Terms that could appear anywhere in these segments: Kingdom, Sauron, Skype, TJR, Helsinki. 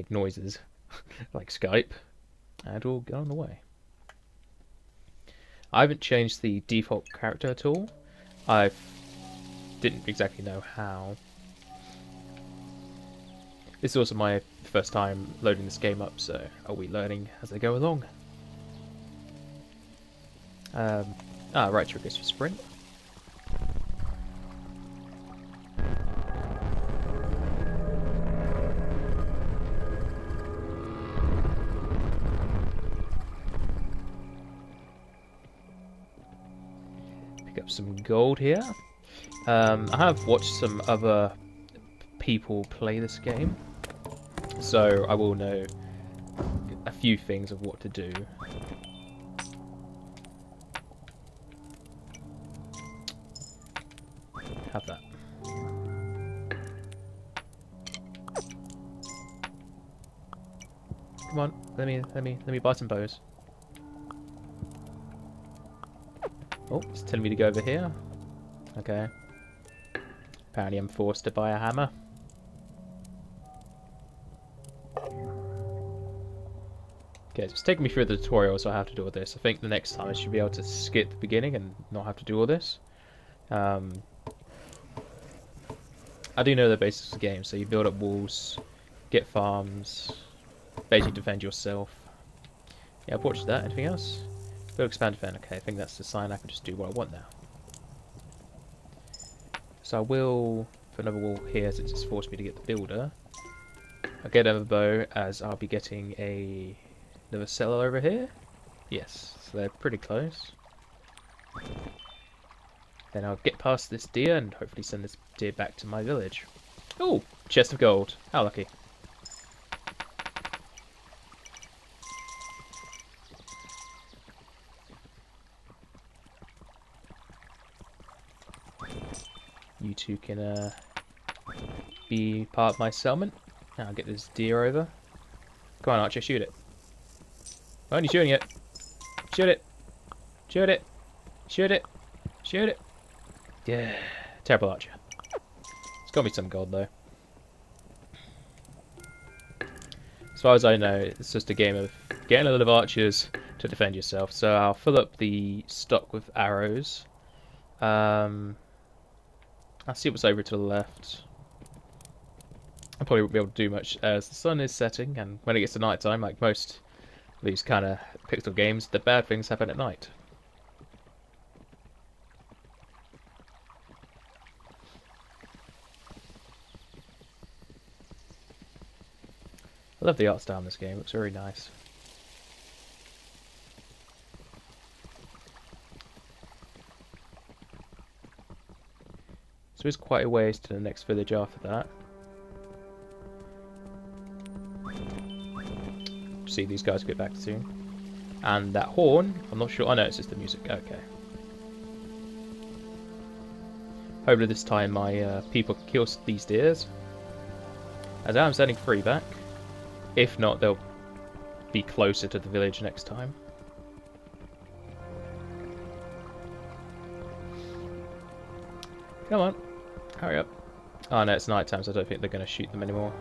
make noises like Skype, and we'll get on the way. I haven't changed the default character at all. I didn't exactly know how. This is also my first time loading this game up, so I'll be learning as I go along. Right triggers for sprint. Pick up some gold here. I have watched some other people play this game, so I will know a few things of what to do. Have that. Come on, let me buy some bows. Oh, it's telling me to go over here. Okay. Apparently I'm forced to buy a hammer. Okay, so it's taking me through the tutorial, so I have to do all this. I think the next time I should be able to skip the beginning and not have to do all this. I do know the basics of the game, so you build up walls, get farms, basically defend yourself. Yeah, I've watched that. Anything else? Build, expand, defend. Okay, I think that's the sign I can just do what I want now. So I will put another wall here since it's forced me to get the builder. I'll get another bow as I'll be getting another cellar over here. Yes, so they're pretty close. Then I'll get past this deer and hopefully send this deer back to my village. Oh, chest of gold. How lucky. You two can be part of my settlement. Now I'll get this deer over. Come on, Archer, shoot it. Why aren't you shooting it? Shoot it. Shoot it. Shoot it. Shoot it. Yeah, terrible archer. It's got me some gold though. As far as I know, it's just a game of getting a lot of archers to defend yourself. So I'll fill up the stock with arrows. I'll see what's over to the left. I probably won't be able to do much as the sun is setting, and when it gets to night time, like most of these kind of pixel games, the bad things happen at night. I love the art style in this game, it looks very nice. So it's quite a ways to the next village after that. See these guys get back soon. And that horn, I'm not sure, oh no, it's just the music, okay. Hopefully this time my people can kill these deers. As I'm sending 3 back. If not, they'll be closer to the village next time. Come on, hurry up. Oh no, it's night time, so I don't think they're going to shoot them anymore.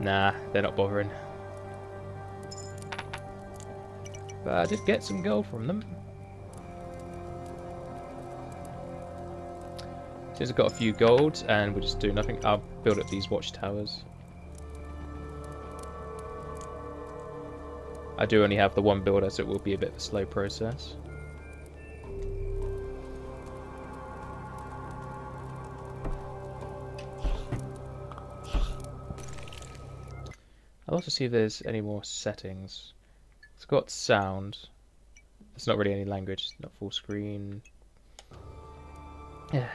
Nah, they're not bothering. But I did get some gold from them. Since I've got a few golds and we'll just do nothing, I'll build up these watchtowers. I do only have the one builder, so it will be a bit of a slow process. I'll also see if there's any more settings. It's got sound. It's not really any language, not full screen. It's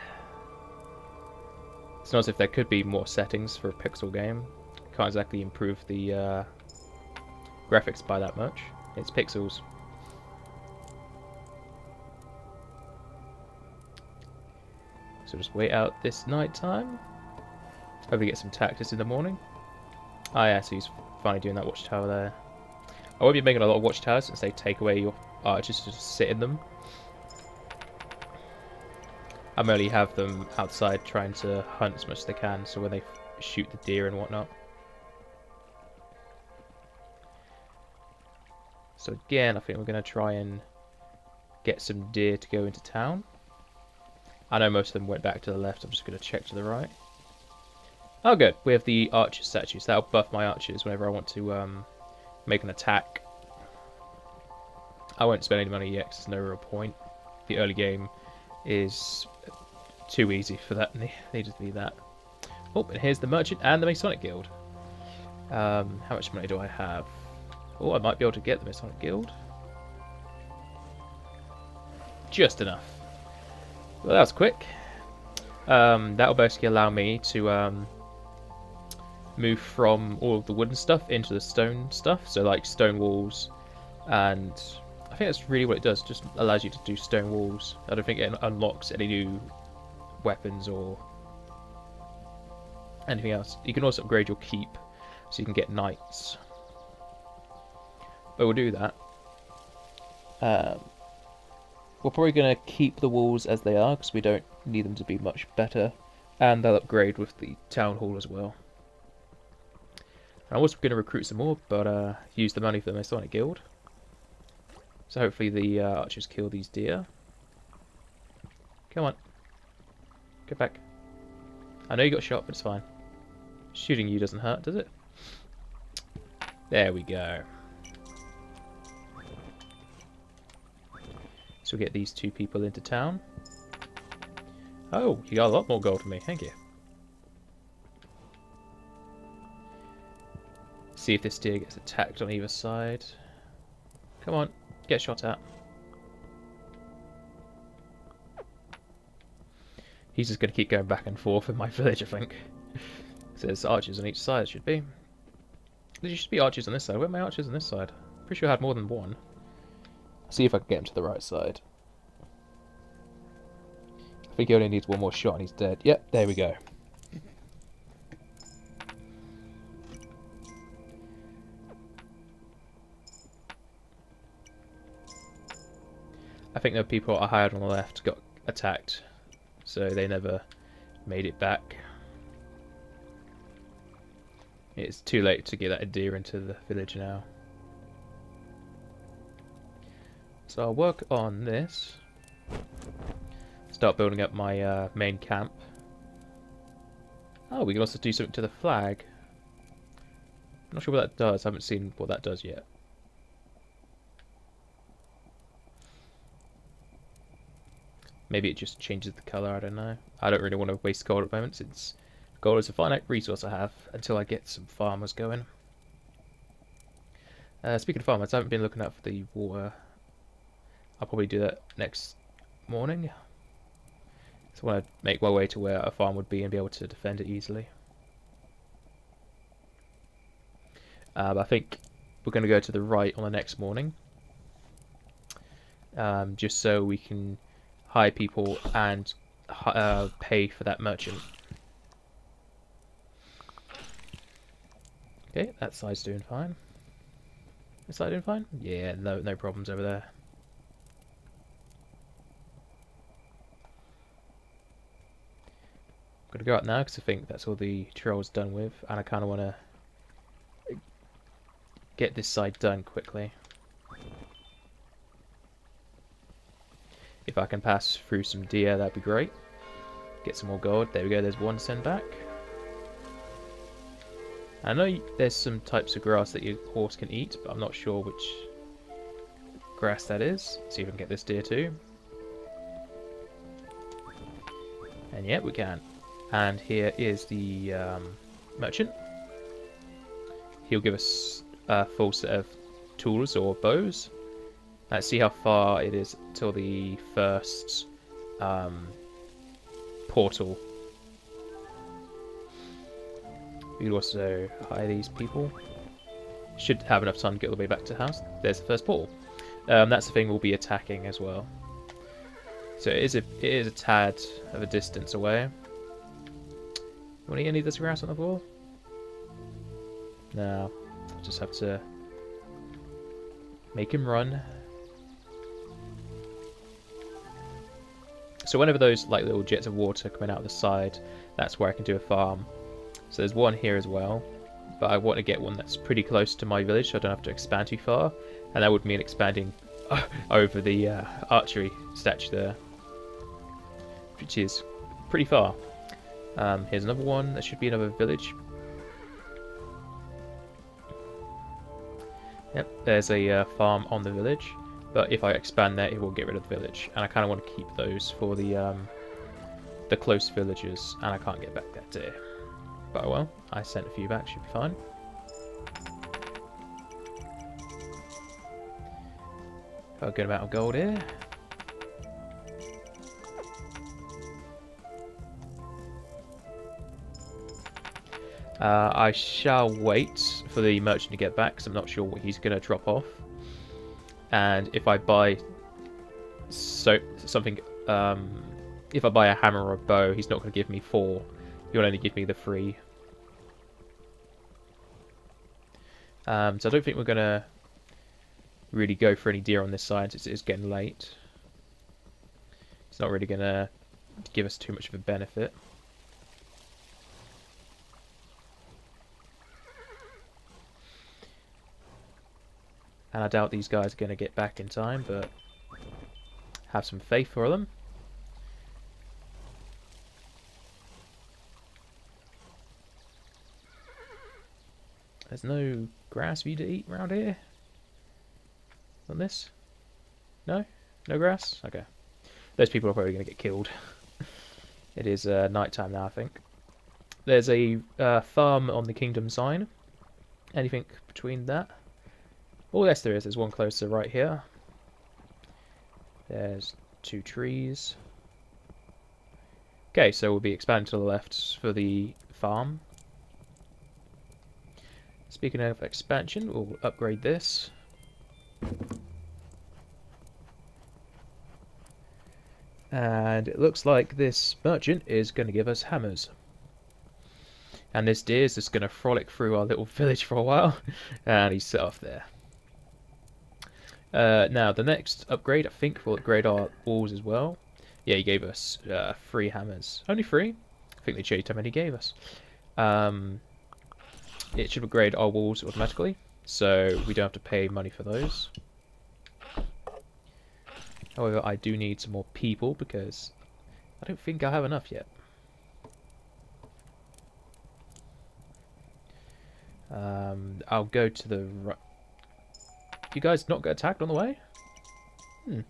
not as if there could be more settings for a pixel game. Can't exactly improve the graphics by that much. It's pixels. So just wait out this night time. Hopefully get some tactics in the morning. Ah yeah, so he's finally doing that watchtower there. I won't be making a lot of watchtowers since they take away your archers to just sit in them. I merely have them outside trying to hunt as much as they can, so when they shoot the deer and whatnot. So again, I think we're going to try and get some deer to go into town. I know most of them went back to the left. I'm just going to check to the right. Oh, good. We have the archer statues. That'll buff my archers whenever I want to make an attack. I won't spend any money yet because there's no real point. The early game is too easy for that. Needed to be that. Oh, and here's the merchant and the Masonic Guild. How much money do I have? Oh, I might be able to get the Masonic Guild. Just enough. Well, that was quick. That'll basically allow me to move from all of the wooden stuff into the stone stuff. So, like, stone walls. And I think that's really what it does. Just allows you to do stone walls. I don't think it unlocks any new weapons or anything else. You can also upgrade your keep so you can get knights. But we'll do that. We're probably going to keep the walls as they are because we don't need them to be much better. And they'll upgrade with the town hall as well. I'm also going to recruit some more, but use the money for the Masonic Guild. So hopefully the archers kill these deer. Come on. Get back. I know you got shot, but it's fine. Shooting you doesn't hurt, does it? There we go. So we get these two people into town. Oh, you got a lot more gold than me. Thank you. See if this deer gets attacked on either side. Come on, get shot at. He's just going to keep going back and forth in my village, I think. So there's archers on each side, it should be. There should be archers on this side. Where are my archers on this side? Pretty sure I had more than one. See if I can get him to the right side. I think he only needs one more shot and he's dead. Yep, there we go. I think the people I hired on the left got attacked, so they never made it back. It's too late to get that deer into the village now. So I'll work on this, start building up my main camp. Oh, we can also do something to the flag. I'm not sure what that does, I haven't seen what that does yet. Maybe it just changes the colour, I don't know. I don't really want to waste gold at the moment since gold is a finite resource I have until I get some farmers going. Speaking of farmers, I haven't been looking up for the water. I'll probably do that next morning. So I want to make my way to where a farm would be and be able to defend it easily. But I think we're going to go to the right on the next morning. Just so we can hire people and pay for that merchant. Okay, that side's doing fine. This side doing fine? Yeah, no problems over there. Gonna go out now because I think that's all the trolls done with, and I kind of want to get this side done quickly. If I can pass through some deer, that'd be great. Get some more gold. There we go. There's one send back. I know there's some types of grass that your horse can eat, but I'm not sure which grass that is. Let's see if I can get this deer too. And yeah, we can. And here is the merchant. He'll give us a full set of tools or bows. Let's see how far it is till the first portal. We could also hire these people. Should have enough time to get all the way back to the house. There's the first portal. That's the thing we'll be attacking as well. So it is a tad of a distance away. You want to eat any of this grass on the wall? No, I'll just have to make him run. So whenever those like little jets of water coming out of the side, that's where I can do a farm. So there's one here as well, but I want to get one that's pretty close to my village so I don't have to expand too far. and that would mean expanding over the archery statue there, which is pretty far. Here's another one. There should be another village. Yep, there's a farm on the village, but if I expand that, it will get rid of the village, and I kind of want to keep those for the close villages, and I can't get back that day. But oh well, I sent a few back, should be fine. Got a good amount of gold here. I shall wait for the merchant to get back because I'm not sure what he's going to drop off. And if I buy something, if I buy a hammer or a bow, he's not going to give me 4. He'll only give me the 3. So I don't think we're going to really go for any deer on this side since it is getting late. It's not really going to give us too much of a benefit. And I doubt these guys are going to get back in time, but have some faith for them. There's no grass for you to eat around here? On this? No? No grass? Okay. Those people are probably going to get killed. It is night time now, I think. There's a farm on the Kingdom sign. Anything between that? Oh yes, there is. There's one closer right here. There's 2 trees. Okay, so we'll be expanding to the left for the farm. Speaking of expansion, we'll upgrade this. And it looks like this merchant is going to give us hammers. And this deer is just going to frolic through our little village for a while. And he's set off there. Now, the next upgrade, I think we'll upgrade our walls as well. Yeah, he gave us 3 hammers. Only 3? I think they changed how many he gave us. It should upgrade our walls automatically, so we don't have to pay money for those. However, I do need some more people because I don't think I have enough yet. I'll go to the right. You guys not get attacked on the way? Hmm.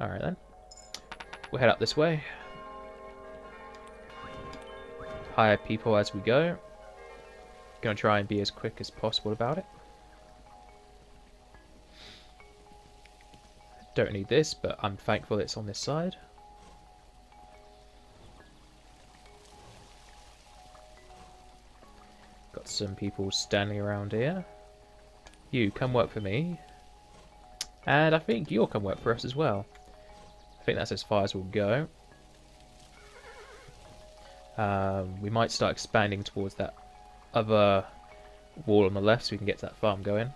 Alright then. We'll head up this way. Hire people as we go. Gonna try and be as quick as possible about it. Don't need this, but I'm thankful it's on this side. Got some people standing around here. You come work for me, and I think you'll come work for us as well. I think that's as far as we'll go. We might start expanding towards that other wall on the left so we can get to that farm going.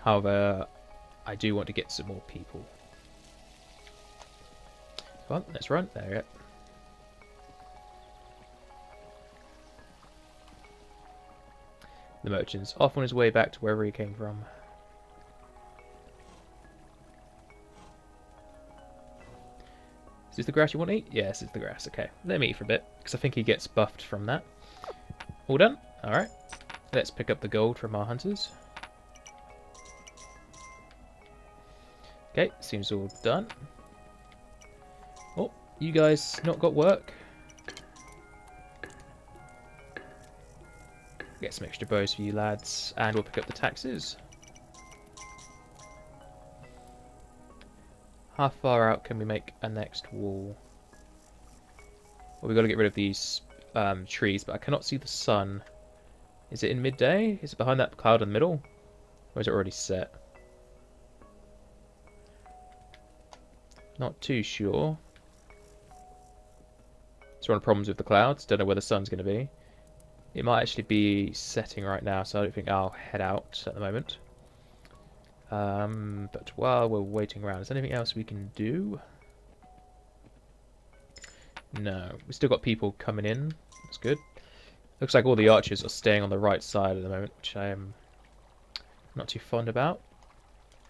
However, I do want to get some more people. Come on, let's run. There we go. The merchant's off on his way back to wherever he came from. Is this the grass you want to eat? Yes, it's the grass. Okay, let me eat for a bit, because I think he gets buffed from that. All done? Alright. Let's pick up the gold from our hunters. Okay, seems all done. Oh, you guys not got work? Get some extra bows for you lads, and we'll pick up the taxes. How far out can we make a next wall? Well, we've got to get rid of these trees, but I cannot see the sun. Is it in midday? Is it behind that cloud in the middle? Or is it already set? Not too sure. It's one of the problems with the clouds. Don't know where the sun's going to be. It might actually be setting right now, so I don't think I'll head out at the moment. But while we're waiting around, is there anything else we can do? No. We've still got people coming in. That's good. Looks like all the archers are staying on the right side at the moment, which I am not too fond about.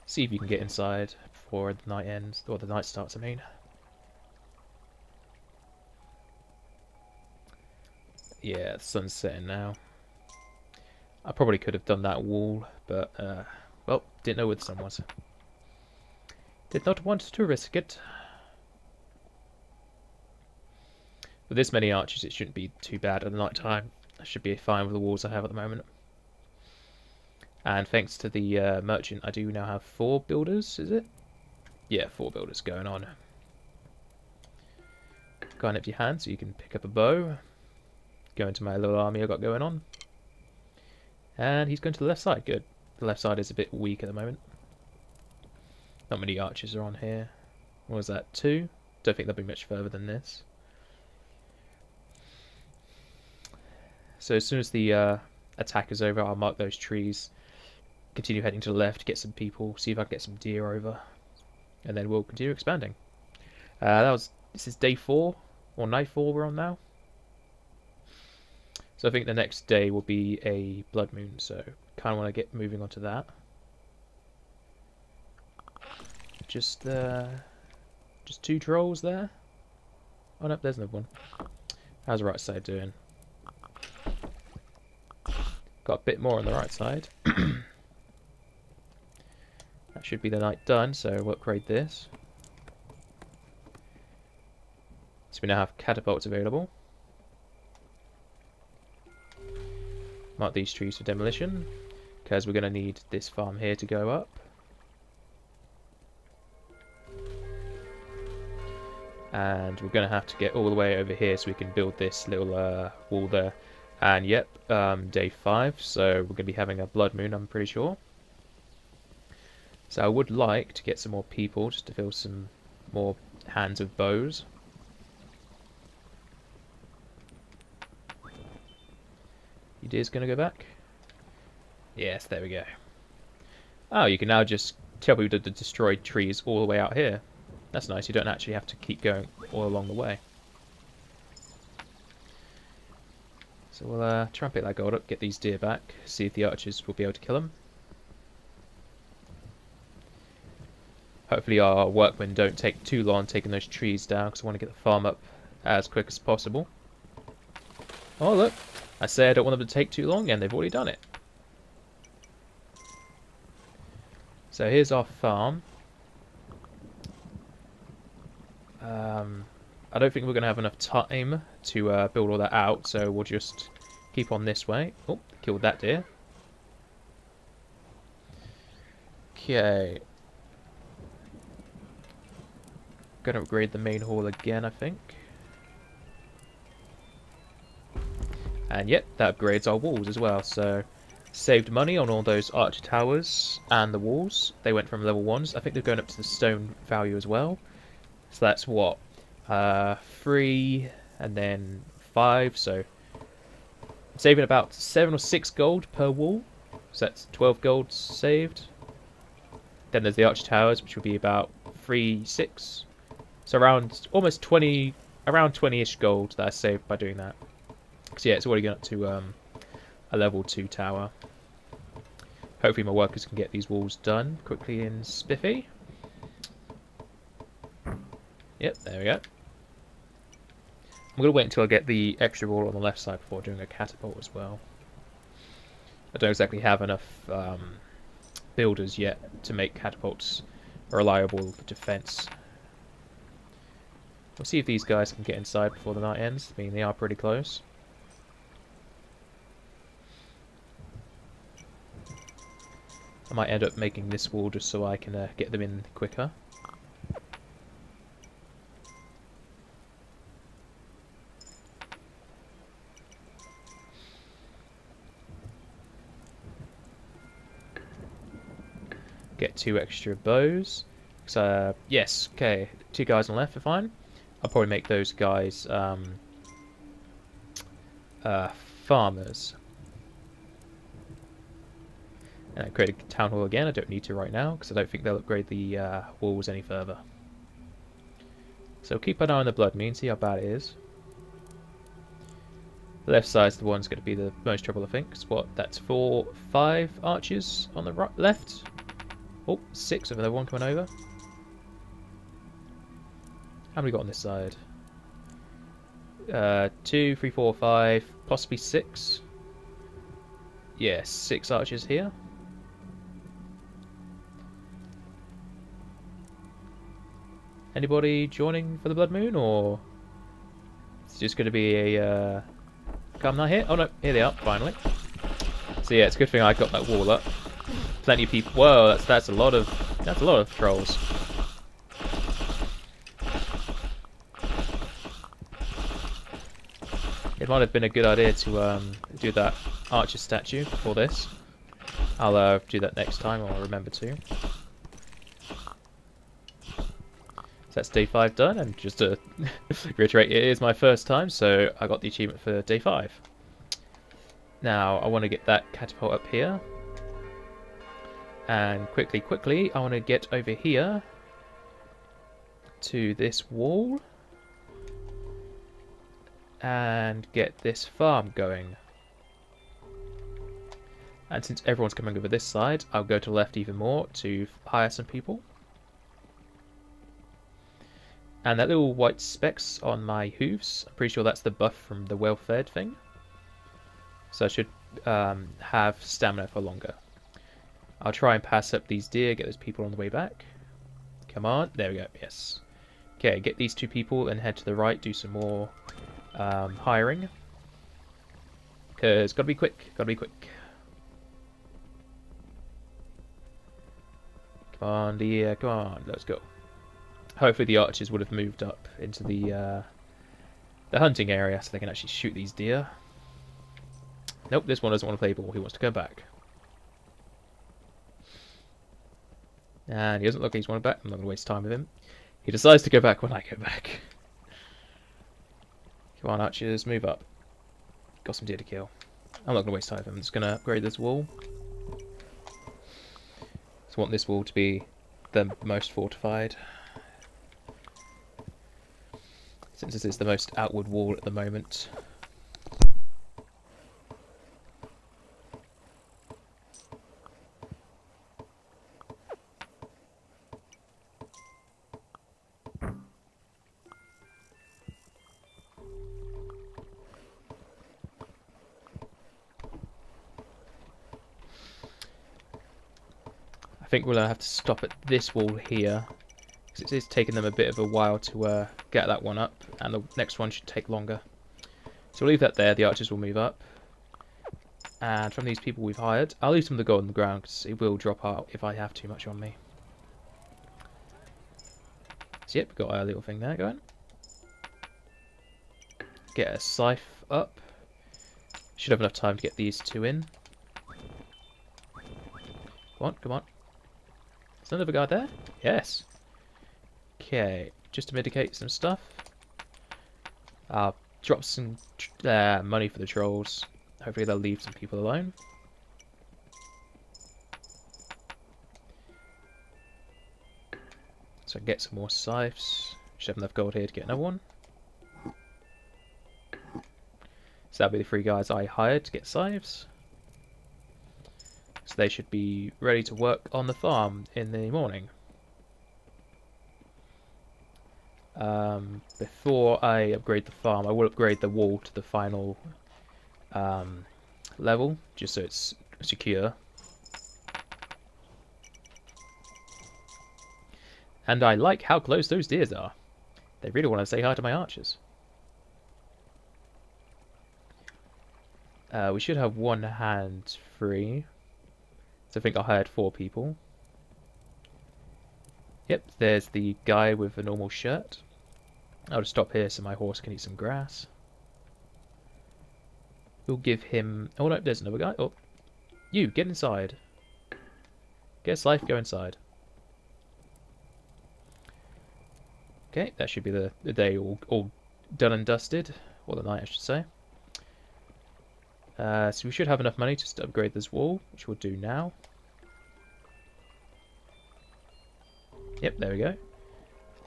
See if you can get inside before the night ends, or the night starts, I mean. Yeah, the sun's setting now. I probably could have done that wall, but, well, didn't know where the sun was. Did not want to risk it. With this many arches, it shouldn't be too bad at the night time. I should be fine with the walls I have at the moment. And thanks to the merchant, I do now have 4 builders, is it? Yeah, 4 builders going on. Grind up your hand so you can pick up a bow. Go into my little army I've got going on. And he's going to the left side, good. The left side is a bit weak at the moment. Not many archers are on here. What was that, 2? Don't think they'll be much further than this. So as soon as the attack is over, I'll mark those trees, continue heading to the left, get some people, see if I can get some deer over, and then we'll continue expanding. This is day 4, or night 4 we're on now. So I think the next day will be a blood moon, so kind of want to get moving on to that. Just 2 trolls there. Oh no, there's another one. How's the right side doing? Got a bit more on the right side. That should be the night done, so we'll upgrade this. So we now have catapults available. Mark these trees for demolition, because we're going to need this farm here to go up. And we're going to have to get all the way over here so we can build this little wall there. And yep, day 5, so we're going to be having a blood moon, I'm pretty sure. So I would like to get some more people, just to fill some more hands with bows. Your deer's going to go back? Yes, there we go. Oh, you can now just tell people to destroy trees all the way out here. That's nice, you don't actually have to keep going all along the way. So we'll try and pick that gold up, get these deer back, see if the archers will be able to kill them. Hopefully our workmen don't take too long taking those trees down, because I want to get the farm up as quick as possible. Oh look, I say I don't want them to take too long, and they've already done it. So here's our farm. I don't think we're going to have enough time to build all that out, so we'll just keep on this way. Oh, killed that deer. Okay. Going to upgrade the main hall again, I think. And yep, that upgrades our walls as well, so saved money on all those archer towers and the walls. They went from level 1s. I think they've gone up to the stone value as well. So that's what? 3 and then 5, so I'm saving about 7 or 6 gold per wall, so that's 12 gold saved. Then there's the archer towers, which will be about 3, 6, so around almost 20, around 20-ish gold that I saved by doing that. So yeah, it's already gone up to a level 2 tower. Hopefully my workers can get these walls done quickly and spiffy. Yep, there we go. I'm going to wait until I get the extra wall on the left side before doing a catapult as well. I don't exactly have enough builders yet to make catapults a reliable defense. We'll see if these guys can get inside before the night ends. I mean, they are pretty close. I might end up making this wall just so I can get them in quicker. Get 2 extra bows. So, yes, okay, 2 guys on the left are fine. I'll probably make those guys farmers. And I create a town hall again. I don't need to right now because I don't think they'll upgrade the walls any further. So keep an eye on the blood moon, see how bad it is. The left side's the one's going to be the most trouble, I think. What? That's 4, 5 archers on the right, left. Oh, 6 of another one coming over. How many we got on this side? 2, 3, 4, 5, possibly 6. Yeah, 6 archers here. Anybody joining for the Blood Moon, or it's just going to be a come not here? Oh no, here they are finally. So yeah, it's a good thing I got that wall up. Plenty of people. Whoa, that's a lot of trolls. It might have been a good idea to do that archer statue before this. I'll do that next time. I'll remember to. So that's day 5 done, and just to reiterate, it is my first time, so I got the achievement for day 5. Now, I want to get that catapult up here. And quickly, I want to get over here to this wall. And get this farm going. And since everyone's coming over this side, I'll go to the left even more to hire some people. And that little white specks on my hooves, I'm pretty sure that's the buff from the well-fed thing. So I should have stamina for longer. I'll try and pass up these deer, get those people on the way back. Come on, there we go, yes. Okay, get these 2 people and head to the right, do some more hiring. Because gotta be quick. Come on deer, come on, let's go. Hopefully the archers would have moved up into the hunting area so they can actually shoot these deer. Nope, this one doesn't want to play ball. He wants to go back. And he doesn't look like he's wanted back. I'm not going to waste time with him. He decides to go back when I go back. Come on, archers, move up. Got some deer to kill. I'm not going to waste time with him. I'm just going to upgrade this wall. So I want this wall to be the most fortified. Since this is the most outward wall at the moment. I think we'll have to stop at this wall here. Because it is taking them a bit of a while to get that one up, and the next one should take longer. So we'll leave that there, the archers will move up. And from these people we've hired, I'll leave some of the gold on the ground because it will drop out if I have too much on me. So yep, we've got our little thing there going. Get a scythe up. Should have enough time to get these 2 in. Come on. Is another guy there? Yes. Okay, just to mitigate some stuff, I'll drop some money for the trolls. Hopefully they'll leave some people alone. So I can get some more scythes. Should have enough gold here to get another one. So that'll be the 3 guys I hired to get scythes. So they should be ready to work on the farm in the morning. Before I upgrade the farm, I will upgrade the wall to the final level, just so it's secure. And I like how close those deers are. They really want to say hi to my archers. We should have 1 hand free. So I think I hired 4 people. Yep, there's the guy with a normal shirt. I'll just stop here so my horse can eat some grass. We'll give him... Oh no, there's another guy. Oh, you, get inside. Get a scythe, go inside. Okay, that should be the day all done and dusted. Or the night, I should say. So we should have enough money just to upgrade this wall, which we'll do now. Yep, there we go.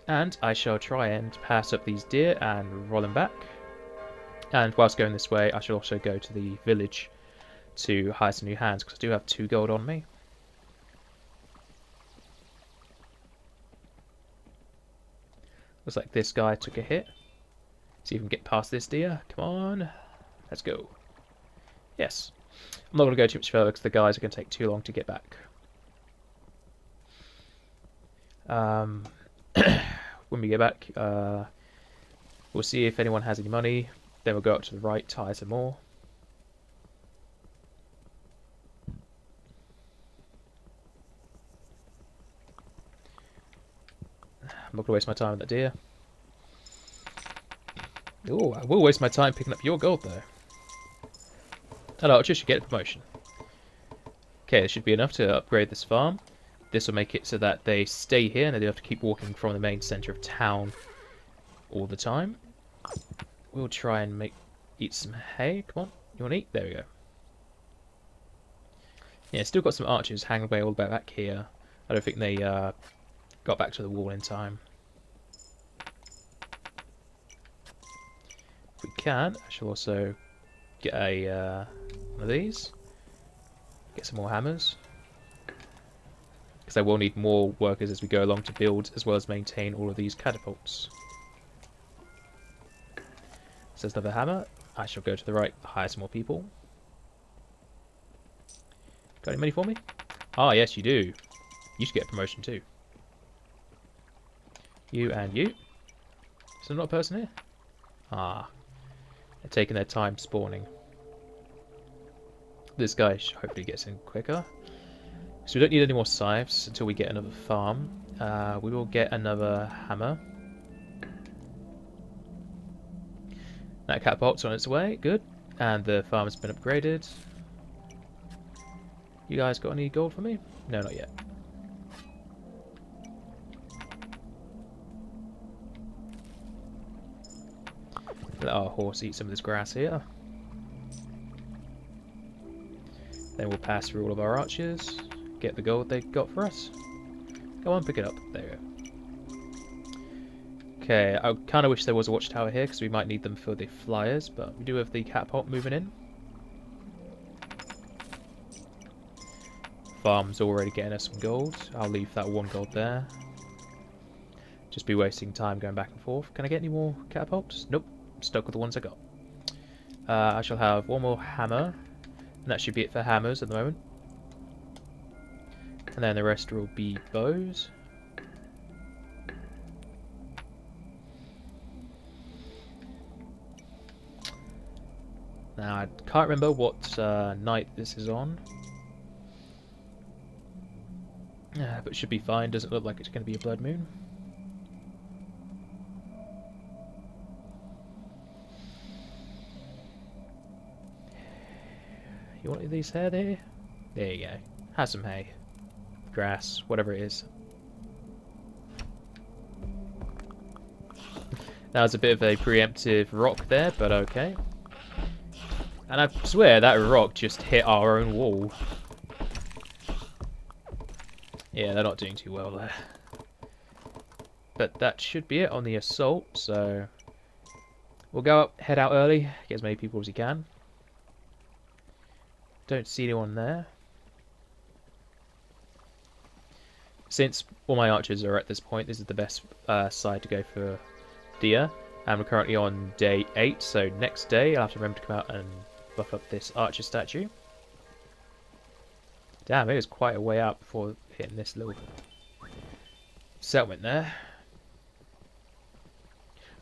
And I shall try and pass up these deer and roll them back. And whilst going this way, I shall also go to the village to hire some new hands, because I do have 2 gold on me. Looks like this guy took a hit. See if we can get past this deer. Come on. Let's go. Yes. I'm not going to go too much further because the guys are going to take too long to get back. When we get back, we'll see if anyone has any money. Then we'll go up to the right, tie some more. I'm not going to waste my time with that deer. Oh, I will waste my time picking up your gold, though. Hello, I should get a promotion. Okay, this should be enough to upgrade this farm. This will make it so that they stay here and they don't have to keep walking from the main centre of town all the time. We'll try and eat some hay. Come on, you want to eat? There we go. Yeah, still got some archers hanging away all the way back here. I don't think they... got back to the wall in time. If we can, I shall also get a one of these. Get some more hammers. Because I will need more workers as we go along to build as well as maintain all of these catapults. So there's another hammer. I shall go to the right, hire some more people. Got any money for me? Ah, yes, you do. You should get a promotion too. You and you. Is there not a person here? Ah. They're taking their time spawning. This guy hopefully gets in quicker. So we don't need any more scythes until we get another farm. We will get another hammer. That catapult's on its way. Good. And the farm has been upgraded. You guys got any gold for me? No, not yet. Let our horse eat some of this grass here. Then we'll pass through all of our archers, get the gold they got for us. Go on, pick it up. There we go. Okay, I kind of wish there was a watchtower here because we might need them for the flyers, but we do have the catapult moving in. Farm's already getting us some gold. I'll leave that 1 gold there. Just be wasting time going back and forth. Can I get any more catapults? Nope. Stuck with the ones I got. I shall have 1 more hammer, and that should be it for hammers at the moment. And then the rest will be bows. Now I can't remember what night this is on, but it should be fine. Doesn't look like it's going to be a blood moon. You want these hair there? There you go. Have some hay. Grass, whatever it is. That was a bit of a preemptive rock there, but okay. And I swear that rock just hit our own wall. Yeah, they're not doing too well there. But that should be it on the assault, so... we'll go up, head out early, get as many people as you can. Don't see anyone there. Since all my archers are at this point, this is the best side to go for deer. And we're currently on day 8, so next day I'll have to remember to come out and buff up this archer statue. Damn, it was quite a way out before hitting this little settlement there.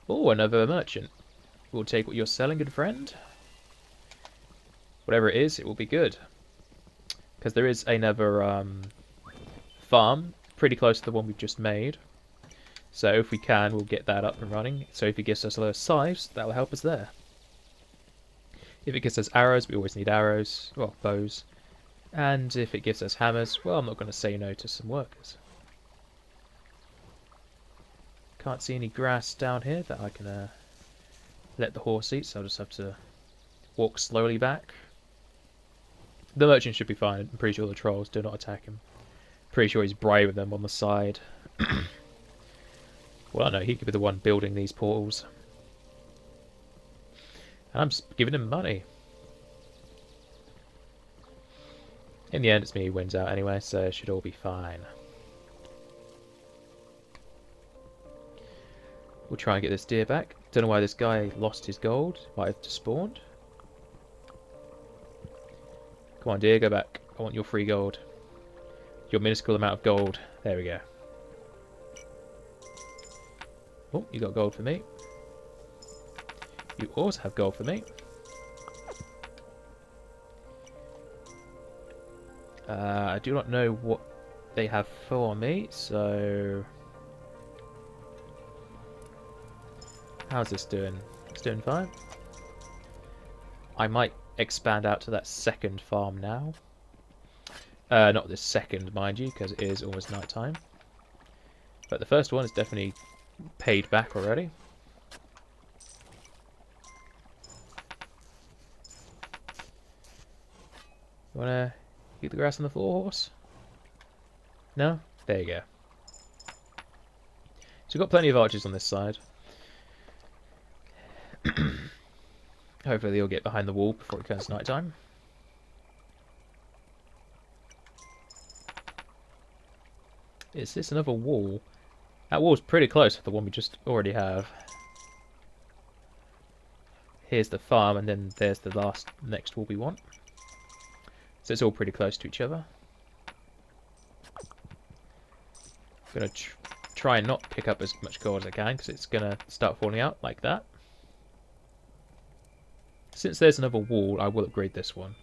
Oh, another merchant. We'll take what you're selling, good friend. Whatever it is, it will be good. Because there is another farm pretty close to the one we've just made. So if we can, we'll get that up and running. So if it gives us a load of scythes, that will help us there. If it gives us arrows, we always need arrows. Well, bows. And if it gives us hammers, well, I'm not going to say no to some workers. Can't see any grass down here that I can let the horse eat, so I'll just have to walk slowly back. The merchant should be fine. I'm pretty sure the trolls do not attack him. Pretty sure he's bribing them on the side. Well, I know he could be the one building these portals. And I'm giving him money. In the end, it's me who wins out anyway, so it should all be fine. We'll try and get this deer back. Don't know why this guy lost his gold. Might have despawned. Come on, deer, go back. I want your free gold. Your minuscule amount of gold. There we go. Oh, you got gold for me. You also have gold for me. I do not know what they have for me, so... How's this doing? It's doing fine. I might expand out to that second farm now. Not this second, mind you, because it is almost night time. But the first one is definitely paid back already. You wanna eat the grass on the floor, horse? No? There you go. So we've got plenty of archers on this side. Hopefully they'll get behind the wall before it turns night time. Is this another wall? That wall's pretty close to the one we just already have. Here's the farm, and then there's the next wall we want. So it's all pretty close to each other. I'm going to try and not pick up as much gold as I can, because it's going to start falling out like that. Since there's another wall, I will upgrade this one.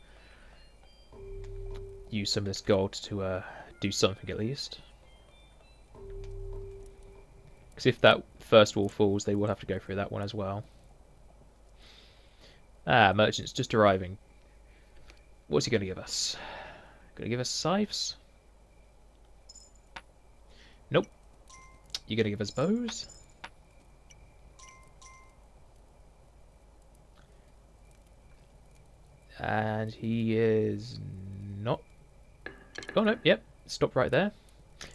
Use some of this gold to do something at least. Because if that first wall falls, they will have to go through that one as well. Ah, merchants just arriving. What's he going to give us? Going to give us scythes? Nope. You're going to give us bows? And he is not... Oh no, yep, stop right there.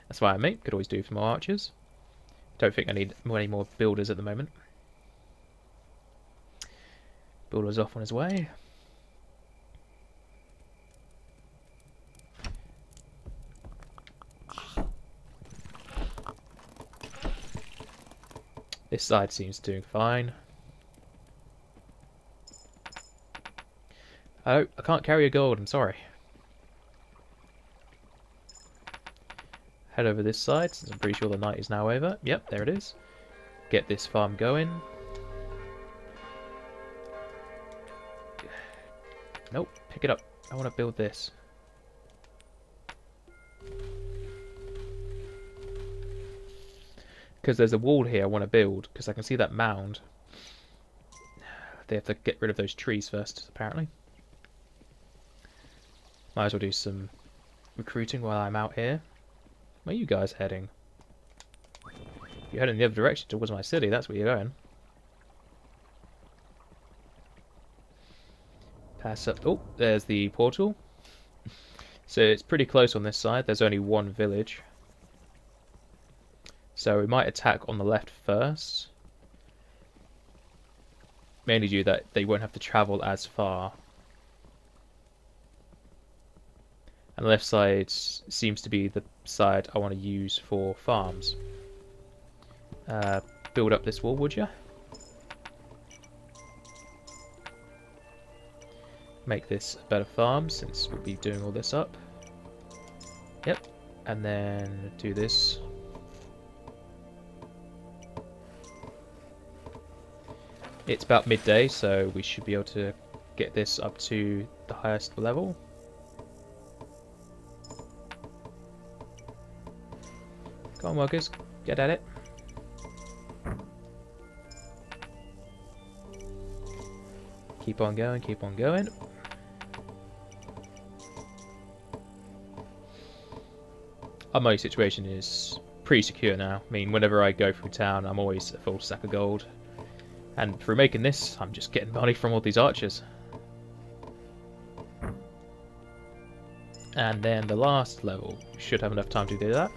That's why I mate, could always do for more archers. Don't think I need any more builders at the moment. Builder's off on his way. This side seems doing fine. Oh, I can't carry your gold, I'm sorry. Head over this side, since I'm pretty sure the night is now over. Yep, there it is. Get this farm going. Nope, pick it up. I want to build this. Because there's a wall here I want to build, because I can see that mound. They have to get rid of those trees first, apparently. Might as well do some recruiting while I'm out here. Where are you guys heading? You're heading the other direction towards my city, that's where you're going. Pass up. Oh, there's the portal. So it's pretty close on this side. There's only one village. So we might attack on the left first. Mainly due that they won't have to travel as far. And the left side seems to be the side I want to use for farms. Build up this wall, would you? Make this a better farm, since we'll be doing all this up. Yep, and then do this. It's about midday, so we should be able to get this up to the highest level. Come on, workers, get at it. Keep on going, keep on going. Our money situation is pretty secure now. I mean, whenever I go through town, I'm always a full sack of gold. And through making this, I'm just getting money from all these archers. And then the last level, should have enough time to do that.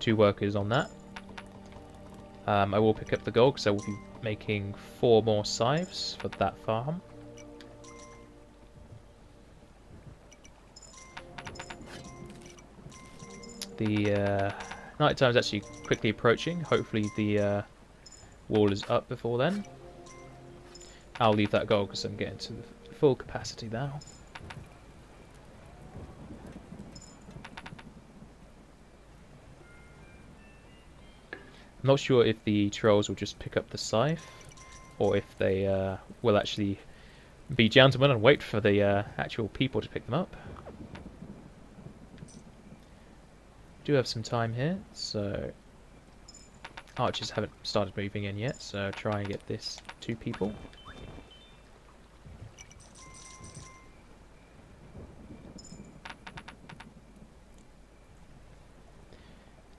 2 workers on that. I will pick up the gold because I will be making 4 more scythes for that farm. The night time is actually quickly approaching. Hopefully the wall is up before then. I'll leave that goal because I'm getting to the full capacity now. I'm not sure if the trolls will just pick up the scythe or if they will actually be gentlemen and wait for the actual people to pick them up. Do have some time here, so archers haven't started moving in yet, so try and get this to people.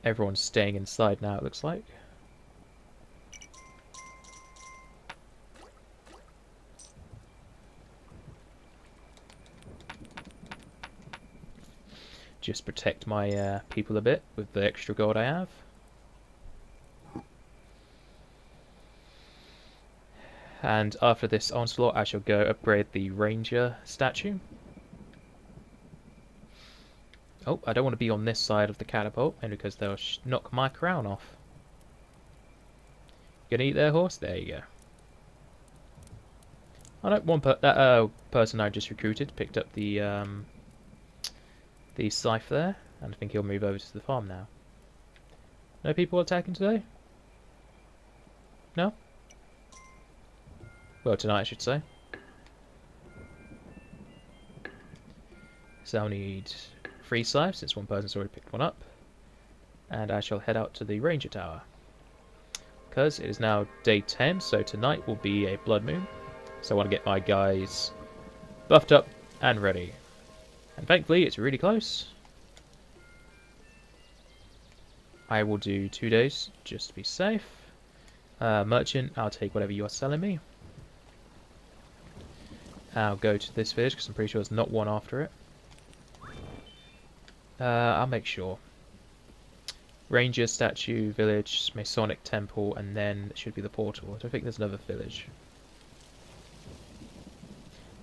Everyone's staying inside now, it looks like. Just protect my people a bit with the extra gold I have. And after this onslaught I shall go upgrade the ranger statue. Oh, I don't want to be on this side of the catapult, and because they'll knock my crown off. Gonna eat their horse? There you go. I don't want that person I just recruited picked up the scythe there, and I think he'll move over to the farm now. No people attacking today? No? Well, tonight I should say. So I'll need 3 scythes, since one person's already picked one up, and I shall head out to the ranger tower because it is now day 10, so tonight will be a blood moon, so I want to get my guys buffed up and ready, and thankfully it's really close. I will do 2 days just to be safe. Merchant, I'll take whatever you are selling me. I'll go to this village because I'm pretty sure there's not one after it. I'll make sure. Ranger, statue, village, Masonic temple, and then it should be the portal. I don't think there's another village.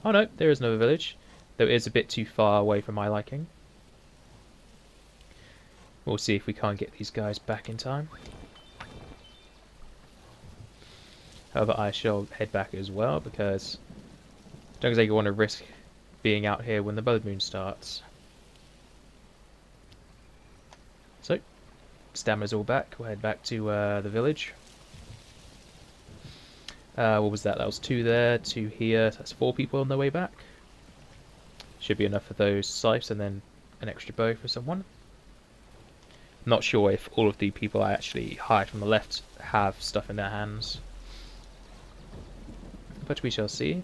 Oh no, there is another village. Though it is a bit too far away from my liking. We'll see if we can't get these guys back in time. However, I shall head back as well because I don't think I want to risk being out here when the blood moon starts. So, stamina's all back. We'll head back to the village. What was that? That was 2 there, 2 here. So that's 4 people on their way back. Should be enough for those scythes and then an extra bow for someone. Not sure if all of the people I actually hired from the left have stuff in their hands. But we shall see.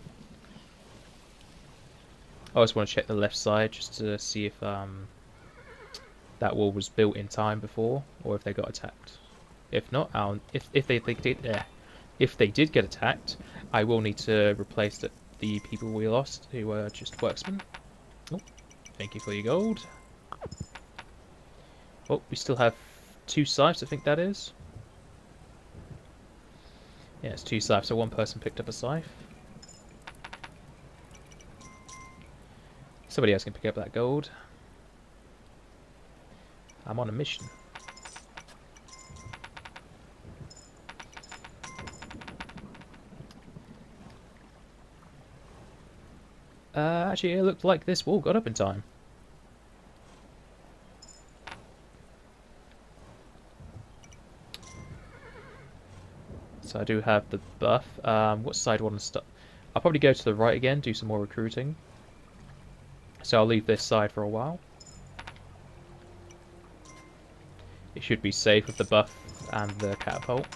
I just want to check the left side just to see if that wall was built in time before, or if they got attacked. If not, if they did get attacked, I will need to replace the people we lost who were just worksmen. Oh, thank you for your gold. Oh, we still have 2 scythes, I think that is. Yeah, it's 2 scythes, so one person picked up a scythe. Somebody else can pick up that gold. I'm on a mission. Actually, it looked like this wall got up in time. So I do have the buff. What side do I want to start? I'll probably go to the right again, do some more recruiting. So I'll leave this side for a while. It should be safe with the buff and the catapult.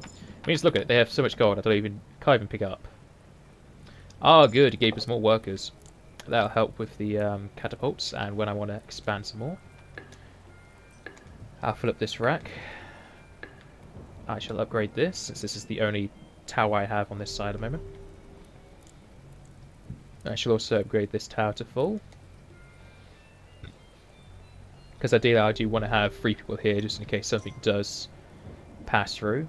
I mean, just look at it. They have so much gold. I don't even can't even pick it up. Ah, good. It gave us more workers. That'll help with the catapults. And when I want to expand some more, I'll fill up this rack. I shall upgrade this, since this is the only tower I have on this side at the moment. I shall also upgrade this tower to full. Because ideally I do want to have 3 people here just in case something does pass through.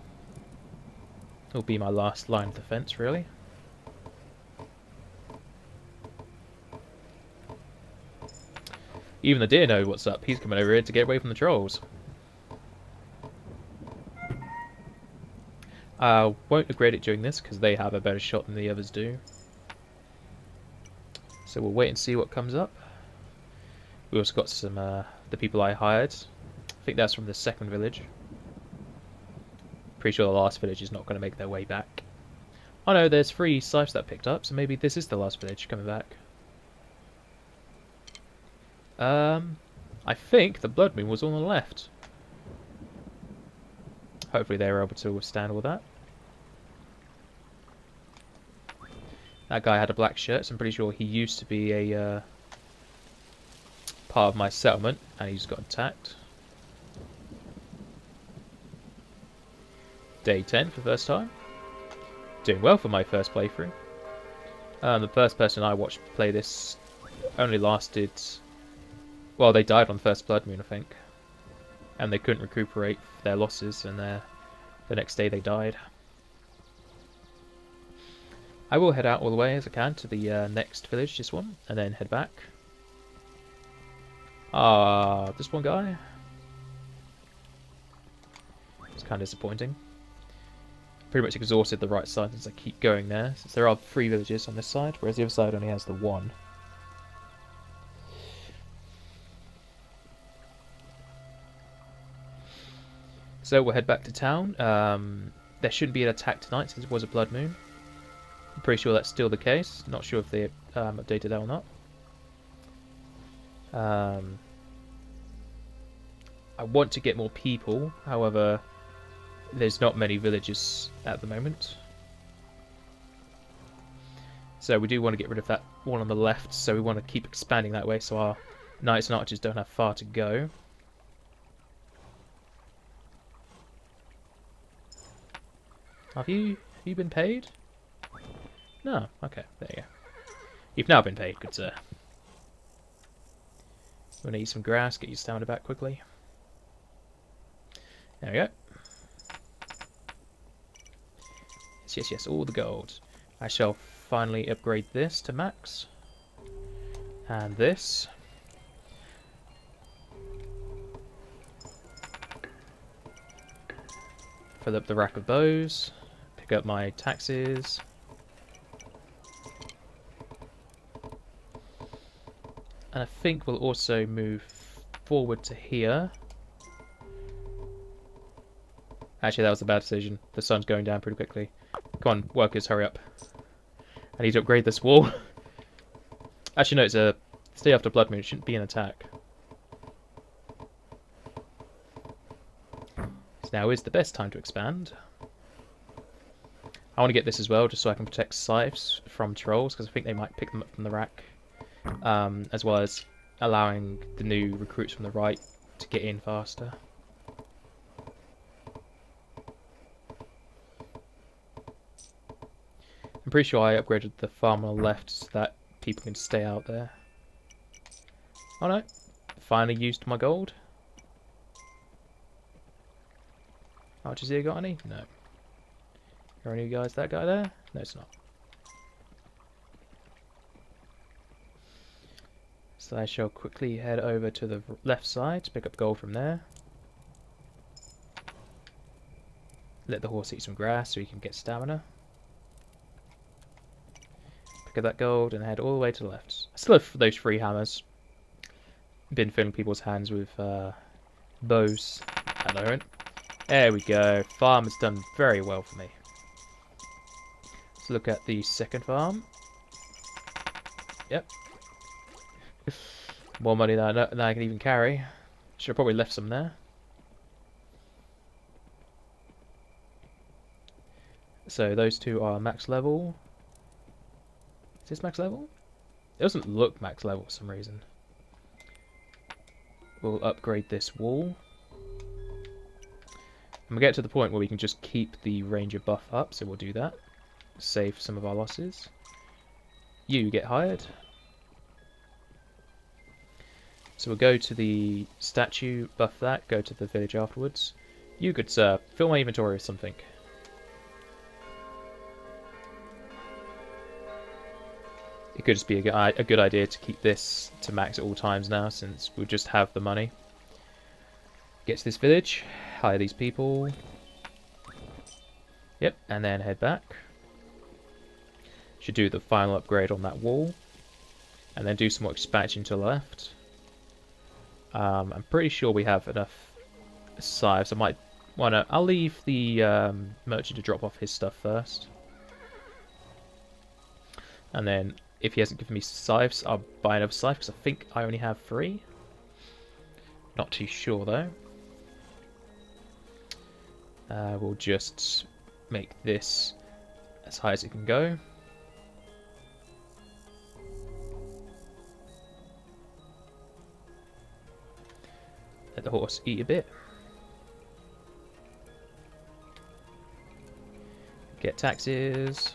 It'll be my last line of defense, really. Even the deer know what's up. He's coming over here to get away from the trolls. Won't upgrade it during this because they have a better shot than the others do. So we'll wait and see what comes up. We also got some the people I hired. I think that's from the second village. Pretty sure the last village is not going to make their way back. Oh no, there's 3 sipes that I picked up, so maybe this is the last village coming back. I think the blood moon was on the left. Hopefully they were able to withstand all that. That guy had a black shirt, so I'm pretty sure he used to be a part of my settlement, and he just got attacked. Day 10 for the first time. Doing well for my first playthrough. The first person I watched play this only lasted... Well, they died on the first blood moon, I think. And they couldn't recuperate their losses, and the next day they died. I will head out all the way as I can to the next village, this one, and then head back. Ah, this one guy. It's kind of disappointing. Pretty much exhausted the right side since I keep going there, since there are 3 villages on this side, whereas the other side only has the 1. So we'll head back to town. There shouldn't be an attack tonight since it was a blood moon. I'm pretty sure that's still the case. Not sure if they updated that or not. I want to get more people, however, there's not many villages at the moment. So we do want to get rid of that one on the left, so we want to keep expanding that way so our knights and archers don't have far to go. Have you been paid? No. Okay, there you go. You've now been paid, good sir. I'm gonna eat some grass, get your stamina back quickly. There we go. Yes, yes, yes, all the gold. I shall finally upgrade this to max. And this. Fill up the rack of bows. Pick up my taxes. And I think we'll also move forward to here. Actually, that was a bad decision. The sun's going down pretty quickly. Come on, workers, hurry up. I need to upgrade this wall. Actually, no, it's a stay after blood moon. It shouldn't be an attack. So now is the best time to expand. I want to get this as well, just so I can protect scythes from trolls, because I think they might pick them up from the rack. As well as allowing the new recruits from the right to get in faster. I'm pretty sure I upgraded the farm on the left so that people can stay out there. Oh no, finally used my gold. Archers here got any? No. Are any guys that guy there? No, it's not. So I shall quickly head over to the left side to pick up gold from there. Let the horse eat some grass so he can get stamina. Get that gold and head all the way to the left. I still have those 3 hammers. Been filling people's hands with bows at the moment. There we go. Farm has done very well for me. Let's look at the second farm. Yep. More money than I can even carry. Should have probably left some there. So those 2 are max level. Is this max level? It doesn't look max level for some reason. We'll upgrade this wall. And we'll get to the point where we can just keep the ranger buff up, so we'll do that. Save some of our losses. You get hired. So we'll go to the statue, buff that, go to the village afterwards. You, good sir, fill my inventory with something. it could just be a good idea to keep this to max at all times now, since we'll just have the money. Get to this village, hire these people. Yep, and then head back. Should do the final upgrade on that wall. And then do some more expansion to the left. I'm pretty sure we have enough scythes. I might want to... I'll leave the merchant to drop off his stuff first. And then, if he hasn't given me scythes, I'll buy another scythe, because I think I only have 3. Not too sure, though. We'll just make this as high as it can go. Let the horse eat a bit. Get taxes.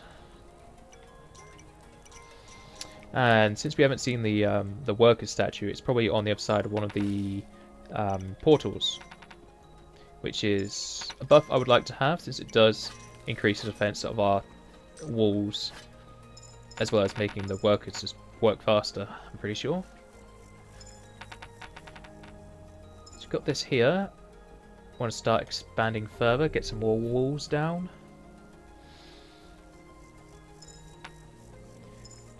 And since we haven't seen the worker statue, it's probably on the other side of one of the portals, which is a buff I would like to have, since it does increase the defense of our walls, as well as making the workers just work faster, I'm pretty sure. So we've got this here. I want to start expanding further, get some more walls down,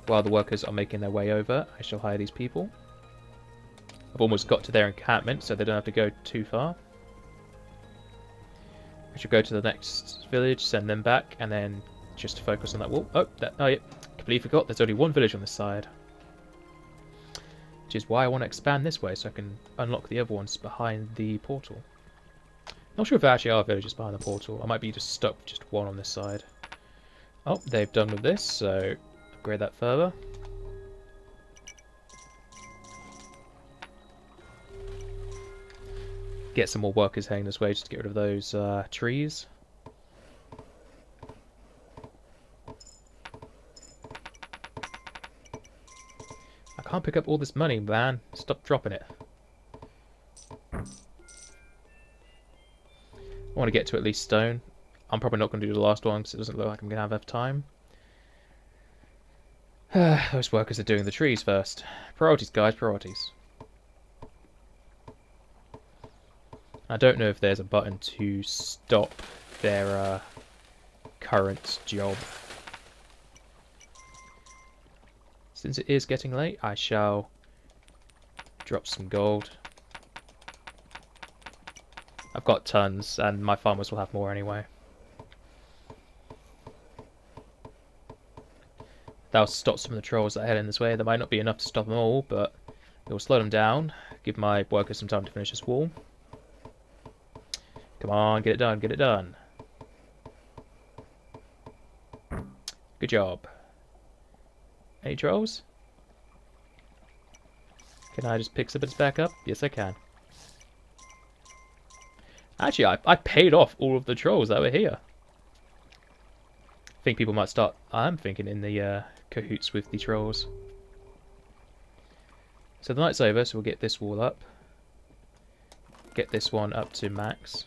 while the workers are making their way over. I shall hire these people. I've almost got to their encampment, so they don't have to go too far. I should go to the next village, send them back, and then just focus on that wall. Oh yeah, completely forgot there's only one village on this side, which is why I want to expand this way, so I can unlock the other ones behind the portal. Not sure if there actually are villages behind the portal. I might be just stuck with just one on this side. Oh, they've done with this, so upgrade that further. Get some more workers heading this way just to get rid of those trees. I can't pick up all this money, man. Stop dropping it. I want to get to at least stone. I'm probably not going to do the last one because it doesn't look like I'm going to have enough time. Those workers are doing the trees first. Priorities, guys, priorities. I don't know if there's a button to stop their current job. Since it is getting late, I shall drop some gold. I've got tons, and my farmers will have more anyway. That'll stop some of the trolls that head in this way. There might not be enough to stop them all, but it will slow them down. Give my workers some time to finish this wall. Come on, get it done, get it done. Good job. Any trolls? Can I just pick some bits back up? Yes, I can. Actually, I paid off all of the trolls that were here. I think people might start, I'm thinking, in the cahoots with the trolls. So the night's over, so we'll get this wall up. Get this one up to max.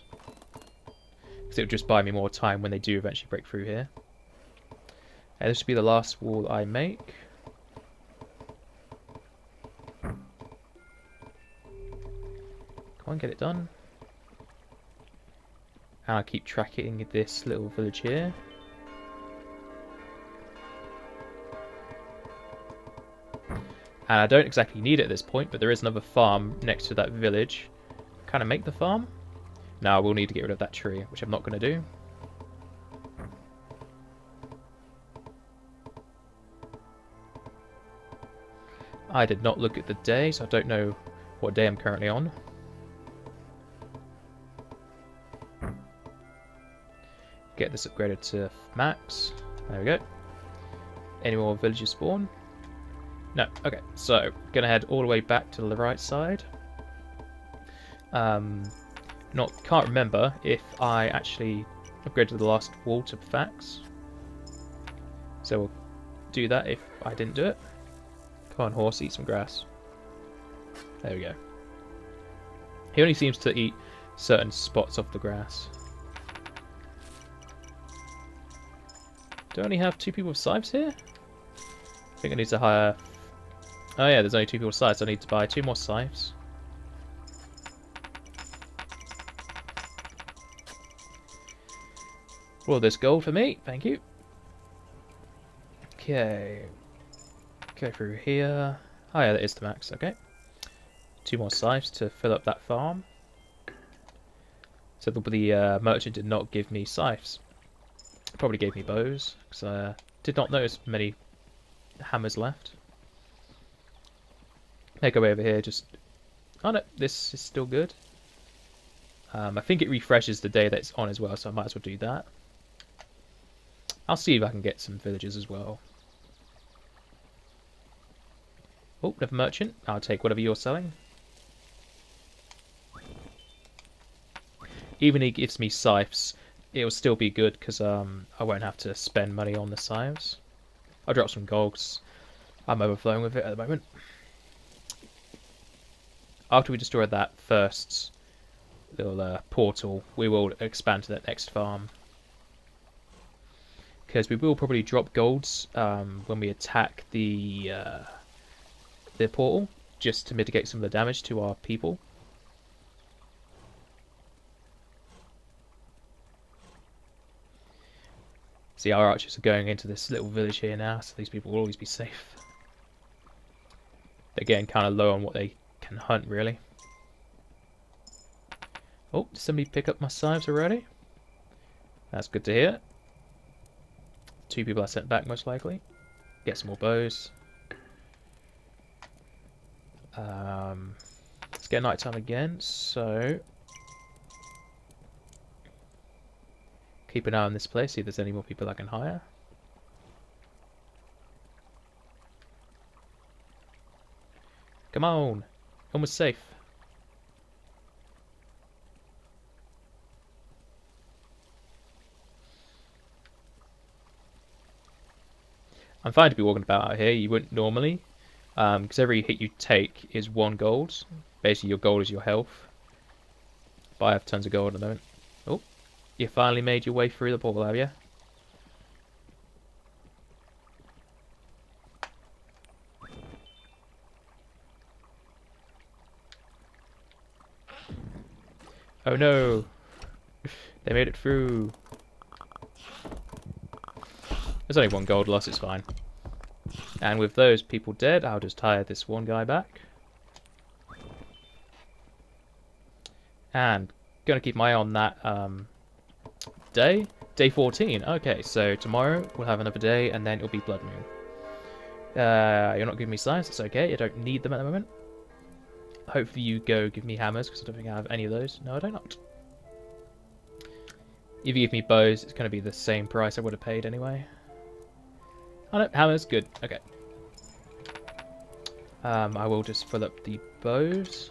Because it'll just buy me more time when they do eventually break through here. And this should be the last wall I make. Come on, get it done. And I'll keep tracking this little village here. And I don't exactly need it at this point, but there is another farm next to that village. Can I make the farm? No, I will need to get rid of that tree, which I'm not going to do. I did not look at the day, so I don't know what day I'm currently on. Get this upgraded to max. There we go. Any more villages spawn? No, okay, so gonna head all the way back to the right side. Can't remember if I actually upgraded the last wall to fax. So we'll do that if I didn't do it. Come on, horse, eat some grass. There we go. He only seems to eat certain spots off the grass. Do I only have 2 people with scythes here? think I need to hire... Oh yeah, there's only two people scythes, so I need to buy two more scythes. Well, there's gold for me, thank you. Okay. Go through here. Oh yeah, that is the max, okay. Two more scythes to fill up that farm. So the merchant did not give me scythes. He probably gave me bows, because I did not notice many hammers left. Make our way over here, just... Oh no, this is still good. I think it refreshes the day that it's on as well, so I might as well do that. I'll see if I can get some villagers as well. Oh, another merchant. I'll take whatever you're selling. Even if he gives me scythes, it'll still be good because I won't have to spend money on the scythes. I'll drop some gold because I'm overflowing with it at the moment. After we destroy that first little portal, we will expand to that next farm. Because we will probably drop golds when we attack the portal, just to mitigate some of the damage to our people. See, our archers are going into this little village here now, so these people will always be safe. They're getting kind of low on what they can hunt, really. Oh, did somebody pick up my scythes already? That's good to hear. Two people I sent back, most likely. Get some more bows. Let's get nighttime again, so... Keep an eye on this place, see if there's any more people I can hire. Come on! Almost safe. I'm fine to be walking about out here, you wouldn't normally. Because every hit you take is one gold. Basically your gold is your health. But I have tons of gold at the moment. Oh, you finally made your way through the portal, have you? Oh no! They made it through! There's only one gold loss, it's fine. And with those people dead, I'll just hire this one guy back. And gonna keep my eye on that day. Day 14. Okay, so tomorrow we'll have another day and then it'll be Blood Moon. You're not giving me science, it's okay. I don't need them at the moment. Hopefully you go give me hammers, because I don't think I have any of those. No, I do not. If you give me bows, it's going to be the same price I would have paid anyway. Oh no, hammers, good. Okay. I will just fill up the bows.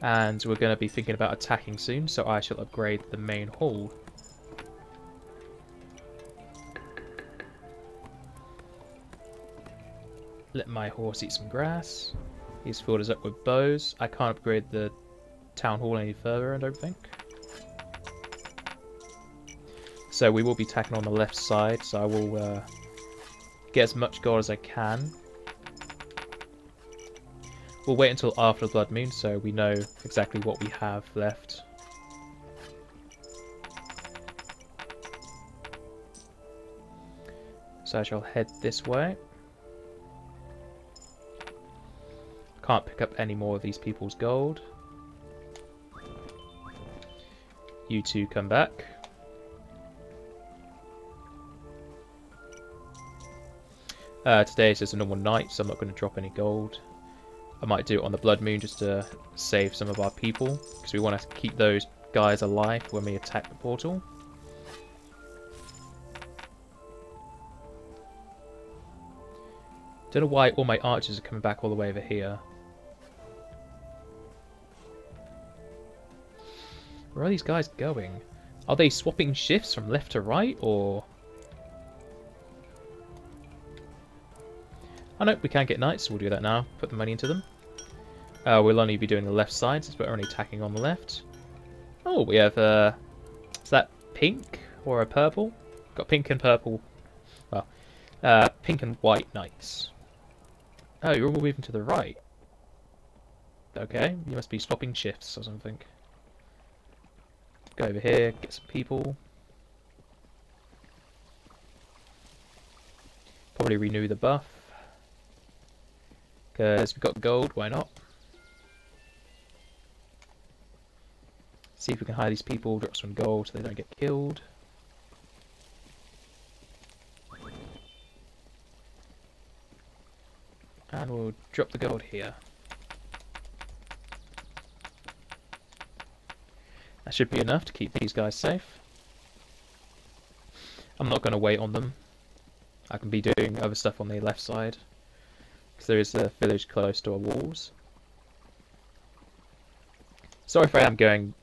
And we're going to be thinking about attacking soon, so I shall upgrade the main hall. Let my horse eat some grass. He's filled us up with bows. I can't upgrade the town hall any further, I don't think. So we will be attacking on the left side, so I will get as much gold as I can. We'll wait until after the Blood Moon so we know exactly what we have left. So I shall head this way. Can't pick up any more of these people's gold. You two come back. Today is just a normal night, so I'm not going to drop any gold. I might do it on the Blood Moon just to save some of our people, because we want to keep those guys alive when we attack the portal. Don't know why all my archers are coming back all the way over here. Where are these guys going? Are they swapping shifts from left to right, or... Oh no, we can't get knights, so we'll do that now. Put the money into them. We'll only be doing the left side, since we're only attacking on the left. Oh, we have, is that pink? Or a purple? Got pink and purple. Well, pink and white knights. Oh, you're all moving to the right. Okay, you must be swapping shifts or something. Go over here, get some people. Probably renew the buff. Because we've got gold, why not? See if we can hire these people, drop some gold so they don't get killed. And we'll drop the gold here. That should be enough to keep these guys safe. I'm not going to wait on them. I can be doing other stuff on the left side. Because there is a village close to our walls. Sorry if I am going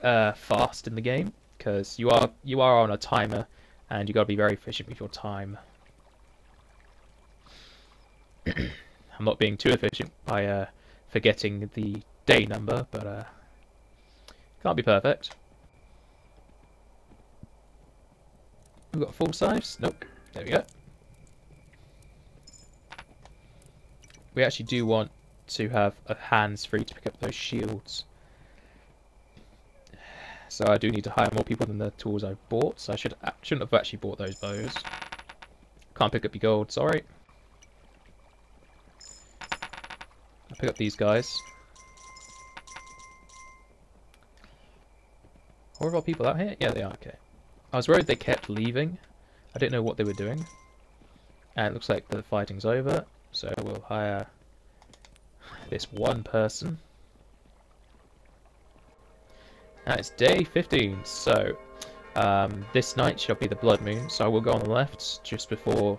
fast in the game. Because you are on a timer. And you've got to be very efficient with your time. I'm not being too efficient by forgetting the day number. But... can't be perfect. We've got full size? Nope. There we go. We actually do want to have a hands-free to pick up those shields. So I do need to hire more people than the tools I've bought. So I shouldn't have actually bought those bows. Can't pick up your gold, sorry. I'll pick up these guys. All of our people out here? Yeah, they are, okay. I was worried they kept leaving. I didn't know what they were doing. And it looks like the fighting's over, so we'll hire this one person. And it's day 15, so this night shall be the blood moon, so I will go on the left just before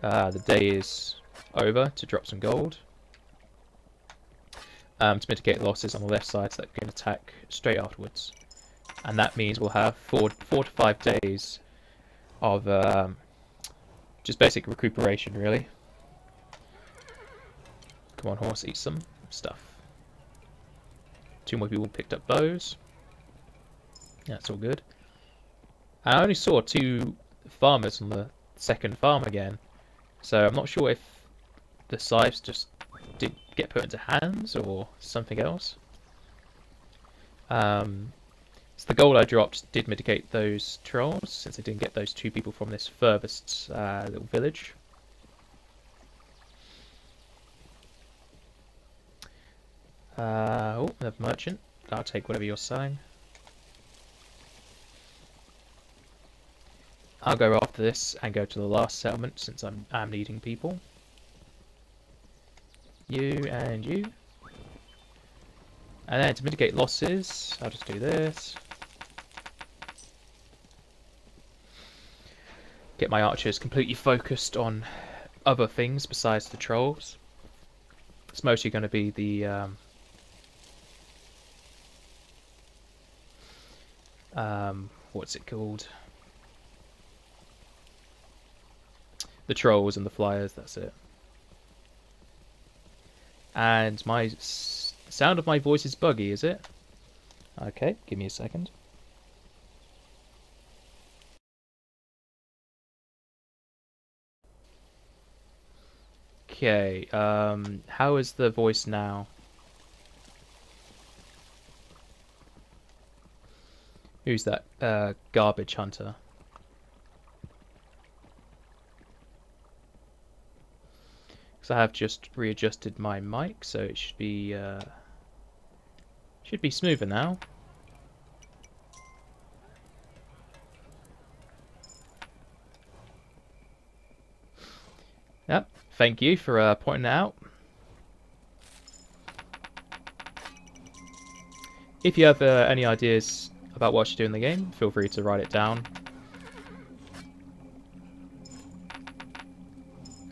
the day is over to drop some gold. To mitigate losses on the left side so that we can attack straight afterwards. And that means we'll have four to five days of just basic recuperation, really. Come on, horse, eat some stuff. Two more people picked up bows. That's all good. I only saw two farmers on the second farm again, so I'm not sure if the scythes just didn't get put into hands or something else. So the gold I dropped did mitigate those trolls, since I didn't get those two people from this furthest little village. Oh, another merchant. I'll take whatever you're selling. I'll go after this and go to the last settlement, since I'm needing people. You and you. And then to mitigate losses, I'll just do this. Get my archers completely focused on other things besides the trolls. It's mostly going to be the what's it called? The trolls and the flyers. That's it. And my sound of my voice is buggy, is it? Okay, give me a second. Okay, how is the voice now? Who's that garbage hunter? Because I have just readjusted my mic, so it should be... should be smoother now. Yep, thank you for pointing out. If you have any ideas about what you do in the game, feel free to write it down.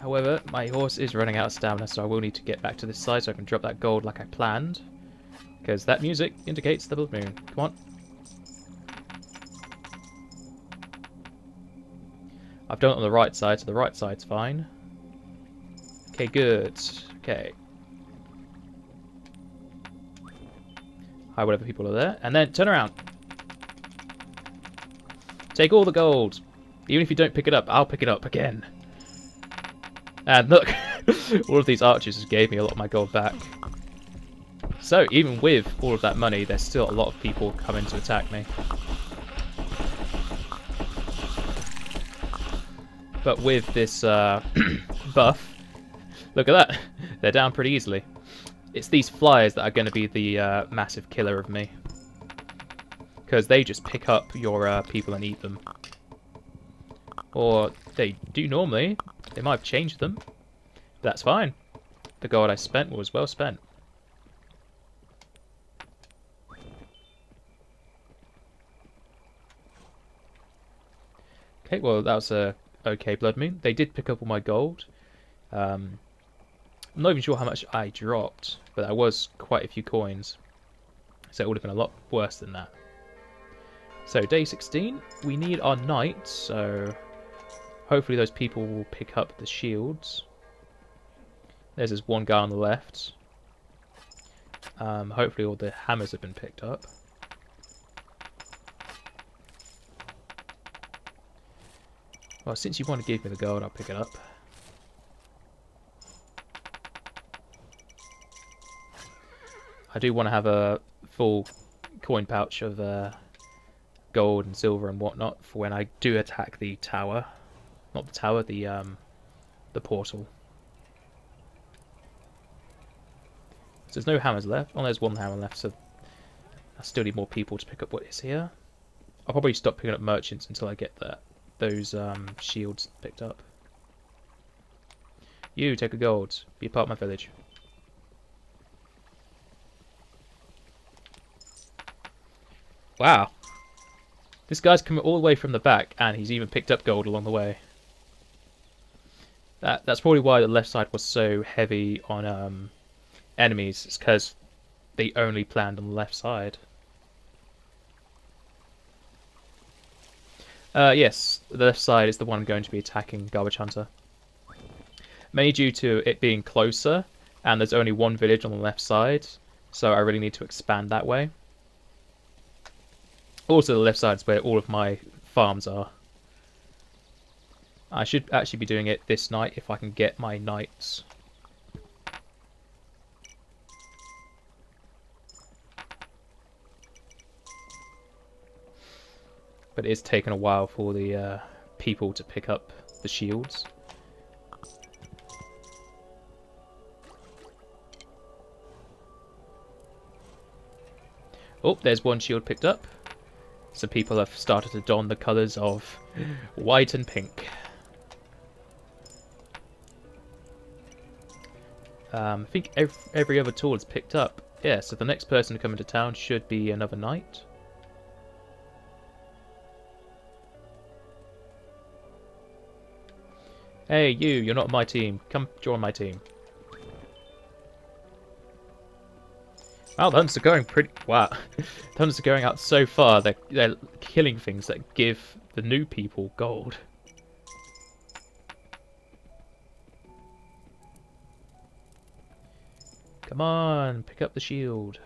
However, my horse is running out of stamina, so I will need to get back to this side so I can drop that gold like I planned. Because that music indicates the blood moon. Come on. I've done it on the right side, so the right side's fine. Okay, good. Okay. Hi, whatever people are there. And then turn around. Take all the gold. Even if you don't pick it up, I'll pick it up again. And look, all of these archers just gave me a lot of my gold back. So even with all of that money, there's still a lot of people coming to attack me. But with this buff, look at that, they're down pretty easily. It's these flyers that are going to be the massive killer of me. Because they just pick up your people and eat them. Or they do normally. They might have changed them. That's fine. The gold I spent was well spent. Okay, well that was a okay blood moon. They did pick up all my gold. I'm not even sure how much I dropped, but that was quite a few coins. So it would have been a lot worse than that. So day 16, we need our knights, so hopefully those people will pick up the shields. There's this one guy on the left. Hopefully all the hammers have been picked up. Well, since you want to give me the gold, I'll pick it up. I do want to have a full coin pouch of gold and silver and whatnot for when I do attack the tower. Not the tower, the portal. So there's no hammers left. Oh, there's one hammer left, so I still need more people to pick up what is here. I'll probably stop picking up merchants until I get those shields picked up. You, take the gold. Be a part of my village. Wow. This guy's come all the way from the back, and he's even picked up gold along the way. That's probably why the left side was so heavy on enemies. It's because they only planned on the left side. Yes, the left side is the one I'm going to be attacking, Garbage Hunter. Mainly due to it being closer, and there's only one village on the left side, so I really need to expand that way. Also, the left side is where all of my farms are. I should actually be doing it this night if I can get my knights. But it's taken a while for the people to pick up the shields. Oh, there's one shield picked up. So people have started to don the colours of white and pink. I think every other tool is picked up. Yeah, so the next person to come into town should be another knight. Hey, you're not my team. Come join my team. Wow, the hunts are going pretty... Wow. The hunts are going out so far, they're killing things that give the new people gold. Come on, pick up the shield.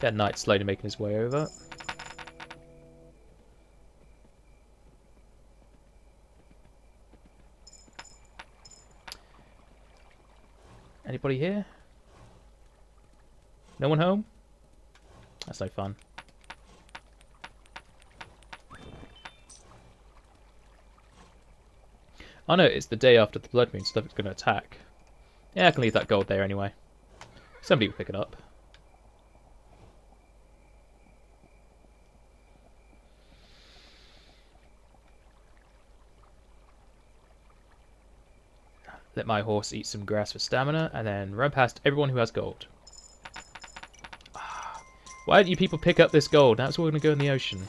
That knight's slowly making his way over. Anybody here? No one home? That's no fun. Oh no, it's the day after the blood moon, so it's going to attack. Yeah, I can leave that gold there anyway. Somebody will pick it up. Let my horse eat some grass for stamina, and then run past everyone who has gold. Why don't you people pick up this gold? That's where we're going to go in the ocean.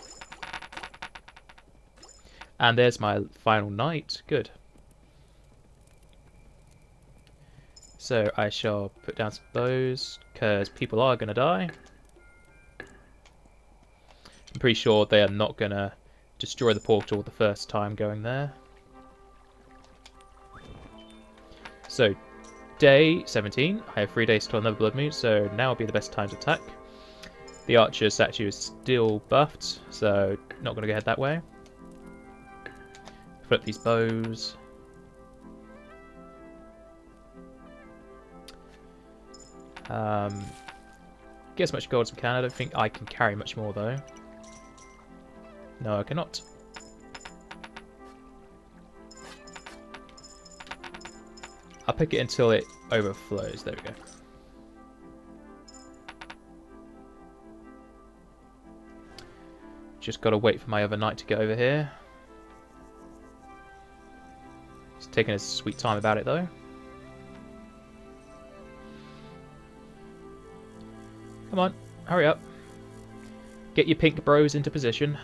And there's my final knight. Good. So I shall put down some bows, because people are going to die. I'm pretty sure they are not going to destroy the portal the first time going there. So, Day 17, I have 3 days till another blood moon, so now will be the best time to attack. The archer statue is still buffed, so not going to go ahead that way. Flip these bows. Get as much gold as we can. I don't think I can carry much more though. No, I cannot. I'll pick it until it overflows. There we go. Just got to wait for my other knight to get over here. He's taking his sweet time about it though. Come on, hurry up. Get your pink bros into position.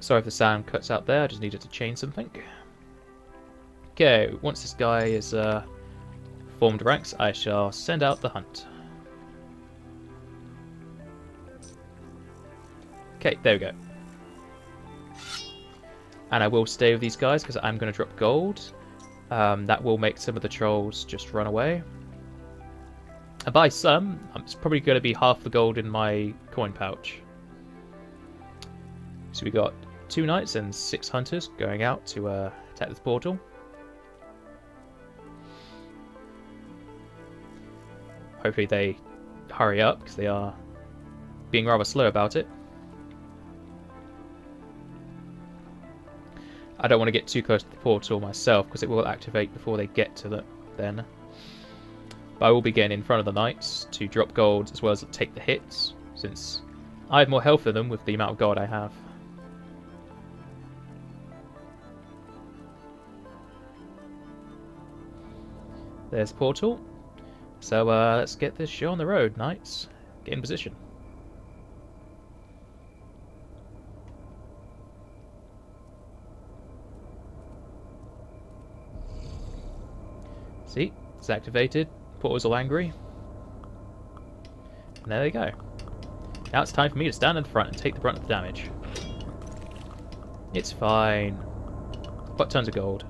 Sorry if the sound cuts out there, I just needed to change something. Okay, once this guy is formed ranks, I shall send out the hunt. Okay, there we go. And I will stay with these guys because I'm going to drop gold. That will make some of the trolls just run away. And by some, it's probably going to be half the gold in my coin pouch. So we got 2 knights and 6 hunters going out to attack this portal. Hopefully they hurry up because they are being rather slow about it. I don't want to get too close to the portal myself because it will activate before they get to it then. But I will be getting in front of the knights to drop gold as well as take the hits, since I have more health than them with the amount of gold I have. There's the portal. So let's get this show on the road, knights. Get in position. See, it's activated. Portal's all angry. And there they go. Now it's time for me to stand in the front and take the brunt of the damage. It's fine. I've got tons of gold.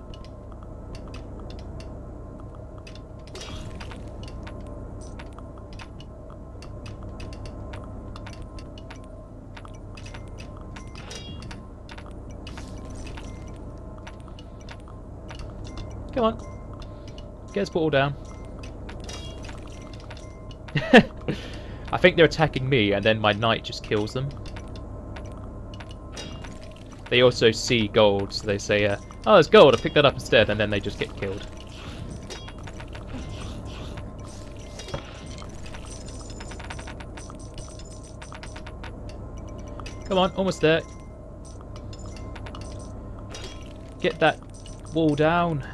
Come on. Get this portal down. I think they're attacking me and then my knight just kills them. They also see gold, so they say, oh, there's gold, I'll pick that up instead, and then they just get killed. Come on, almost there. Get that wall down.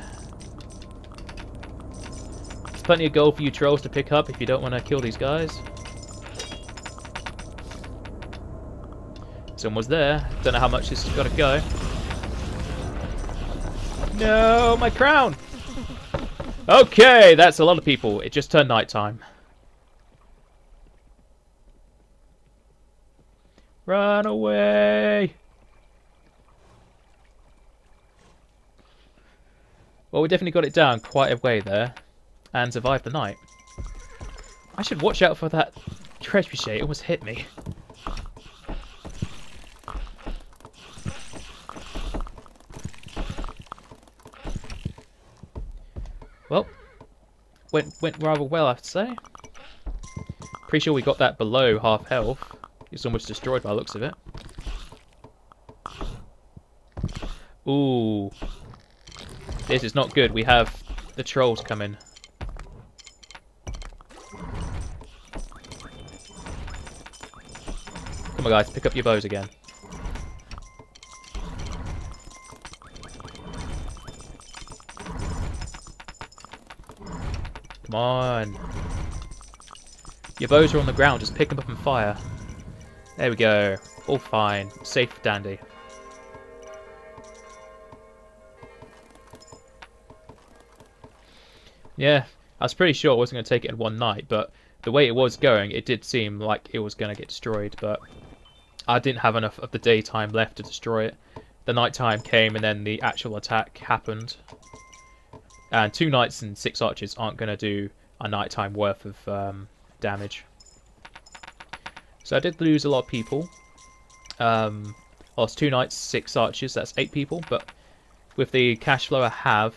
Plenty of gold for you trolls to pick up if you don't want to kill these guys. Someone's there. Don't know how much this has got to go. No, my crown! Okay, that's a lot of people. It just turned night time. Run away! Well, we definitely got it down quite a way there. And survive the night. I should watch out for that trebuchet. It almost hit me. Well, went rather well, I have to say. Pretty sure we got that below half health. It's almost destroyed by the looks of it. Ooh, this is not good. We have the trolls coming. Come on guys, pick up your bows again. Come on. Your bows are on the ground, just pick them up and fire. There we go. All fine. Safe dandy. Yeah, I was pretty sure I wasn't going to take it in one night, but the way it was going, it did seem like it was going to get destroyed, but I didn't have enough of the daytime left to destroy it. The nighttime came, and then the actual attack happened. And 2 knights and 6 archers aren't going to do a nighttime worth of damage. So I did lose a lot of people. I lost 2 knights, 6 archers, that's 8 people, but with the cash flow I have,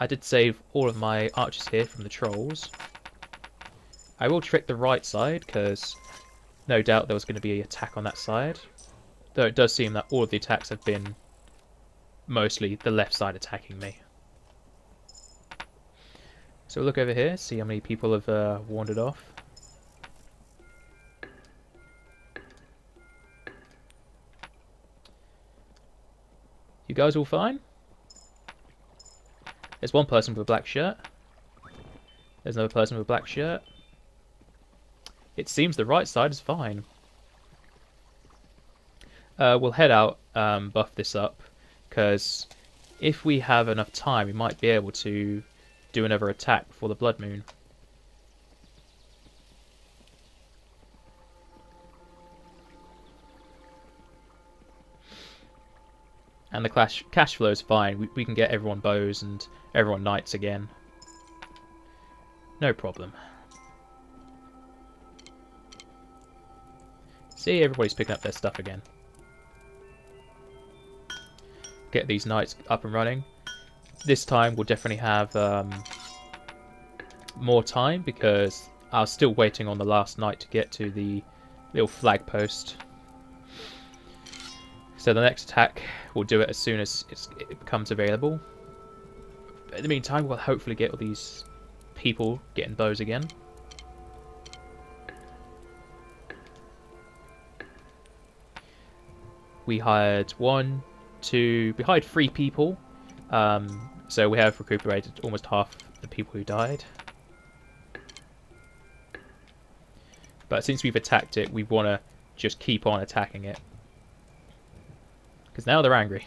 I did save all of my archers here from the trolls. I will trick the right side, because no doubt there was going to be an attack on that side. Though it does seem that all of the attacks have been mostly the left side attacking me. So we'll look over here, see how many people have wandered off. You guys all fine? There's one person with a black shirt. There's another person with a black shirt. It seems the right side is fine. We'll head out, buff this up, because if we have enough time, we might be able to do another attack before the blood moon. And the cash flow is fine. We can get everyone bows and everyone knights again. No problem. See, everybody's picking up their stuff again. Get these knights up and running. This time we'll definitely have more time, because I was still waiting on the last knight to get to the little flag post. So the next attack, we'll do it as soon as it becomes available. In the meantime, we'll hopefully get all these people getting bows again. We hired 3 people, so we have recuperated almost half the people who died. But since we've attacked it, we want to just keep on attacking it, because now they're angry.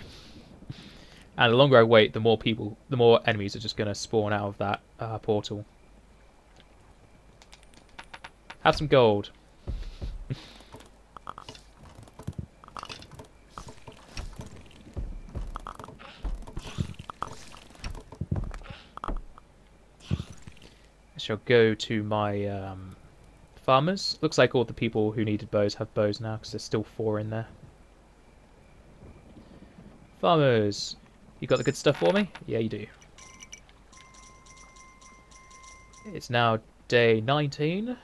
And the longer I wait, the more enemies are just going to spawn out of that portal. Have some gold. I'll go to my farmers. Looks like all the people who needed bows have bows now, because there's still 4 in there. Farmers, you got the good stuff for me? Yeah, you do. It's now day 19.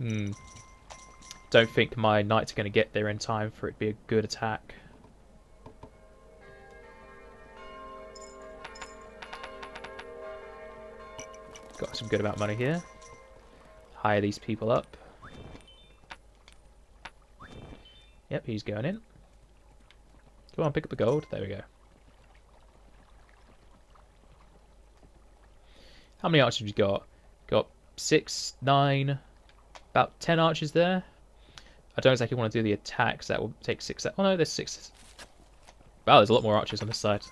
Don't think my knights are going to get there in time for it to be a good attack. Got some good amount of money here. Hire these people up. Yep, he's going in. Come on, pick up the gold. There we go. How many archers have you got? Got 6, 9, about 10 archers there. I don't exactly want to do the attacks. That will take 6. Oh no, there's 6. Wow, there's a lot more archers on this side.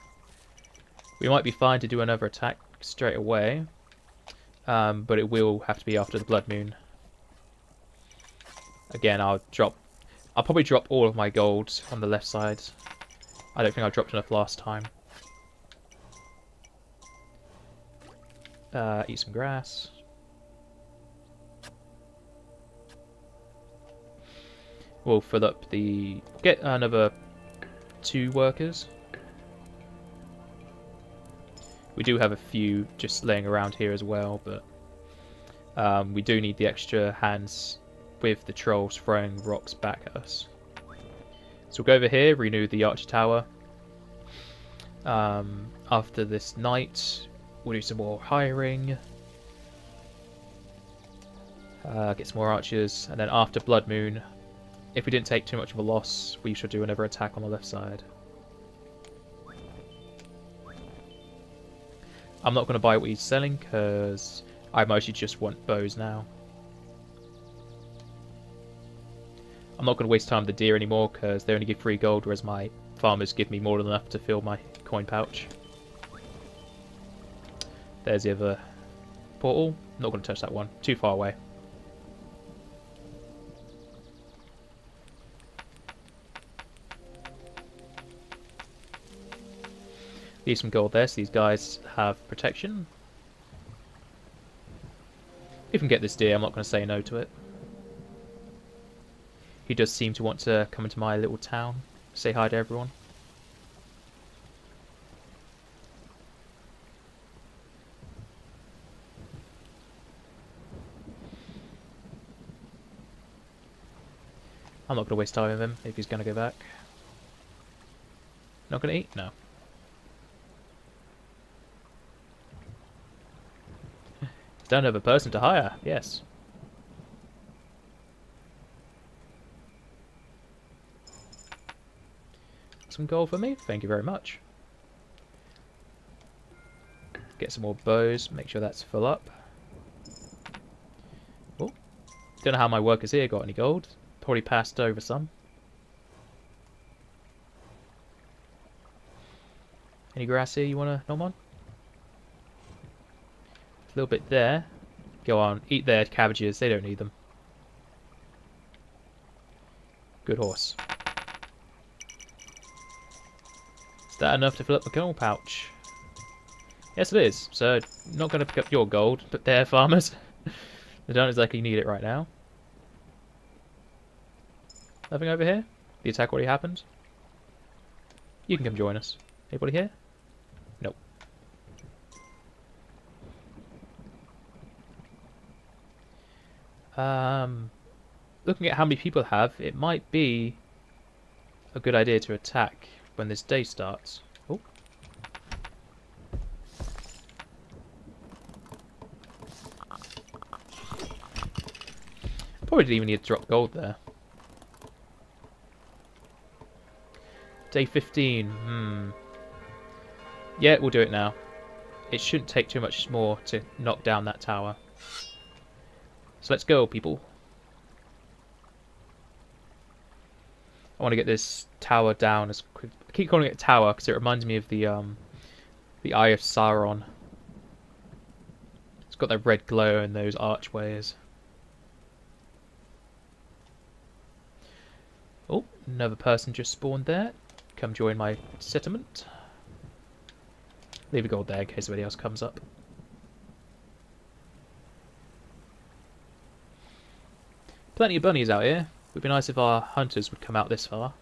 We might be fine to do another attack straight away. But it will have to be after the blood moon. Again, I'll probably drop all of my gold on the left side. I don't think I dropped enough last time. Eat some grass. We'll fill up the... Get another 2 workers. We do have a few just laying around here as well, but we do need the extra hands with the trolls throwing rocks back at us. So we'll go over here, renew the archer tower. After this night, we'll do some more hiring. Get some more archers, and then after blood moon, if we didn't take too much of a loss, we should do another attack on the left side. I'm not going to buy what he's selling, because I mostly just want bows now. I'm not going to waste time with the deer anymore, because they only give 3 gold, whereas my farmers give me more than enough to fill my coin pouch. There's the other portal. Not going to touch that one. Too far away. Leave some gold there so these guys have protection. If we can get this deer, I'm not going to say no to it. He does seem to want to come into my little town, say hi to everyone. I'm not going to waste time with him if he's going to go back. Not going to eat? No. Don't have a person to hire, yes. Some gold for me, thank you very much. Get some more bows, make sure that's full up. Oh, don't know how my workers here got any gold. Probably passed over some. Any grass here you want to nom on? A little bit there. Go on, eat their cabbages, they don't need them. Good horse. Is that enough to fill up the gold pouch? Yes it is, so not going to pick up your gold, but they're farmers. They don't exactly need it right now. Nothing over here? The attack already happened? You can come join us. Anybody here? Nope. Looking at how many people have, it might be a good idea to attack when this day starts. Oh. Probably didn't even need to drop gold there. Day 15. Yeah, we'll do it now. It shouldn't take too much more to knock down that tower. So let's go, people. I want to get this tower down as quick. I keep calling it a tower because it reminds me of the Eye of Sauron. It's got that red glow and those archways. Oh, another person just spawned there. Come join my settlement. Leave a gold there in case somebody else comes up. Plenty of bunnies out here. It would be nice if our hunters would come out this far.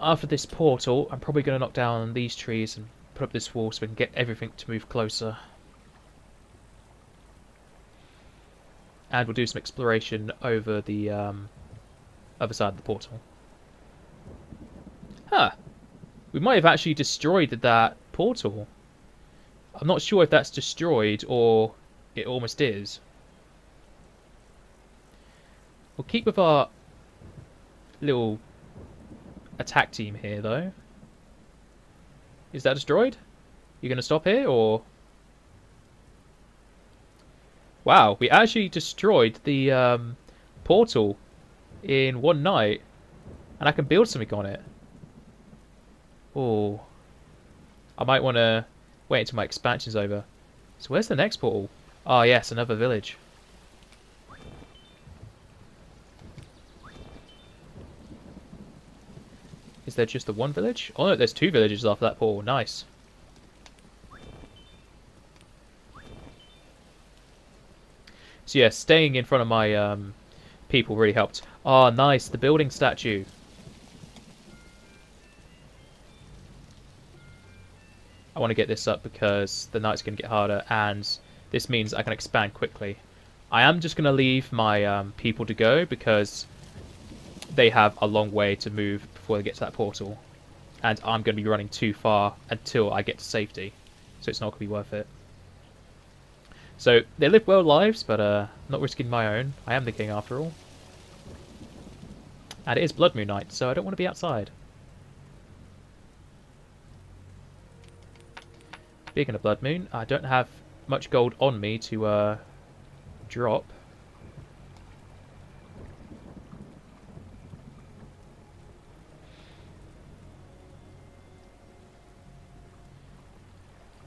After this portal, I'm probably going to knock down these trees and put up this wall so we can get everything to move closer. And we'll do some exploration over the other side of the portal. Huh. We might have actually destroyed that portal. I'm not sure if that's destroyed or... it almost is. We'll keep with our little attack team here, though. Is that destroyed? You're going to stop here, or...? Wow, we actually destroyed the portal in one night. And I can build something on it. Oh. I might want to wait until my expansion's over. So where's the next portal? Ah, yes, another village. Is there just the one village? Oh no, there's two villages after that portal. Nice. So yeah, staying in front of my people really helped. Ah, nice, the building statue. I want to get this up because the night's going to get harder and... this means I can expand quickly. I am just going to leave my people to go because they have a long way to move before they get to that portal. And I'm going to be running too far until I get to safety. So it's not going to be worth it. So they live well lives, but not risking my own. I am the king after all. And it is Blood Moon Night, so I don't want to be outside. Speaking of Blood Moon, I don't have... much gold on me to drop.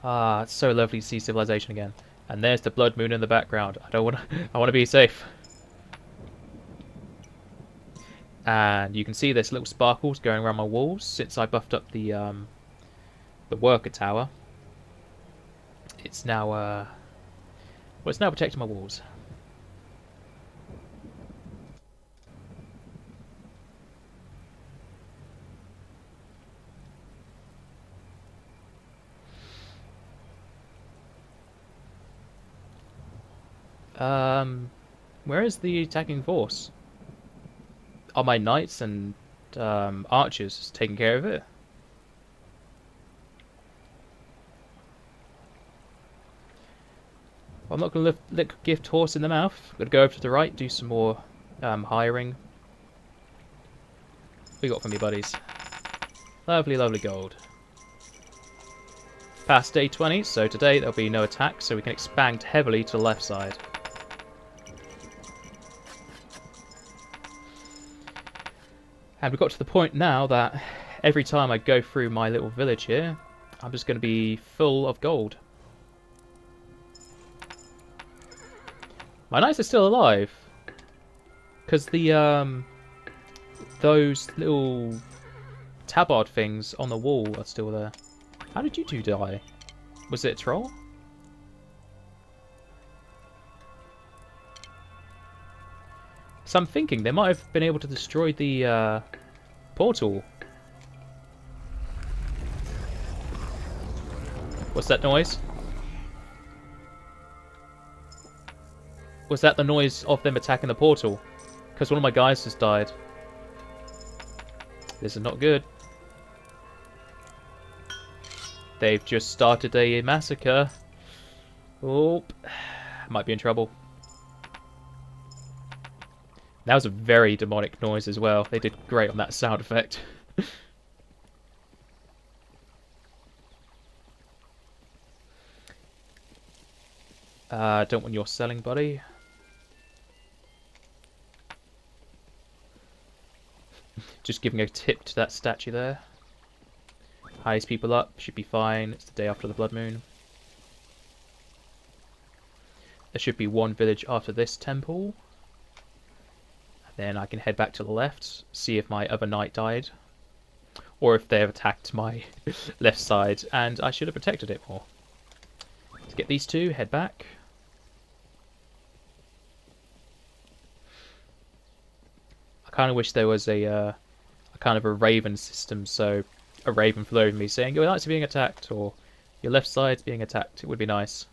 Ah, it's so lovely to see civilization again. And there's the blood moon in the background. I don't want to. I want to be safe. And you can see there's little sparkles going around my walls since I buffed up the worker tower. It's now well, it's now protecting my walls. Where is the attacking force? Are my knights and archers taking care of it? I'm not going to lick gift horse in the mouth. I'm going to go over to the right, do some more hiring. What you got for me, buddies? Lovely, lovely gold. Past day 20, so today there'll be no attack, so we can expand heavily to the left side. And we've got to the point now that every time I go through my little village here, I'm just going to be full of gold. My knights are still alive. Because the, those little tabard things on the wall are still there. How did you two die? Was it a troll? So I'm thinking they might have been able to destroy the portal. What's that noise? Was that the noise of them attacking the portal? Because one of my guys just died. This is not good. They've just started a massacre. Oh, might be in trouble. That was a very demonic noise as well. They did great on that sound effect. Don't want your selling, buddy. Just giving a tip to that statue there. Highest people up. Should be fine. It's the day after the blood moon. There should be one village after this temple. Then I can head back to the left, see if my other knight died. Or if they have attacked my left side, and I should have protected it more. Let's get these two, head back. I kind of wish there was a kind of a raven system, so a raven flew over me saying, your knights are being attacked, or your left side's being attacked. It would be nice.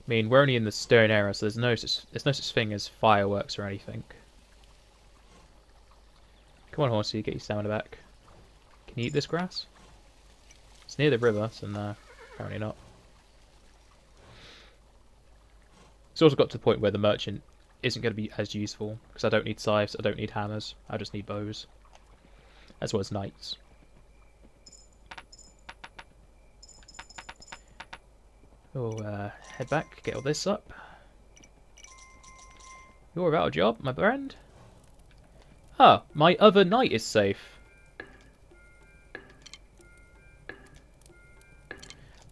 I mean, we're only in the stone era, so there's no such thing as fireworks or anything. Come on, horsey, get your stamina back. Can you eat this grass? It's near the river, so no, apparently not. It's also got to the point where the merchant isn't going to be as useful, because I don't need scythes, I don't need hammers, I just need bows, as well as knights. We'll head back, get all this up. You're out of job, my friend. Ah, my other knight is safe.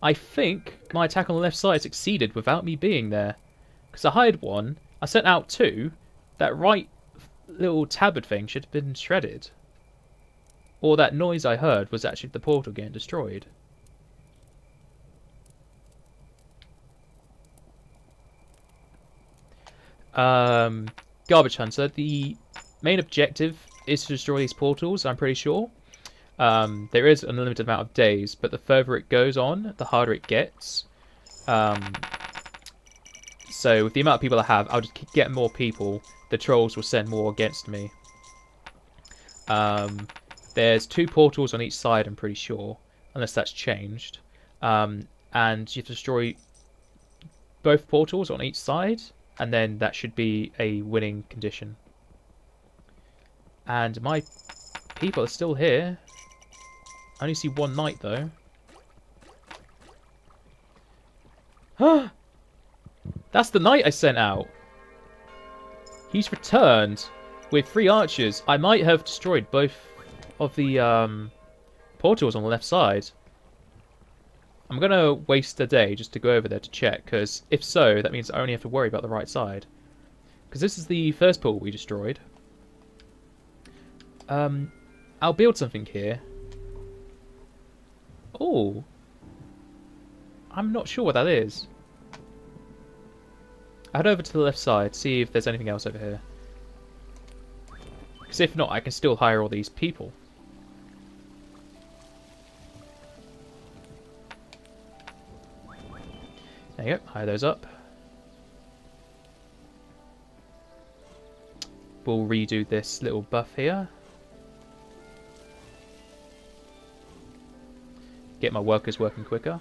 I think my attack on the left side succeeded without me being there. Because I hired one, I sent out two, that right little tabard thing should have been shredded. Or that noise I heard was actually the portal getting destroyed. Garbage Hunter, the main objective is to destroy these portals, I'm pretty sure. There is an unlimited amount of days, but the further it goes on, the harder it gets. So with the amount of people I have, I'll just get more people. The trolls will send more against me. There's two portals on each side, I'm pretty sure, unless that's changed. And you have to destroy both portals on each side. And then that should be a winning condition. And my people are still here. I only see one knight though. That's the knight I sent out. He's returned with 3 archers. I might have destroyed both of the portals on the left side. I'm going to waste a day just to go over there to check, because if so, that means I only have to worry about the right side. Because this is the first pool we destroyed. I'll build something here. Oh, I'm not sure what that is. I'll head over to the left side, see if there's anything else over here. Because if not, I can still hire all these people. There you go, hire those up. We'll redo this little buff here. Get my workers working quicker.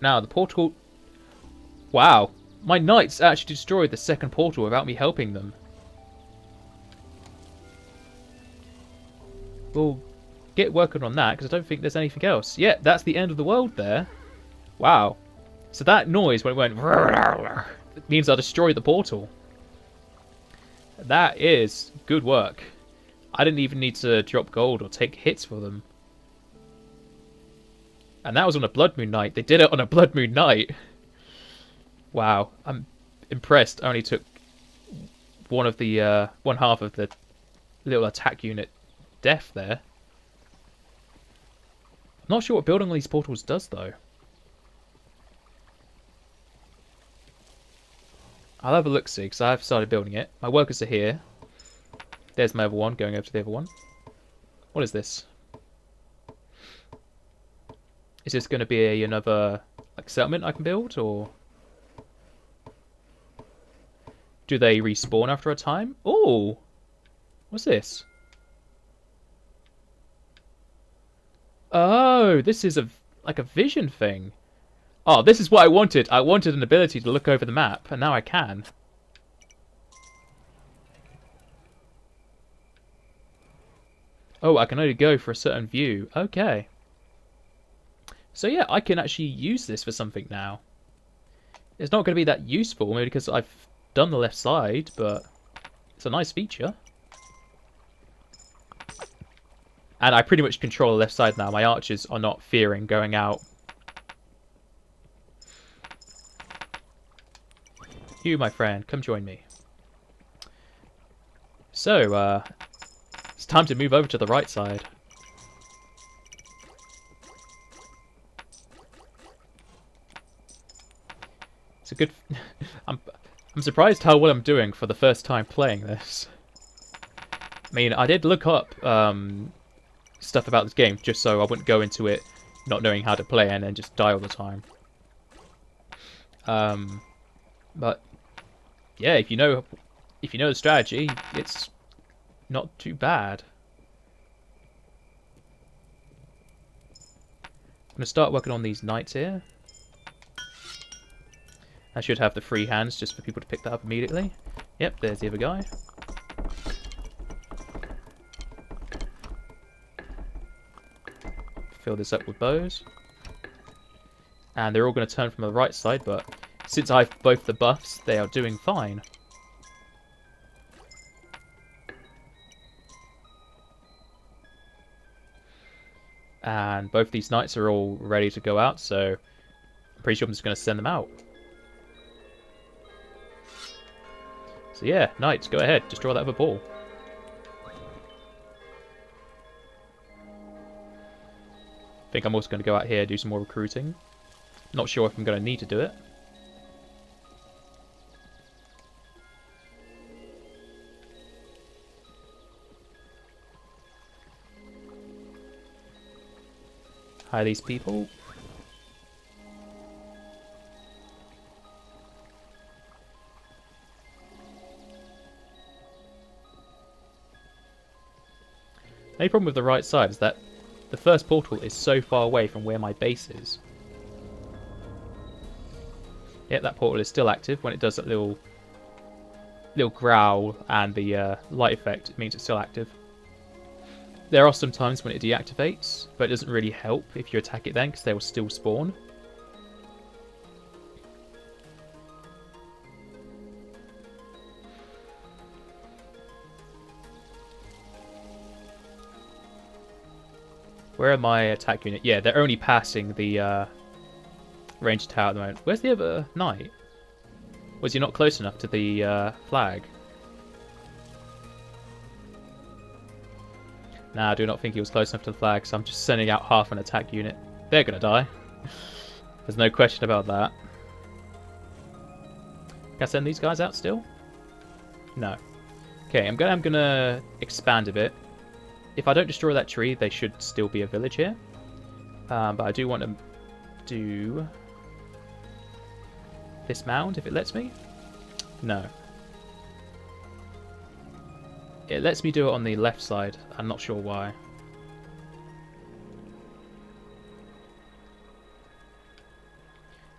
Now the portal... Wow! My knights actually destroyed the second portal without me helping them. We'll get working on that, because I don't think there's anything else. Yeah, that's the end of the world there. Wow. So that noise when it went... It means I destroyed the portal. That is good work. I didn't even need to drop gold or take hits for them. And that was on a blood moon night. They did it on a blood moon night. Wow, I'm impressed. I only took one of the one half of the little attack unit death there. I'm not sure what building all these portals does though. I'll have a look see because I've started building it. My workers are here. There's my other one going over to the other one. What is this? Is this going to be another like settlement I can build, or do they respawn after a time? Oh, what's this? Oh, this is like a vision thing. Oh, this is what I wanted. I wanted an ability to look over the map, and now I can. Oh, I can only go for a certain view. Okay. So yeah, I can actually use this for something now. It's not going to be that useful, maybe because I've done the left side, but it's a nice feature. And I pretty much control the left side now. My archers are not fearing going out. You, my friend, come join me. So, it's time to move over to the right side. It's a good... I'm surprised how well I'm doing for the first time playing this. I mean, I did look up stuff about this game just so I wouldn't go into it not knowing how to play and then just die all the time. But yeah, if you know the strategy, it's not too bad. I'm gonna start working on these knights here. I should have the free hands just for people to pick that up immediately. Yep, there's the other guy. Fill this up with bows. And they're all going to turn from the right side, but since I've both the buffs, they are doing fine. And both these knights are all ready to go out, so I'm pretty sure I'm just going to send them out. So yeah, knights, go ahead, destroy that other ball. I think I'm also going to go out here, do some more recruiting. Not sure if I'm going to need to do it. Hire these people. The only problem with the right side is that the first portal is so far away from where my base is. Yep, that portal is still active. When it does that little growl and the light effect, it means it's still active. There are some times when it deactivates, but it doesn't really help if you attack it then, because they will still spawn. Where are my attack unit? Yeah, they're only passing the ranger tower at the moment. Where's the other knight? Was he not close enough to the flag? Nah, I do not think he was close enough to the flag, so I'm just sending out half an attack unit. They're gonna die. There's no question about that. Can I send these guys out still? No. Okay, I'm gonna expand a bit. If I don't destroy that tree, they should still be a village here. But I do want to do this mound, if it lets me. No. It lets me do it on the left side. I'm not sure why.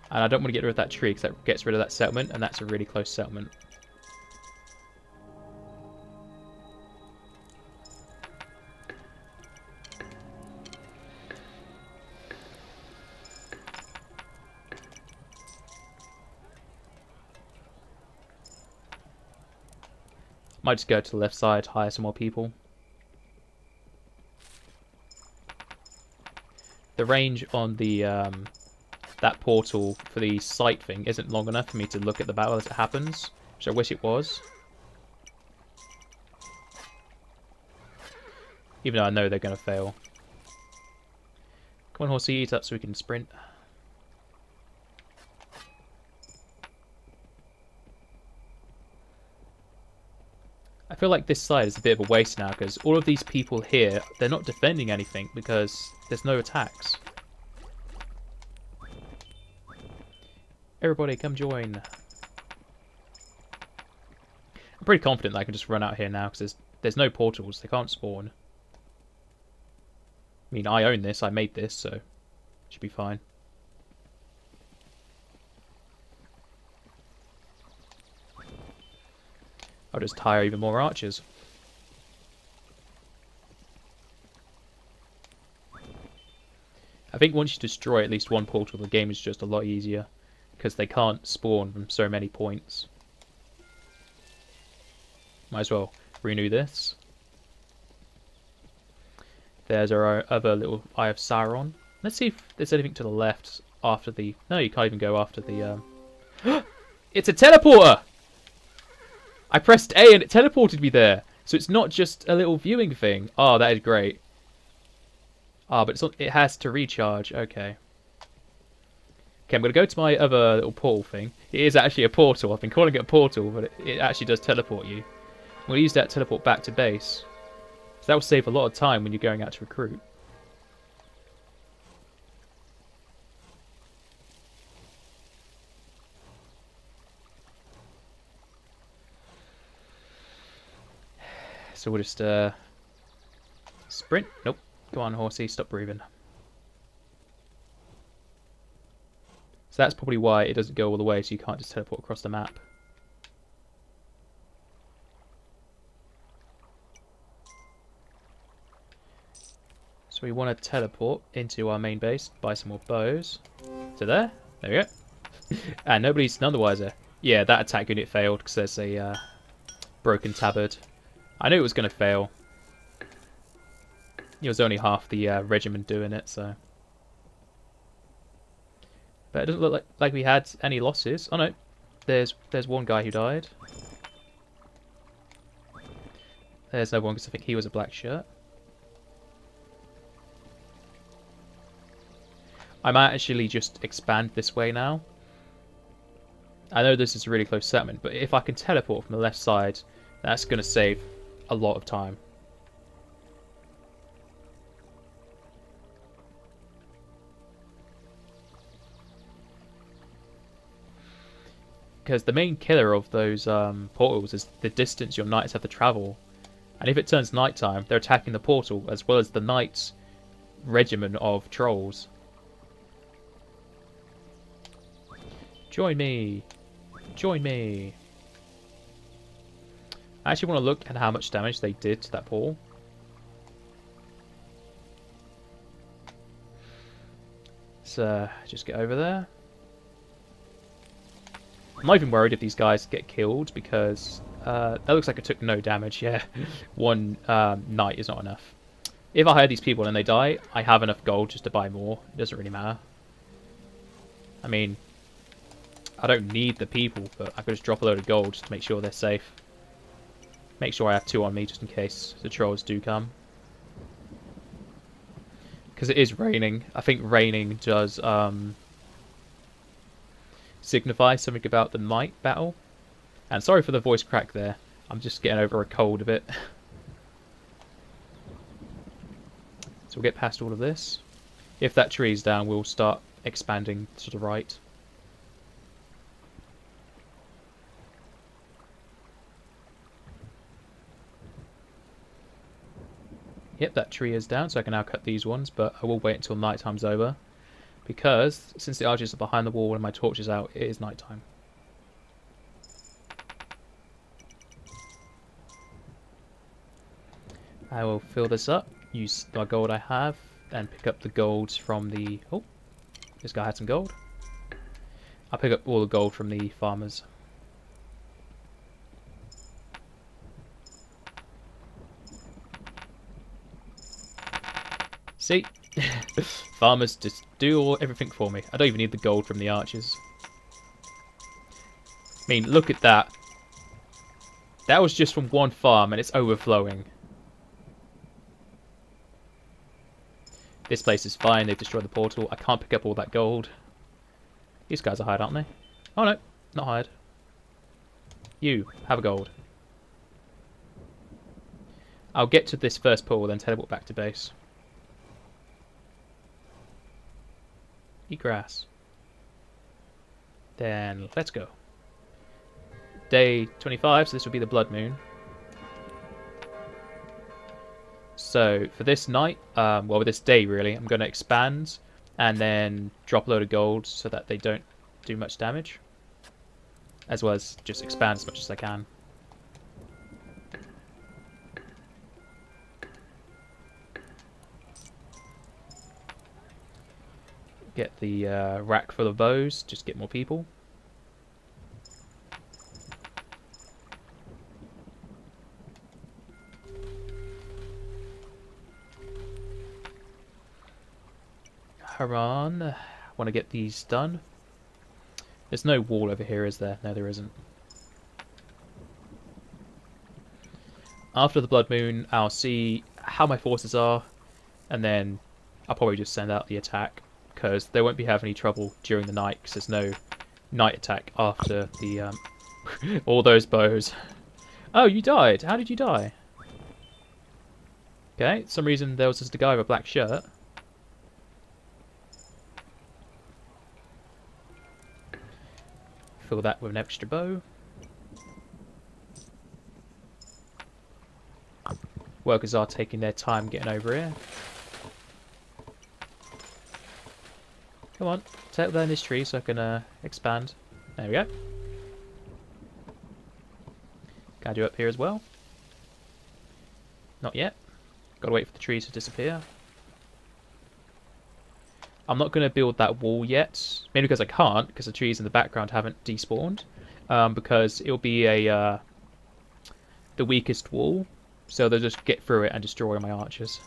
And I don't want to get rid of that tree because that gets rid of that settlement, and that's a really close settlement. Might just go to the left side, hire some more people. The range on the that portal for the sight thing isn't long enough for me to look at the battle as it happens, which I wish it was. Even though I know they're going to fail. Come on, horsey, eat up so we can sprint. I feel like this side is a bit of a waste now because all of these people here, they're not defending anything because there's no attacks. Everybody come join. I'm pretty confident that I can just run out here now because there's no portals. They can't spawn. I mean, I own this. I made this, so it should be fine. I'll just hire even more archers. I think once you destroy at least one portal, the game is just a lot easier, because they can't spawn from so many points. Might as well renew this. There's our other little Eye of Sauron. Let's see if there's anything to the left after the... No, you can't even go after the... It's a teleporter! I pressed A and it teleported me there. So it's not just a little viewing thing. Oh, that is great. Ah, but it's not, it has to recharge. Okay. Okay, I'm going to go to my other little portal thing. It is actually a portal. I've been calling it a portal, but it actually does teleport you. I'm going to use that to teleport back to base. So that will save a lot of time when you're going out to recruit. So we'll just sprint. Nope. Go on, horsey. Stop breathing. So that's probably why it doesn't go all the way, so you can't just teleport across the map. So we want to teleport into our main base, buy some more bows. So there. There we go. And nobody's none the wiser. Yeah, that attack unit failed because there's a broken tabard. I knew it was going to fail. It was only half the regiment doing it, so. But it doesn't look like we had any losses. Oh no, there's one guy who died. There's no one because I think he was a black shirt. I might actually just expand this way now. I know this is a really close settlement, but if I can teleport from the left side, that's going to save a lot of time. Because the main killer of those portals is the distance your knights have to travel. And if it turns nighttime, they're attacking the portal as well as the knight's regiment of trolls. Join me! Join me! I actually want to look at how much damage they did to that portal. So, just get over there. I'm not even worried if these guys get killed because that looks like it took no damage. Yeah, one knight is not enough. If I hire these people and they die, I have enough gold just to buy more. It doesn't really matter. I mean, I don't need the people, but I could just drop a load of gold just to make sure they're safe. Make sure I have two on me just in case the trolls do come. Because it is raining. I think raining does signify something about the night battle. And sorry for the voice crack there. I'm just getting over a cold a bit. So we'll get past all of this. If that tree's down, we'll start expanding to the right. Yep, that tree is down, so I can now cut these ones, but I will wait until night time's over. Because, since the archers are behind the wall and my torch is out, it is night time. I will fill this up, use my gold I have, and pick up the golds from the... Oh, this guy had some gold. I'll pick up all the gold from the farmers. See? Farmers just do everything for me. I don't even need the gold from the archers. I mean, look at that. That was just from one farm and it's overflowing. This place is fine. They've destroyed the portal. I can't pick up all that gold. These guys are hired, aren't they? Oh no, not hired. You, have a gold. I'll get to this first portal, then teleport back to base. Eat grass. Then let's go. Day 25, so this will be the blood moon. So for this night, well, with this day really, I'm going to expand and then drop a load of gold so that they don't do much damage. As well as just expand as much as I can. Get the rack full of bows, just get more people. Haran, I want to get these done. There's no wall over here, is there? No, there isn't. After the blood moon, I'll see how my forces are, and then I'll probably just send out the attack. Because they won't be having any trouble during the night, because there's no night attack after the all those bows. Oh, you died! How did you die? Okay, for some reason there was just a guy with a black shirt. Fill that with an extra bow. Workers are taking their time getting over here. Come on, take down this tree so I can expand. There we go. Can I do up here as well? Not yet. Gotta wait for the trees to disappear. I'm not going to build that wall yet. Mainly because I can't, because the trees in the background haven't despawned. Because it'll be a the weakest wall. So they'll just get through it and destroy my archers.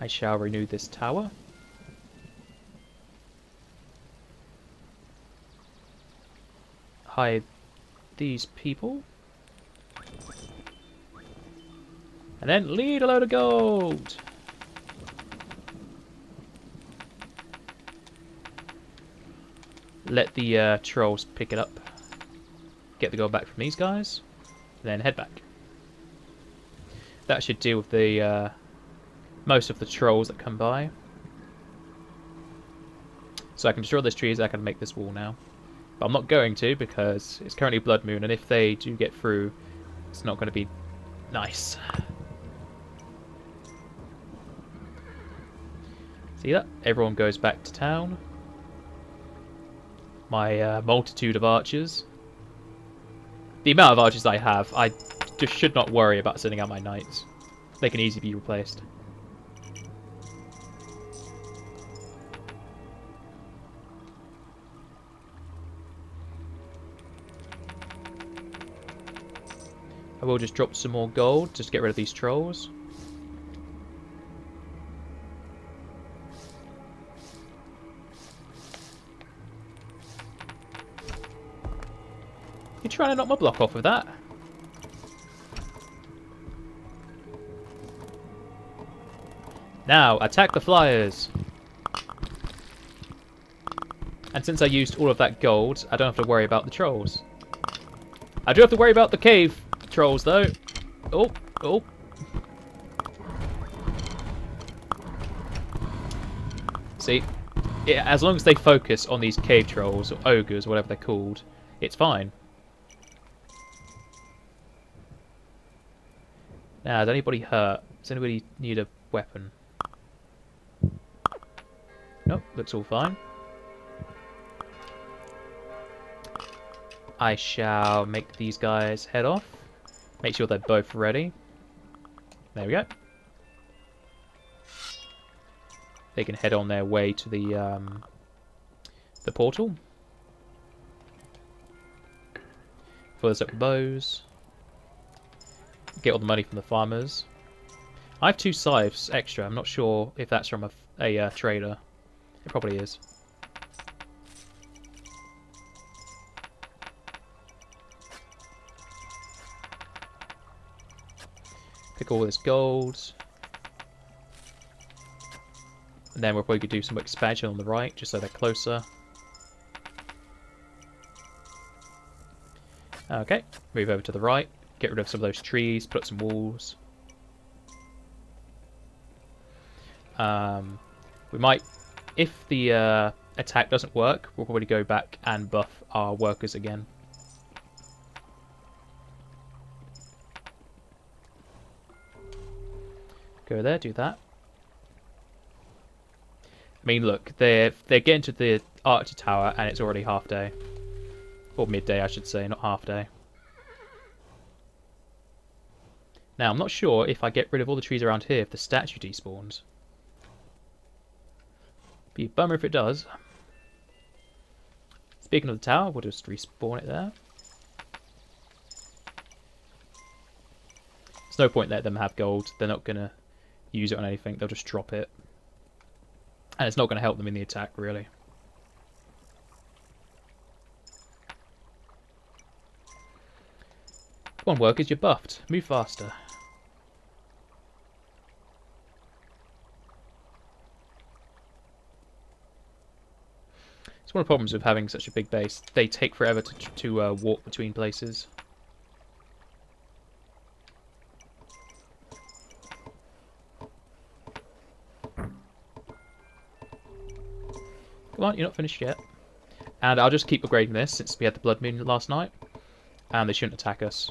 I shall renew this tower. Hide these people. And then lead a load of gold! Let the trolls pick it up. Get the gold back from these guys. Then head back. That should deal with the... most of the trolls that come by. So I can destroy these trees, I can make this wall now. But I'm not going to because it's currently blood moon, and if they do get through, it's not going to be nice. See that? Everyone goes back to town. My multitude of archers. The amount of archers I have, I just should not worry about sending out my knights. They can easily be replaced. I will just drop some more gold just to get rid of these trolls. You're trying to knock my block off with that. Now, attack the flyers. And since I used all of that gold, I don't have to worry about the trolls. I do have to worry about the cave trolls, though. Oh, oh. See, yeah, as long as they focus on these cave trolls, or ogres, or whatever they're called, it's fine. Now, is anybody hurt? Does anybody need a weapon? Nope, looks all fine. I shall make these guys head off. Make sure they're both ready. There we go. They can head on their way to the portal. Fill this up with bows. Get all the money from the farmers. I have 2 scythes extra. I'm not sure if that's from a trader. It probably is. Pick all this gold. And then we'll probably do some expansion on the right, just so they're closer. Okay, move over to the right. Get rid of some of those trees, put up some walls. We might, if the attack doesn't work, we'll probably go back and buff our workers again. Go there, do that. I mean, look, they're getting to the Archer Tower and it's already half day. Or midday, I should say, not half day. Now, I'm not sure if I get rid of all the trees around here if the statue despawns. Be a bummer if it does. Speaking of the tower, we'll just respawn it there. There's no point letting them have gold. They're not going to use it on anything. They'll just drop it. And it's not going to help them in the attack, really. Come on, workers, you're buffed. Move faster. It's one of the problems with having such a big base. They take forever to walk between places. Come on, you're not finished yet. And I'll just keep upgrading this since we had the blood moon last night. And they shouldn't attack us.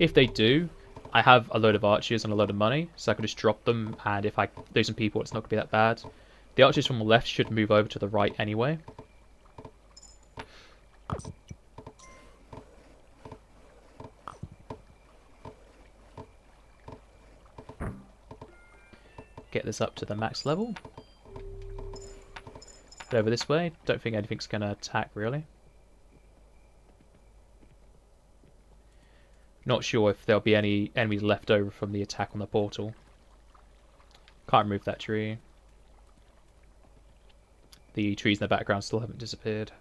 If they do, I have a load of archers and a load of money, so I can just drop them, and if I lose some people, it's not going to be that bad. The archers from the left should move over to the right anyway. Get this up to the max level. Head over this way. Don't think anything's going to attack, really. Not sure if there'll be any enemies left over from the attack on the portal. Can't remove that tree. The trees in the background still haven't disappeared.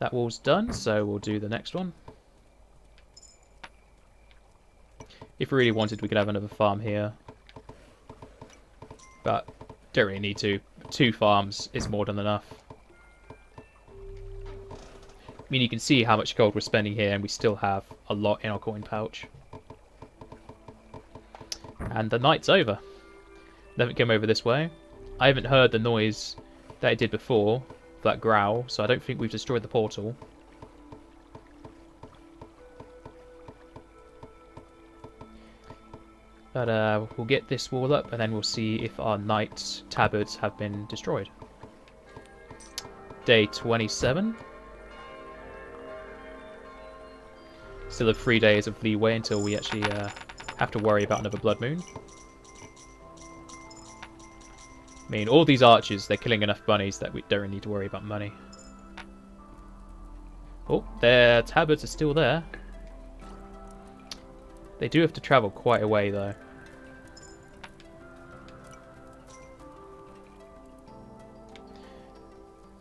That wall's done, so we'll do the next one. If we really wanted, we could have another farm here. But... don't really need to. 2 farms is more than enough. I mean, you can see how much gold we're spending here, and we still have a lot in our coin pouch. And the night's over. Never came over this way. I haven't heard the noise that it did before, that growl, so I don't think we've destroyed the portal. But we'll get this wall up, and then we'll see if our knight's tabards have been destroyed. Day 27. Still have 3 days of leeway until we actually have to worry about another blood moon. I mean, all these archers, they're killing enough bunnies that we don't need to worry about money. Oh, their tabards are still there. They do have to travel quite a way, though.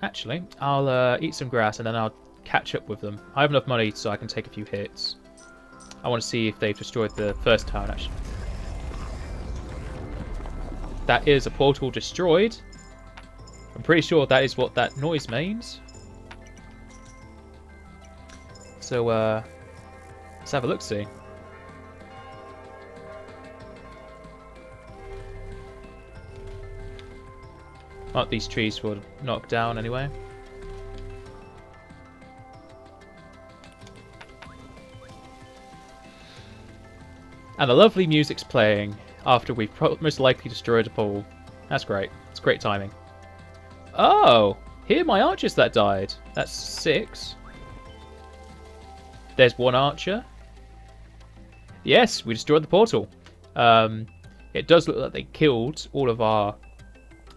Actually, I'll eat some grass and then I'll catch up with them. I have enough money so I can take a few hits. I want to see if they've destroyed the first town, actually. That is a portal destroyed. I'm pretty sure that is what that noise means. So, let's have a look-see. Aren't these trees were knocked down anyway? And the lovely music's playing after we've most likely destroyed a pool. That's great. It's great timing. Oh! Here are my archers that died. That's 6. There's one archer. Yes, we destroyed the portal. It does look like they killed all of our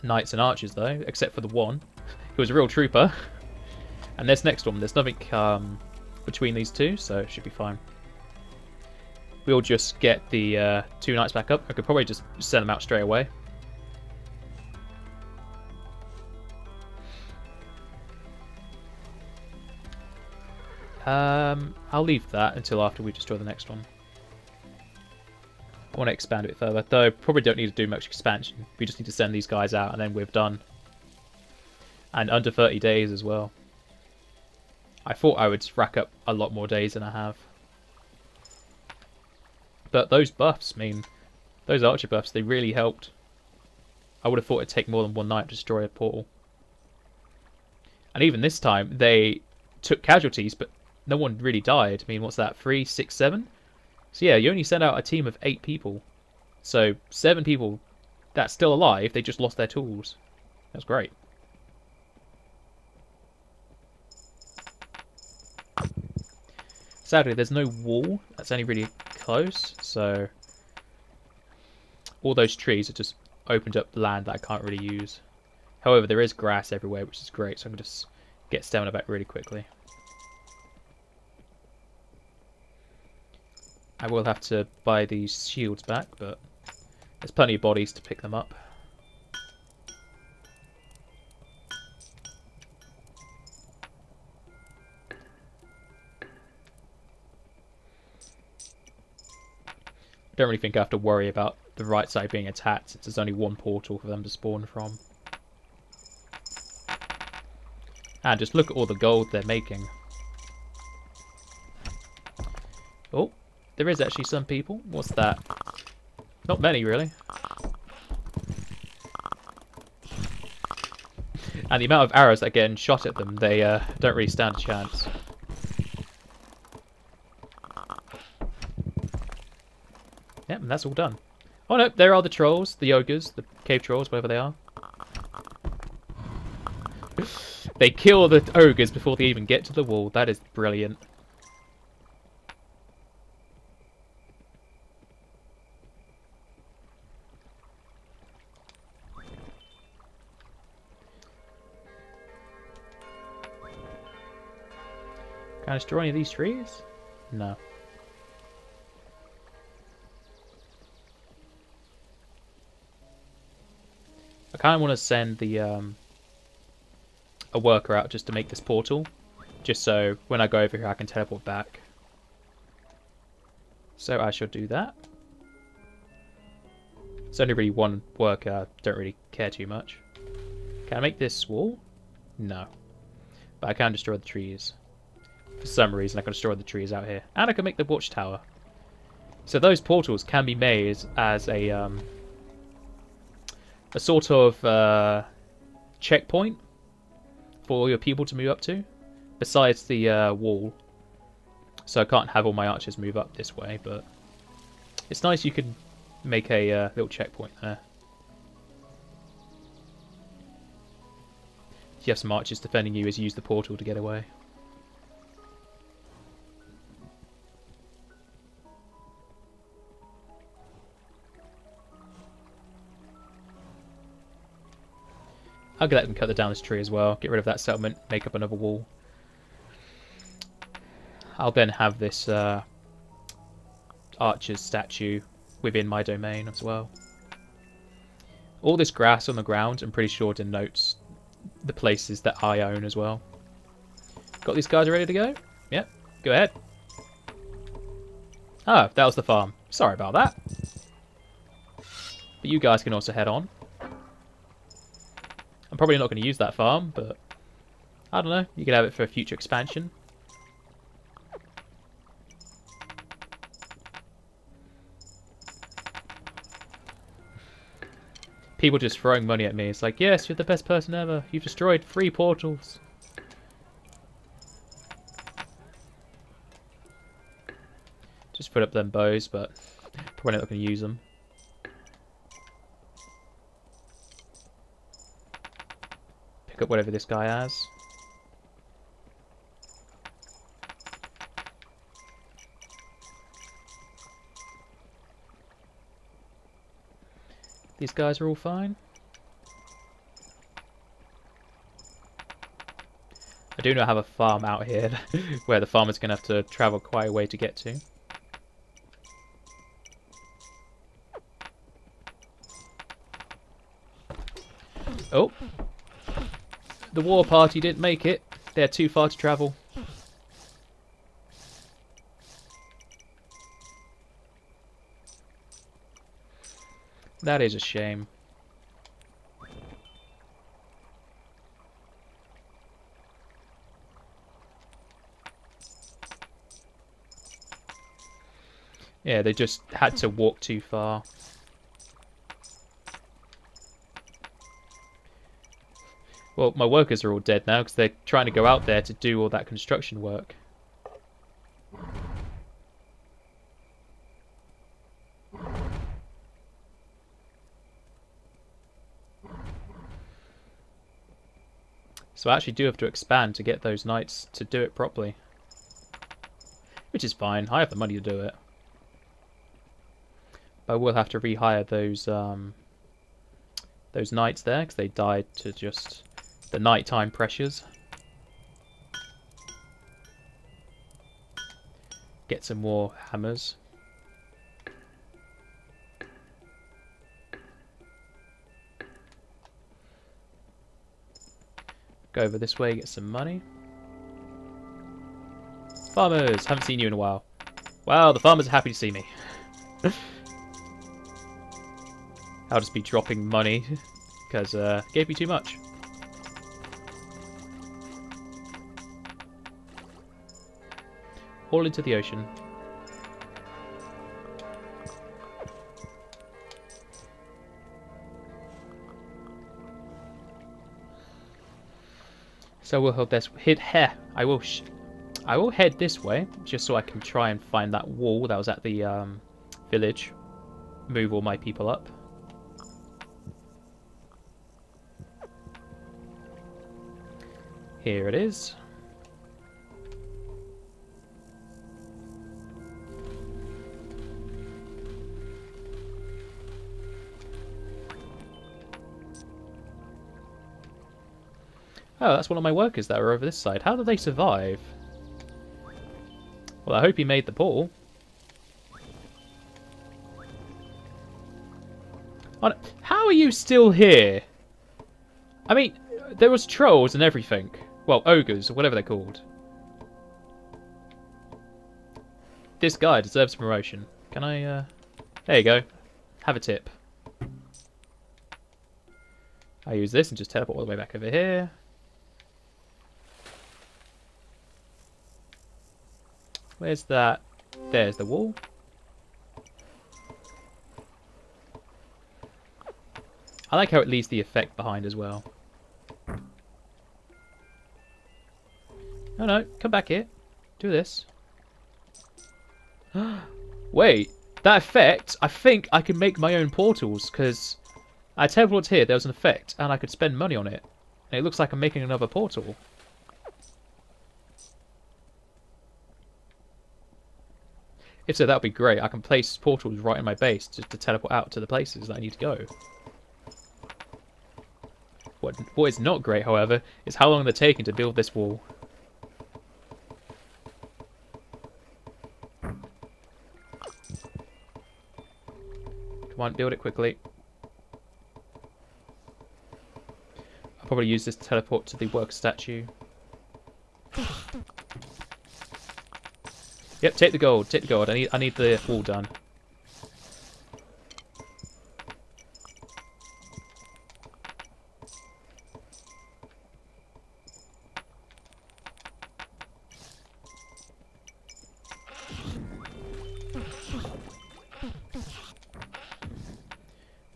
knights and archers, though, except for the one who was a real trooper. And this next one, there's nothing between these two, so it should be fine. We'll just get the 2 knights back up. I could probably just send them out straight away. I'll leave that until after we destroy the next one. I want to expand a bit further, though probably don't need to do much expansion. We just need to send these guys out and then we're done. And under 30 days as well. I thought I would rack up a lot more days than I have. But those buffs, I mean, those archer buffs, they really helped. I would have thought it'd take more than one night to destroy a portal. And even this time, they took casualties, but no one really died. I mean, what's that, 3, 6, 7? So yeah, you only sent out a team of 8 people. So 7 people that's still alive, they just lost their tools. That's great. Sadly, there's no wall that's any really close, so all those trees have just opened up land that I can't really use. However, there is grass everywhere, which is great, so I'm going to just get stamina back really quickly. I will have to buy these shields back, but there's plenty of bodies to pick them up. I don't really think I have to worry about the right side being attacked since there's only one portal for them to spawn from. And just look at all the gold they're making. Oh. There is actually some people. What's that? Not many, really. And the amount of arrows that get shot at them, they don't really stand a chance. Yep, and that's all done. Oh no, there are the trolls, the ogres, the cave trolls, whatever they are. They kill the ogres before they even get to the wall. That is brilliant. Can I destroy any of these trees? No. I kind of want to send the a worker out just to make this portal, just so when I go over here I can teleport back. So I shall do that. It's only really one worker. I don't really care too much. Can I make this wall? No. But I can destroy the trees. For some reason, I can destroy the trees out here. And I can make the watchtower. So those portals can be made as a sort of checkpoint for all your people to move up to. Besides the wall. So I can't have all my archers move up this way, but it's nice you can make a little checkpoint there. If you have some archers defending you, is use the portal to get away. I'll let them cut down this tree as well. Get rid of that settlement. Make up another wall. I'll then have this archer's statue within my domain as well. All this grass on the ground, I'm pretty sure it denotes the places that I own as well. Got these guys ready to go? Yep, go ahead. Oh, that was the farm. Sorry about that. But you guys can also head on. I'm probably not going to use that farm, but I don't know. You could have it for a future expansion. People just throwing money at me. It's like, yes, you're the best person ever. You've destroyed 3 portals. Just put up them bows, but probably not going to use them. Pick up whatever this guy has. These guys are all fine. I do not have a farm out here where the farmer's going to have to travel quite a way to get to. Oh! The war party didn't make it. They're too far to travel. That is a shame. Yeah, they just had to walk too far. Well, my workers are all dead now because they're trying to go out there to do all that construction work. So I actually do have to expand to get those knights to do it properly. Which is fine, I have the money to do it. But I will have to rehire those knights there, because they died to just the nighttime pressures. Get some more hammers. Go over this way, get some money. Farmers! Haven't seen you in a while. Wow, the farmers are happy to see me. I'll just be dropping money because it gave me too much. All into the ocean. So we'll help this hit here. I will head this way just so I can try and find that wall that was at the village. Move all my people up. Here it is. Oh, that's one of my workers that are over this side. How do they survive? Well, I hope he made the ball. How are you still here? I mean, there was trolls and everything. Well, ogres, or whatever they're called. This guy deserves promotion. Can I, there you go. Have a tip. I use this and just teleport all the way back over here. Where's that? There's the wall. I like how it leaves the effect behind as well. No, no, come back here. Do this. Wait, that effect, I think I can make my own portals, because I teleported here, there was an effect, and I could spend money on it. And it looks like I'm making another portal. If so, that would be great. I can place portals right in my base to teleport out to the places that I need to go. What is not great, however, is how long they're taking to build this wall. Come on, build it quickly. I'll probably use this to teleport to the work statue. Yep, take the gold, take the gold. I need the wall done.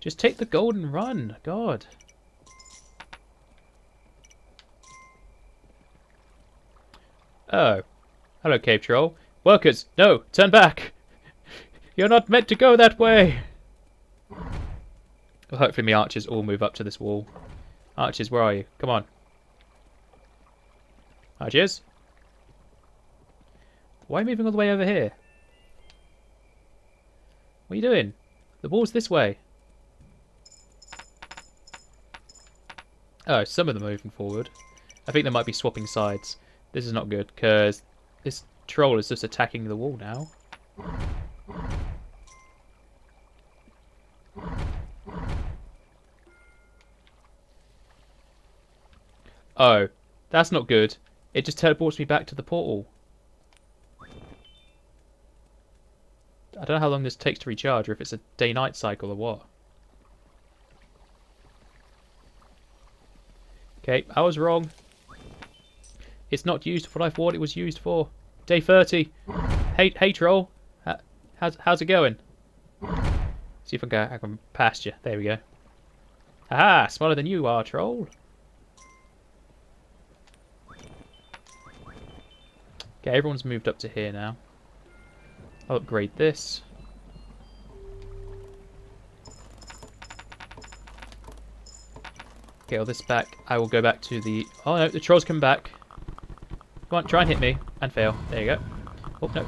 Just take the gold and run, God. Oh. Hello, Cave Troll. Workers, no, turn back. You're not meant to go that way. Well, hopefully my archers all move up to this wall. Archers, where are you? Come on. Archers? Why are you moving all the way over here? What are you doing? The wall's this way. Oh, some of them are moving forward. I think they might be swapping sides. This is not good, because this troll is just attacking the wall now. Oh, that's not good. It just teleports me back to the portal. I don't know how long this takes to recharge, or if it's a day-night cycle or what. Okay, I was wrong. It's not used for what I thought it was used for. Day 30. Hey troll. How's it going? See if I can pass you. There we go. Aha! Smaller than you are, troll. Okay, everyone's moved up to here now. I'll upgrade this. Okay, all this back. I will go back to the... Oh no, the trolls come back. Come on, try and hit me. And fail. There you go. Oh, no.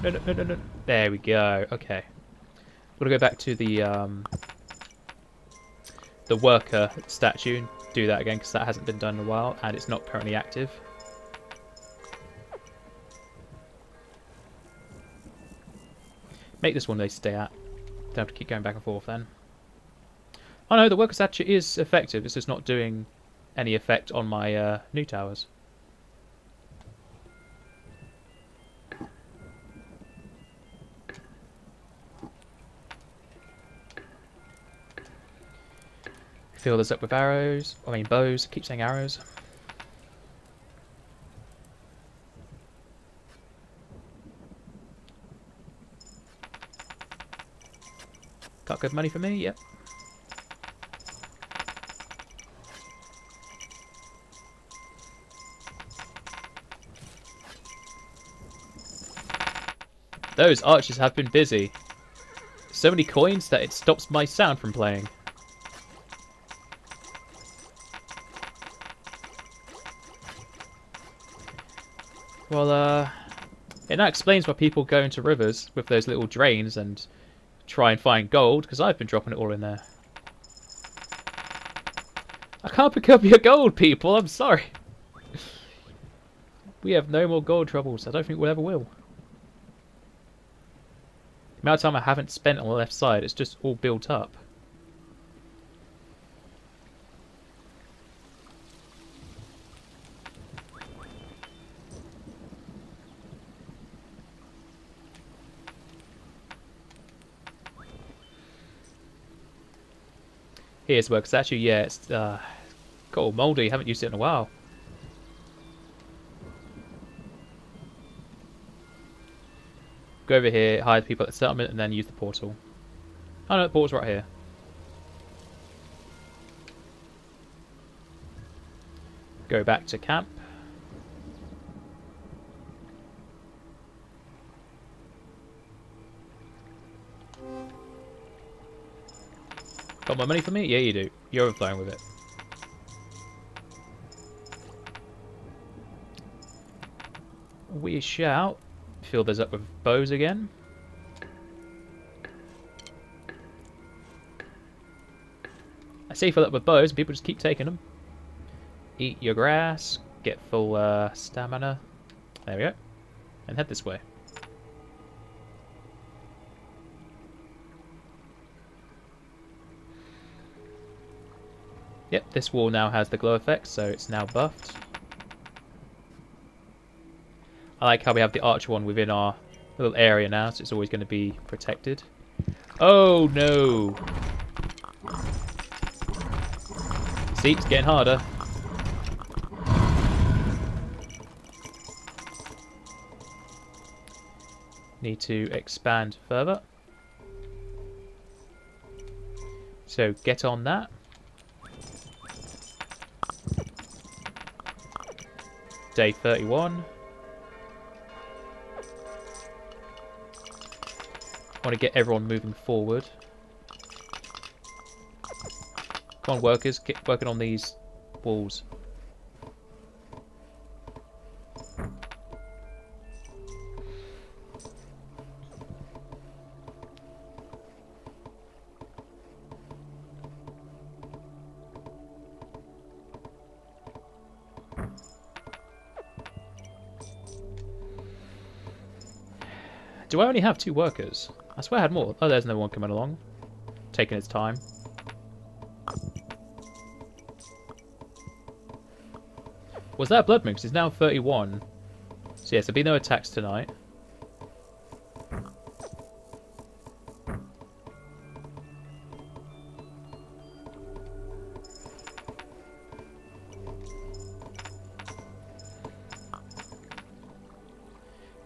There we go. Okay. We'll go back to the worker statue and do that again, because that hasn't been done in a while, and it's not currently active. Make this one they stay at. Don't have to keep going back and forth then. Oh no, the worker statue is effective. It's just not doing any effect on my new towers. Fill this up with arrows. I mean bows. I keep saying arrows. Got good money for me. Yep. Those archers have been busy. So many coins that it stops my sound from playing. Well, it now explains why people go into rivers with those little drains and try and find gold, because I've been dropping it all in there. I can't pick up your gold, people. I'm sorry. We have no more gold troubles. I don't think we ever will. The amount of time I haven't spent on the left side, it's just all built up. Here's work statue. Yeah, it's got all mouldy. Haven't used it in a while. Go over here, hire the people at the settlement, and then use the portal. Oh no, the portal's right here. Go back to camp. Got my money for me? Yeah, you do. You're overflowing with it. We shall fill those up with bows again. I say fill up with bows, and people just keep taking them. eat your grass, get full stamina. There we go. And head this way. Yep, this wall now has the glow effect, so it's now buffed. I like how we have the archer one within our little area now, so it's always going to be protected. Oh no! See, it's getting harder. Need to expand further. So get on that. Day 31. Want to get everyone moving forward. Come on, workers, get working on these walls. Do I only have 2 workers? I swear I had more. Oh, there's another one coming along. Taking its time. Was that a blood moon? Because it's now 31. So yes, there'll be no attacks tonight.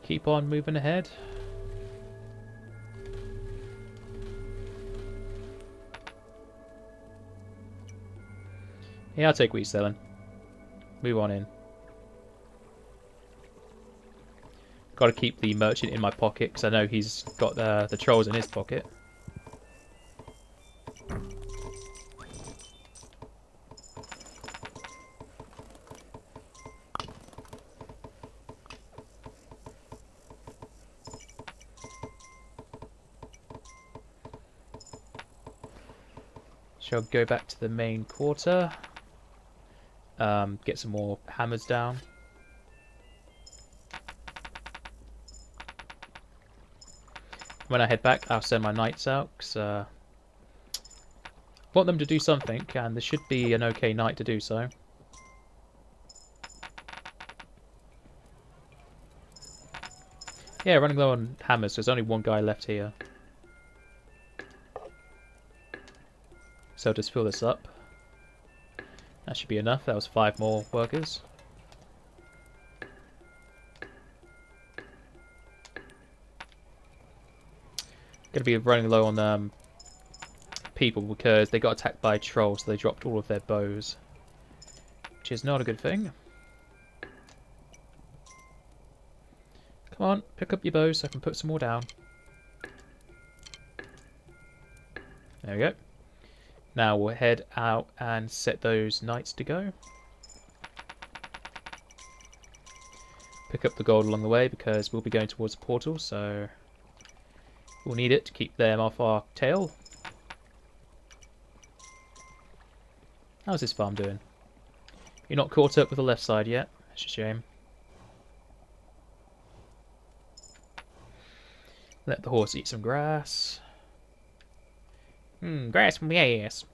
Keep on moving ahead. Yeah, I'll take what you're selling. Move on in. Got to keep the merchant in my pocket because I know he's got the trolls in his pocket. Shall go back to the main quarter. Get some more hammers down. When I head back, I'll send my knights out, because I want them to do something, and there should be an okay knight to do so. Yeah, running low on hammers, so there's only one guy left here. So I'll just fill this up. That should be enough. That was 5 more workers. Going to be running low on people because they got attacked by trolls, so they dropped all of their bows, which is not a good thing. Come on, pick up your bows so I can put some more down. There we go. Now we'll head out and set those knights to go. Pick up the gold along the way because we'll be going towards the portal, so we'll need it to keep them off our tail. How's this farm doing? You're not caught up with the left side yet. That's a shame. Let the horse eat some grass. Grass from my ass.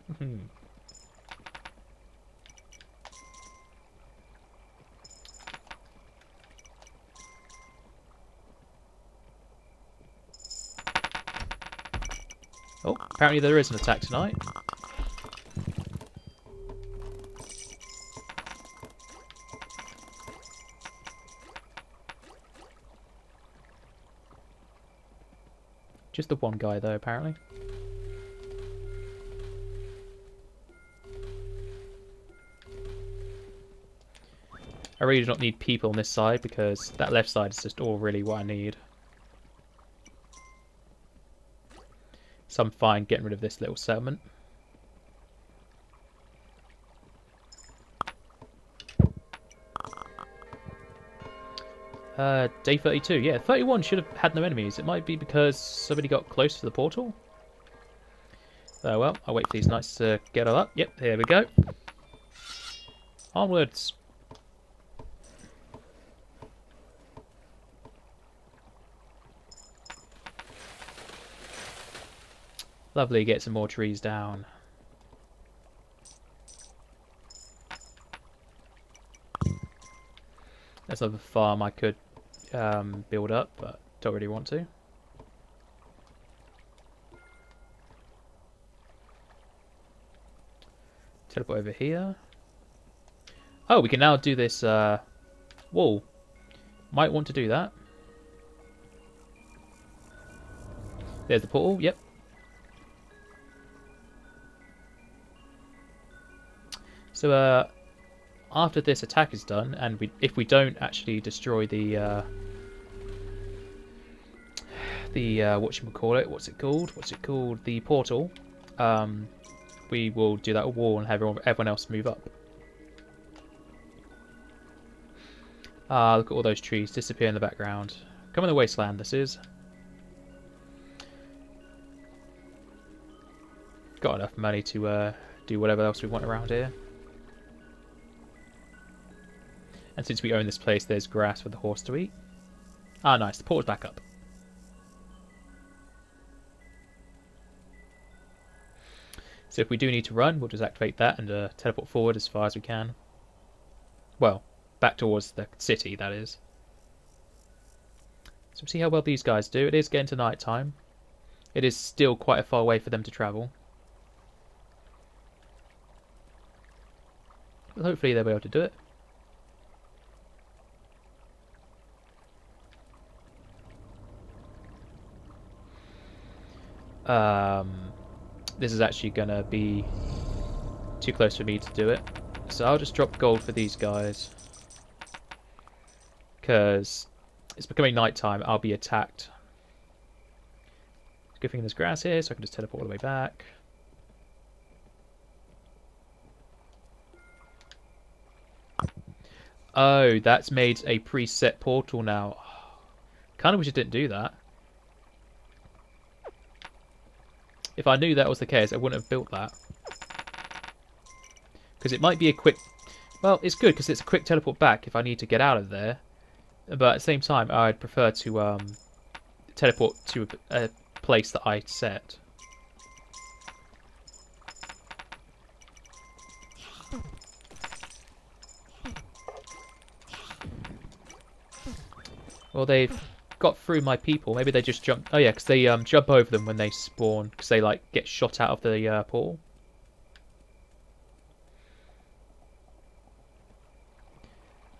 Oh, apparently there is an attack tonight. Just the one guy though, apparently. I really do not need people on this side because that left side is just all really what I need. So I'm fine getting rid of this little settlement. Day 32. Yeah, 31 should have had no enemies. It might be because somebody got close to the portal. Oh well, I'll wait for these knights to get all up. Yep, here we go. Onwards. Lovely, get some more trees down. That's another farm I could build up, but don't really want to. Teleport over here. Oh, we can now do this wall. Might want to do that. There's the portal, yep. So after this attack is done, and if we don't actually destroy the whatchamacallit, what's it called, the portal, we will do that wall and have everyone else move up. Look at all those trees disappear in the background. Come in the wasteland, this is. Got enough money to do whatever else we want around here. And since we own this place, there's grass for the horse to eat. Ah, nice, the portal's back up. So if we do need to run, we'll just activate that and teleport forward as far as we can. Well, back towards the city, that is. So we'll see how well these guys do. It is getting to night time. It is still quite a far way for them to travel. But hopefully they'll be able to do it. This is actually going to be too close for me to do it. So I'll just drop gold for these guys. Because it's becoming nighttime, I'll be attacked. Good thing there's grass here, so I can just teleport all the way back. Oh, that's made a preset portal now. Kind of wish it didn't do that. If I knew that was the case, I wouldn't have built that. Because it might be a quick... Well, it's good because it's a quick teleport back if I need to get out of there. But at the same time, I'd prefer to teleport to a place that I set. Well, they've... got through my people. Maybe they just jump. Oh yeah, because they jump over them when they spawn, because they like get shot out of the portal.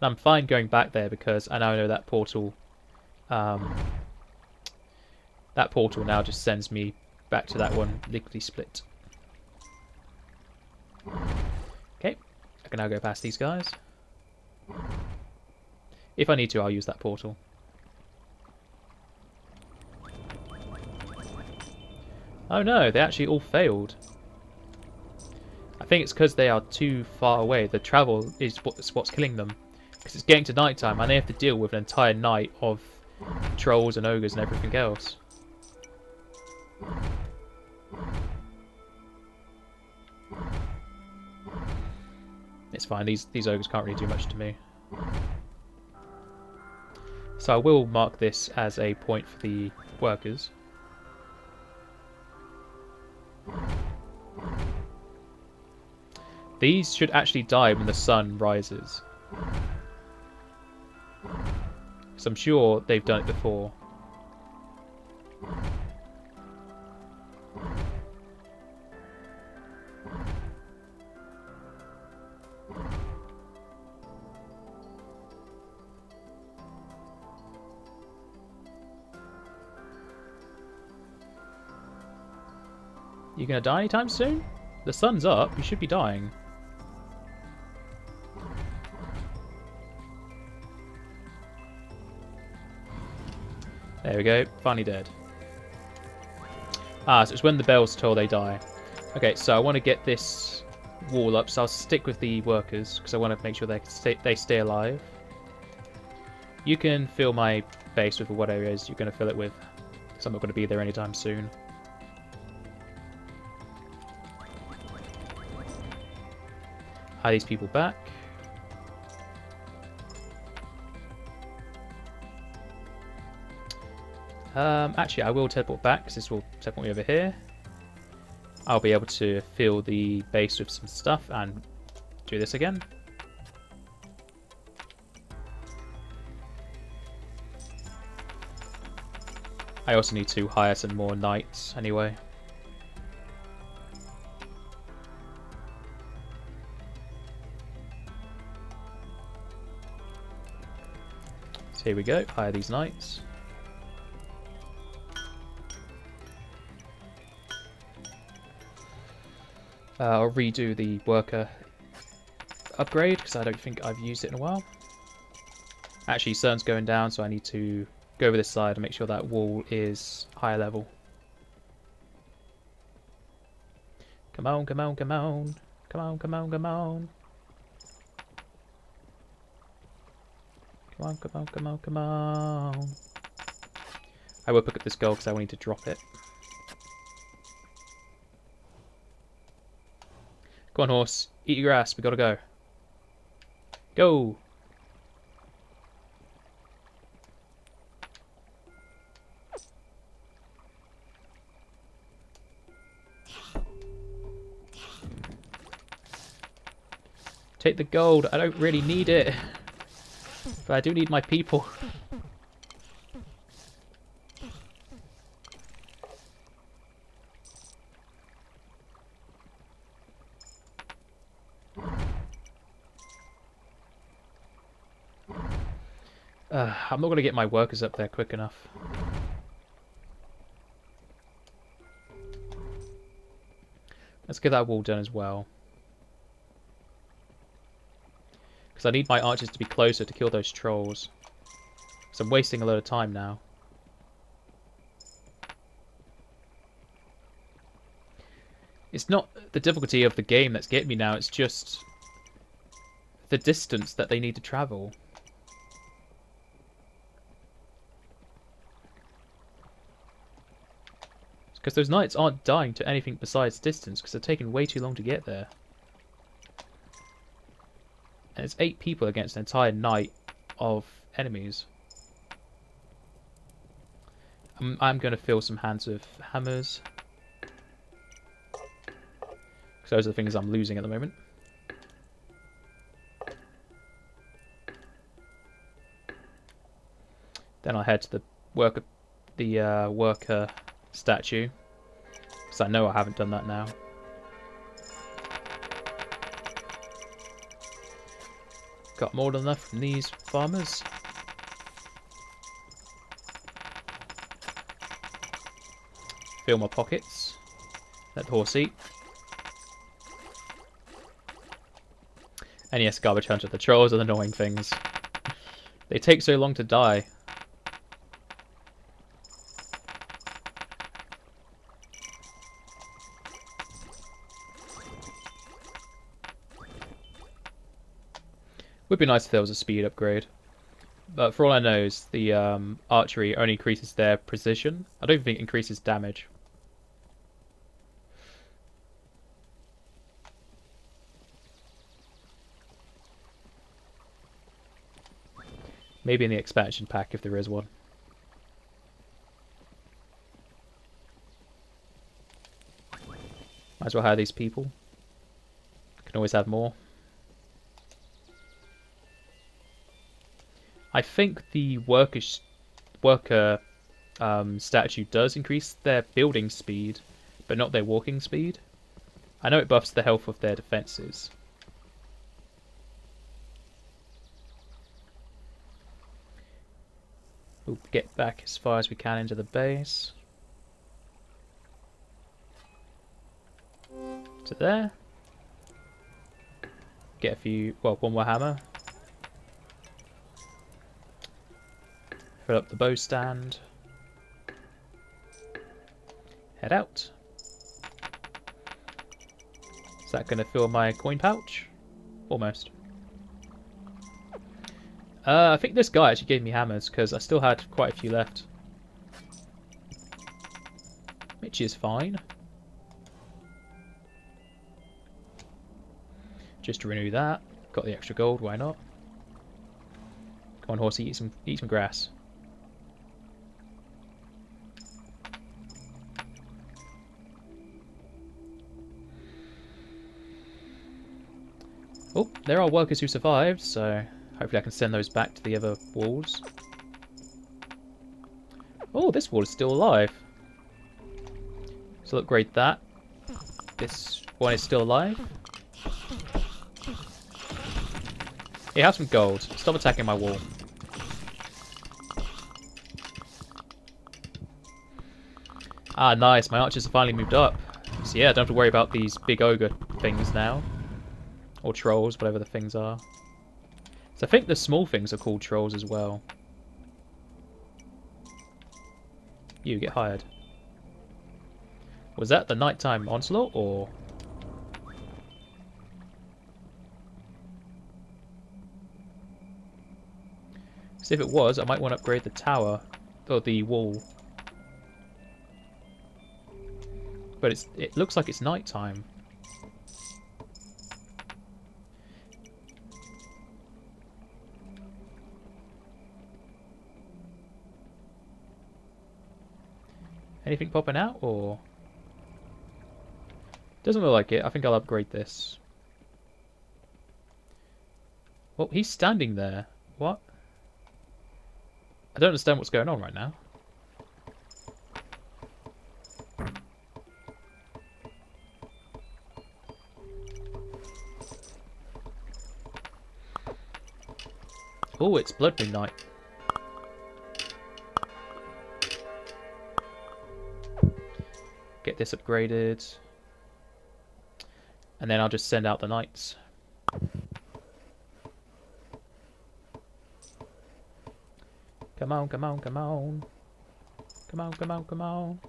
And I'm fine going back there because I now know that portal. That portal now just sends me back to that one lickety split. Okay, I can now go past these guys. If I need to, I'll use that portal. Oh no, they actually all failed. I think it's because they are too far away. The travel is what's killing them. Because it's getting to night time and they have to deal with an entire night of trolls and ogres and everything else. It's fine, these ogres can't really do much to me. So I will mark this as a point for the workers. These should actually die when the sun rises. So I'm sure they've done it before. You gonna die anytime soon? The sun's up, you should be dying. There we go, finally dead. Ah, so it's when the bells toll they die. Okay, so I want to get this wall up, so I'll stick with the workers, because I want to make sure they stay alive. You can fill my base with whatever it is you're going to fill it with, because I'm not going to be there anytime soon. Hire these people back. Actually, I will teleport back because this will teleport me over here. I'll be able to fill the base with some stuff and do this again. I also need to hire some more knights anyway. So here we go, hire these knights. I'll redo the worker upgrade because I don't think I've used it in a while. Actually, CERN's going down, so I need to go over this side and make sure that wall is higher level. Come on, come on, come on. Come on, come on, come on. Come on, come on, come on, come on. I will pick up this gold because I will need to drop it. Come on, horse. Eat your grass. We gotta go. Go! Take the gold. I don't really need it. But I do need my people. I'm not going to get my workers up there quick enough. Let's get that wall done as well. Because I need my archers to be closer to kill those trolls. Because I'm wasting a lot of time now. It's not the difficulty of the game that's getting me now, it's just the distance that they need to travel. Because those knights aren't dying to anything besides distance, because they're taking way too long to get there. And it's 8 people against an entire knight of enemies. I'm going to fill some hands with hammers. Because those are the things I'm losing at the moment. Then I'll head to the worker, statue, because I know I haven't done that now. Got more than enough from these farmers. Fill my pockets. Let the horse eat. And yes, Garbage Hunter, the trolls are the annoying things. They take so long to die. Would be nice if there was a speed upgrade, but for all I know, is the archery only increases their precision. I don't think it increases damage. Maybe in the expansion pack if there is one. Might as well hire these people. Can always have more. I think the worker statue does increase their building speed, but not their walking speed. I know it buffs the health of their defenses. We'll get back as far as we can into the base. To there. Get a few, well, one more hammer. Fill up the bow stand. Head out. Is that going to fill my coin pouch? Almost. I think this guy actually gave me hammers because I still had quite a few left. Which is fine. Just to renew that. Got the extra gold, why not? Come on, horsey, eat some grass. Oh, there are workers who survived, so hopefully I can send those back to the other walls. Oh, this wall is still alive. So upgrade that. This one is still alive. Here, have some gold. Stop attacking my wall. Ah, nice. My archers have finally moved up. So yeah, I don't have to worry about these big ogre things now. Or trolls, whatever the things are. So I think the small things are called trolls as well. You get hired. Was that the nighttime onslaught, or...? So if it was, I might want to upgrade the tower, or the wall. But it looks like it's nighttime. Anything popping out, or...? Doesn't look like it. I think I'll upgrade this. Well, he's standing there. What? I don't understand what's going on right now. Oh, it's Blood Moon Night. Get this upgraded. And then I'll just send out the knights. Come on, come on, come on. Come on, come on, come on.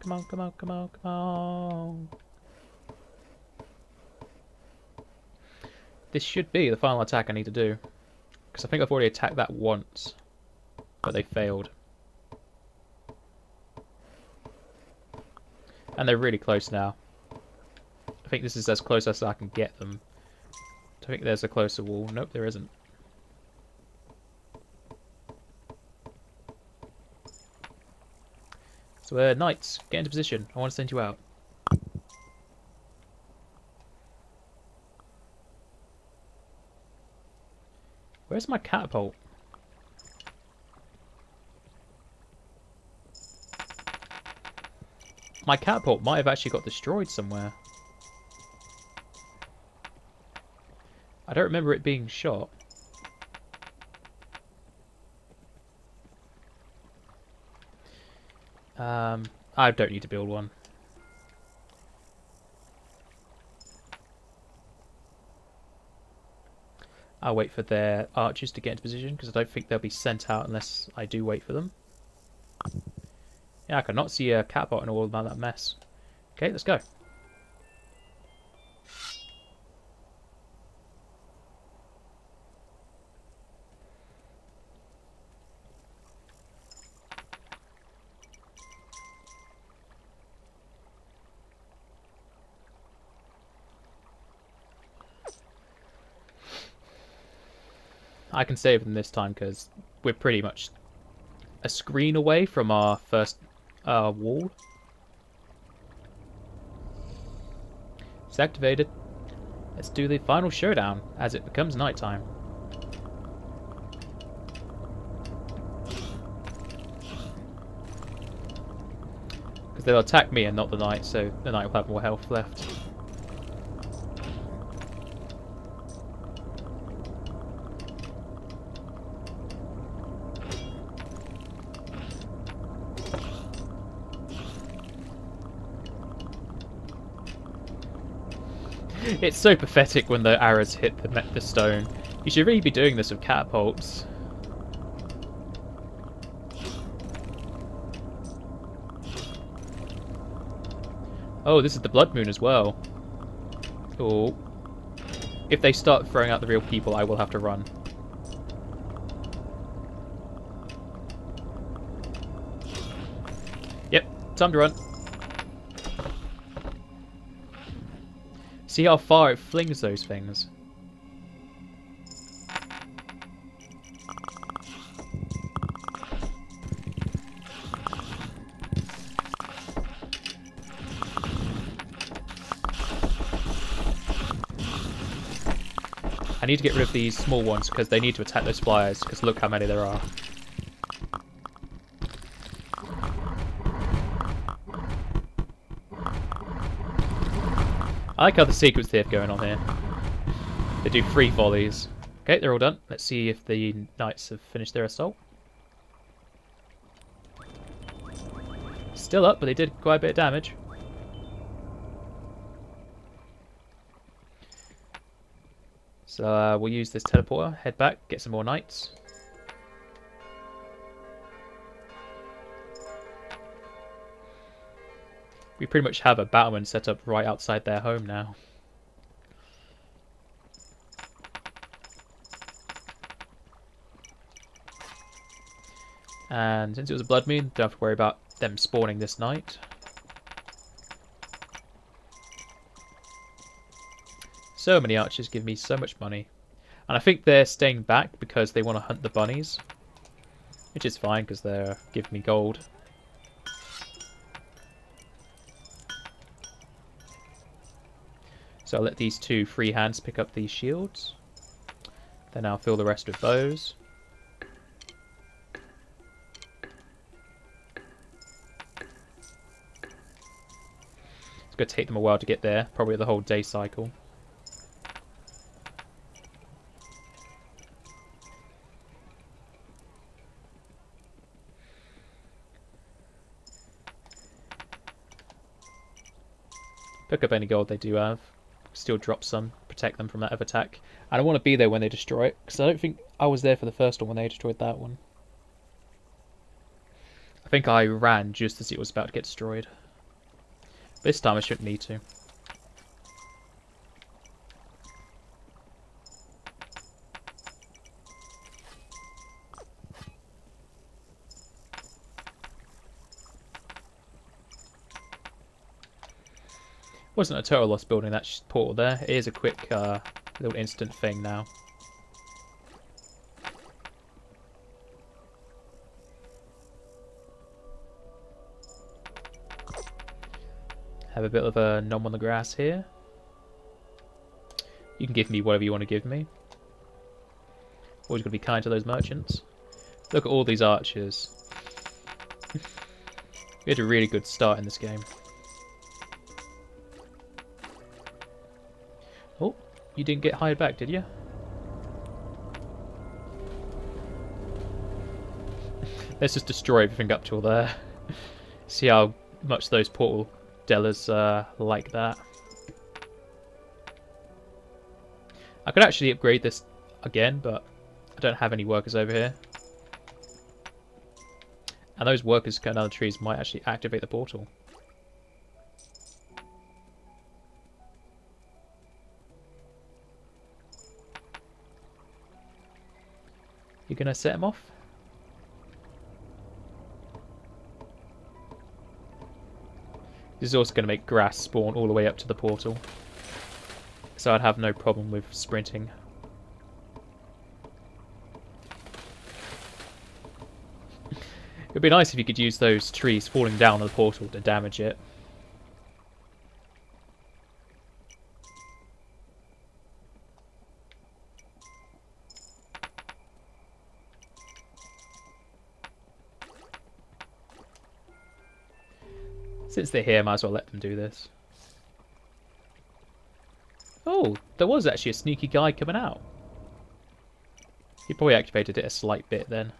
Come on, come on, come on, come on. This should be the final attack I need to do. Because I think I've already attacked that once. But they failed. And they're really close now. I think this is as close as I can get them. I think there's a closer wall. Nope, there isn't. So, knights, get into position. I want to send you out. Where's my catapult? My catapult might have actually got destroyed somewhere. I don't remember it being shot. I don't need to build one. I'll wait for their archers to get into position because I don't think they'll be sent out unless I do wait for them. Yeah, I cannot see a catapult and all about that mess. Okay, let's go. I can save them this time because we're pretty much a screen away from our first wall. It's activated. Let's do the final showdown as it becomes nighttime. Because they'll attack me and not the knight, so the knight will have more health left. It's so pathetic when the arrows hit the stone. You should really be doing this with catapults. Oh, this is the Blood Moon as well. Oh. If they start throwing out the real people, I will have to run. Yep, time to run. See how far it flings those things. I need to get rid of these small ones because they need to attack those flyers, because look how many there are. I like how the secrets they have going on here. They do 3 volleys. Okay, they're all done. Let's see if the knights have finished their assault. Still up, but they did quite a bit of damage. So we'll use this teleporter, head back, get some more knights. We pretty much have a battlement set up right outside their home now. And since it was a blood moon, don't have to worry about them spawning this night. So many archers give me so much money. And I think they're staying back because they want to hunt the bunnies. Which is fine because they're giving me gold. So I'll let these 2 free hands pick up these shields. Then I'll fill the rest with bows. It's going to take them a while to get there, probably the whole day cycle. Pick up any gold they do have, still drop some, protect them from that other attack. I don't want to be there when they destroy it, because I don't think I was there for the first one when they destroyed that one. I think I ran just as it was about to get destroyed. This time I shouldn't need to. Wasn't a total loss building that portal there. It is a quick little instant thing now. Have a bit of a nom on the grass here. You can give me whatever you want to give me. Always got to be kind to those merchants. Look at all these archers. We had a really good start in this game. Oh, you didn't get hired back, did you? Let's just destroy everything up till there. See how much those portal Della's like that. I could actually upgrade this again, but I don't have any workers over here. And those workers cutting down the trees might actually activate the portal. You gonna set him off? This is also going to make grass spawn all the way up to the portal. So I'd have no problem with sprinting. It would be nice if you could use those trees falling down on the portal to damage it. Since they're here, I might as well let them do this. Oh, there was actually a sneaky guy coming out. He probably activated it a slight bit then.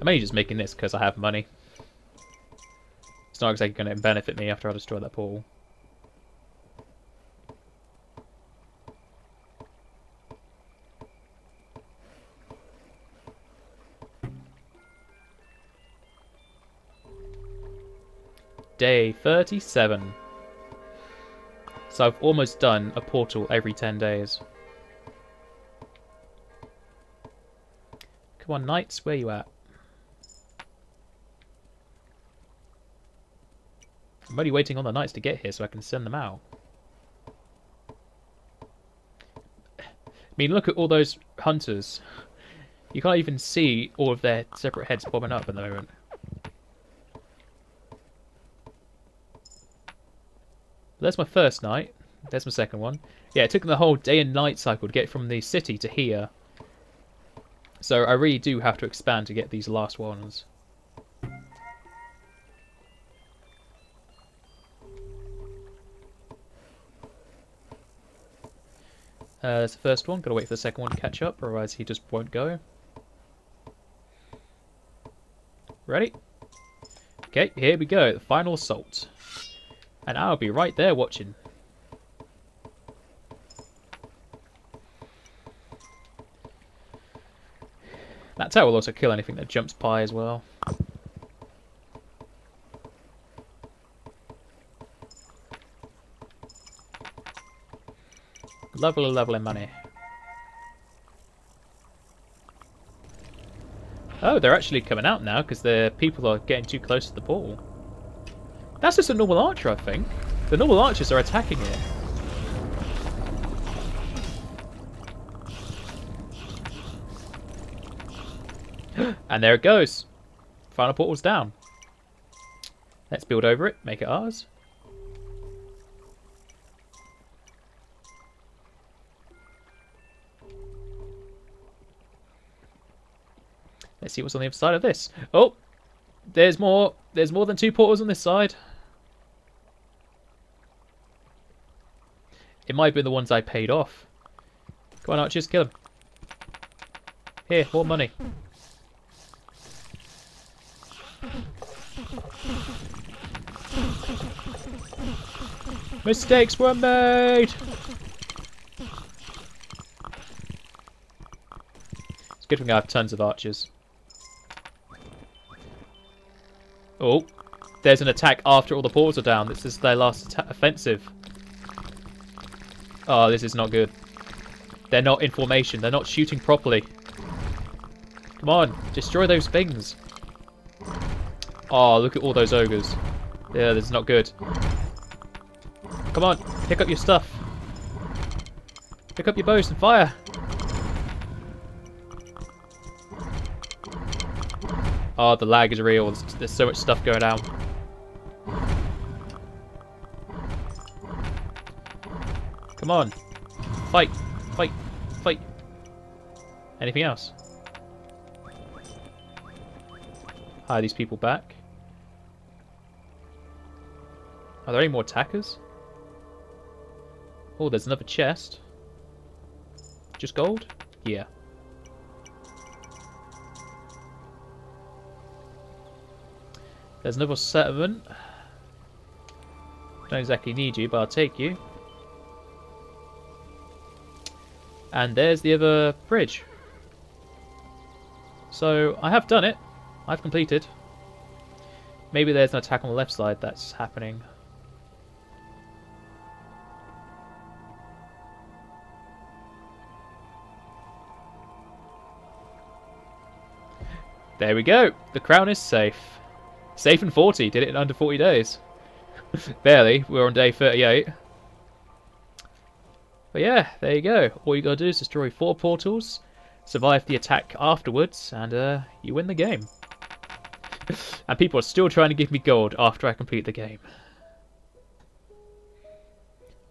I'm only just making this because I have money. It's not exactly going to benefit me after I destroy that portal. Day 37. So I've almost done a portal every 10 days. Come on, knights, where you at? I'm only waiting on the knights to get here so I can send them out. I mean, look at all those hunters. You can't even see all of their separate heads bobbing up at the moment. That's my first night. That's my second one. Yeah, it took them the whole day and night cycle to get from the city to here. So I really do have to expand to get these last ones. That's the first one. Gotta wait for the second one to catch up, otherwise he just won't go. Ready? Okay, here we go. The final assault. And I'll be right there watching. That tower will also kill anything that jumps by as well. Lovely, lovely money. Oh, they're actually coming out now because the people are getting too close to the ball. That's just a normal archer, I think. The normal archers are attacking here. And there it goes. Final portal's down. Let's build over it, make it ours. Let's see what's on the other side of this. Oh, there's more than two portals on this side. It might have been the ones I paid off. Come on, archers, kill them. Here, more money. Mistakes were made! It's good when I have tons of archers. Oh, there's an attack after all the portals are down. This is their last offensive. Oh, this is not good. They're not in formation. They're not shooting properly. Come on, destroy those things. Oh, look at all those ogres. Yeah, this is not good. Come on, pick up your stuff. Pick up your bows and fire. Oh, the lag is real. There's so much stuff going down. Come on. Fight. Fight. Fight. Anything else? Hire these people back. Are there any more attackers? Oh, there's another chest. Just gold? Yeah. There's another settlement. Don't exactly need you, but I'll take you. And there's the other bridge. So, I have done it. I've completed. Maybe there's an attack on the left side that's happening. There we go. The crown is safe. Safe in 40. Did it in under 40 days. Barely. We're on day 38. But yeah, there you go. All you gotta do is destroy 4 portals, survive the attack afterwards, and you win the game. And people are still trying to give me gold after I complete the game.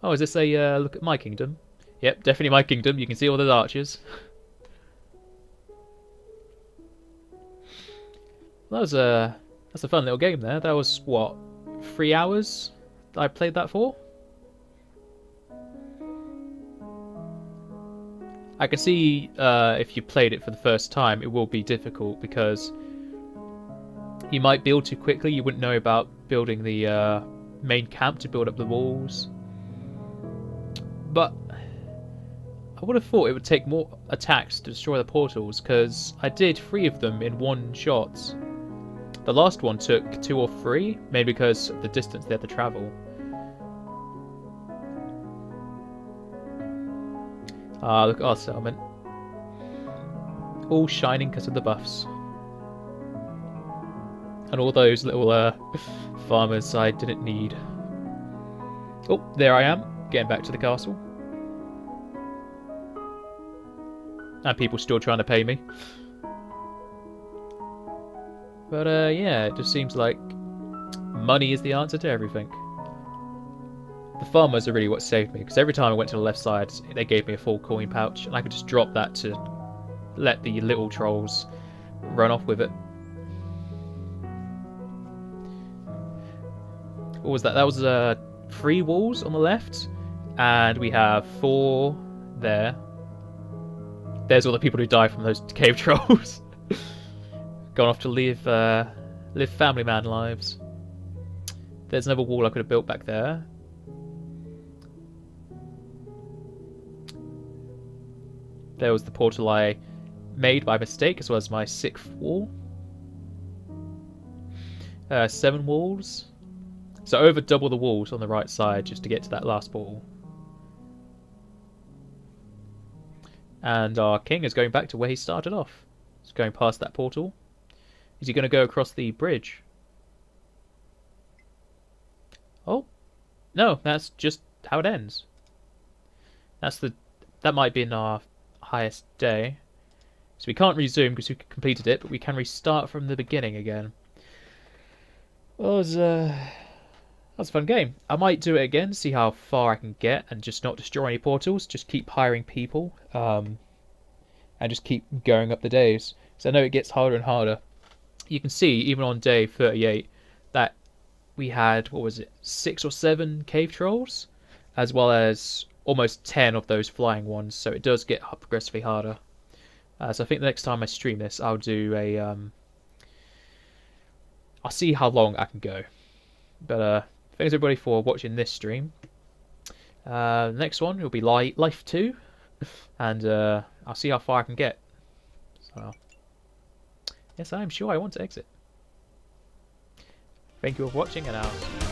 Oh, is this a look at my kingdom? Yep, definitely my kingdom. You can see all those archers. That's a fun little game there. That was, what, 3 hours that I played that for? I can see if you played it for the first time, it will be difficult because you might build too quickly. You wouldn't know about building the main camp to build up the walls. But I would have thought it would take more attacks to destroy the portals, because I did 3 of them in one shot. The last one took 2 or 3, maybe because of the distance they had to travel. Ah, look at our settlement. All shining because of the buffs. And all those little farmers I didn't need. Oh, there I am, getting back to the castle. And people still trying to pay me. But yeah, it just seems like money is the answer to everything. The farmers are really what saved me, because every time I went to the left side, they gave me a full coin pouch, and I could just drop that to let the little trolls run off with it. What was that? That was 3 walls on the left, and we have 4 there. There's all the people who died from those cave trolls. Gone off to live, live family man lives. There's another wall I could have built back there. There was the portal I made by mistake, as well as my 6th wall. 7 walls. So over double the walls on the right side just to get to that last portal. And our king is going back to where he started off. He's going past that portal. Is he going to go across the bridge? Oh. No, that's just how it ends. That's the... That might be in our highest day. So we can't resume because we completed it, but we can restart from the beginning again. Well, it was, that's a fun game. I might do it again, see how far I can get, and just not destroy any portals. Just keep hiring people, and just keep going up the days. So I know it gets harder and harder. You can see even on day 38 that we had, what was it, 6 or 7 cave trolls, as well as almost 10 of those flying ones. So it does get progressively harder. So I think the next time I stream this, I'll do a. I'll see how long I can go, but thanks everybody for watching this stream. The next one will be Life 2, and I'll see how far I can get. So, yes, I'm sure I want to exit. Thank you all for watching, and I'll see you.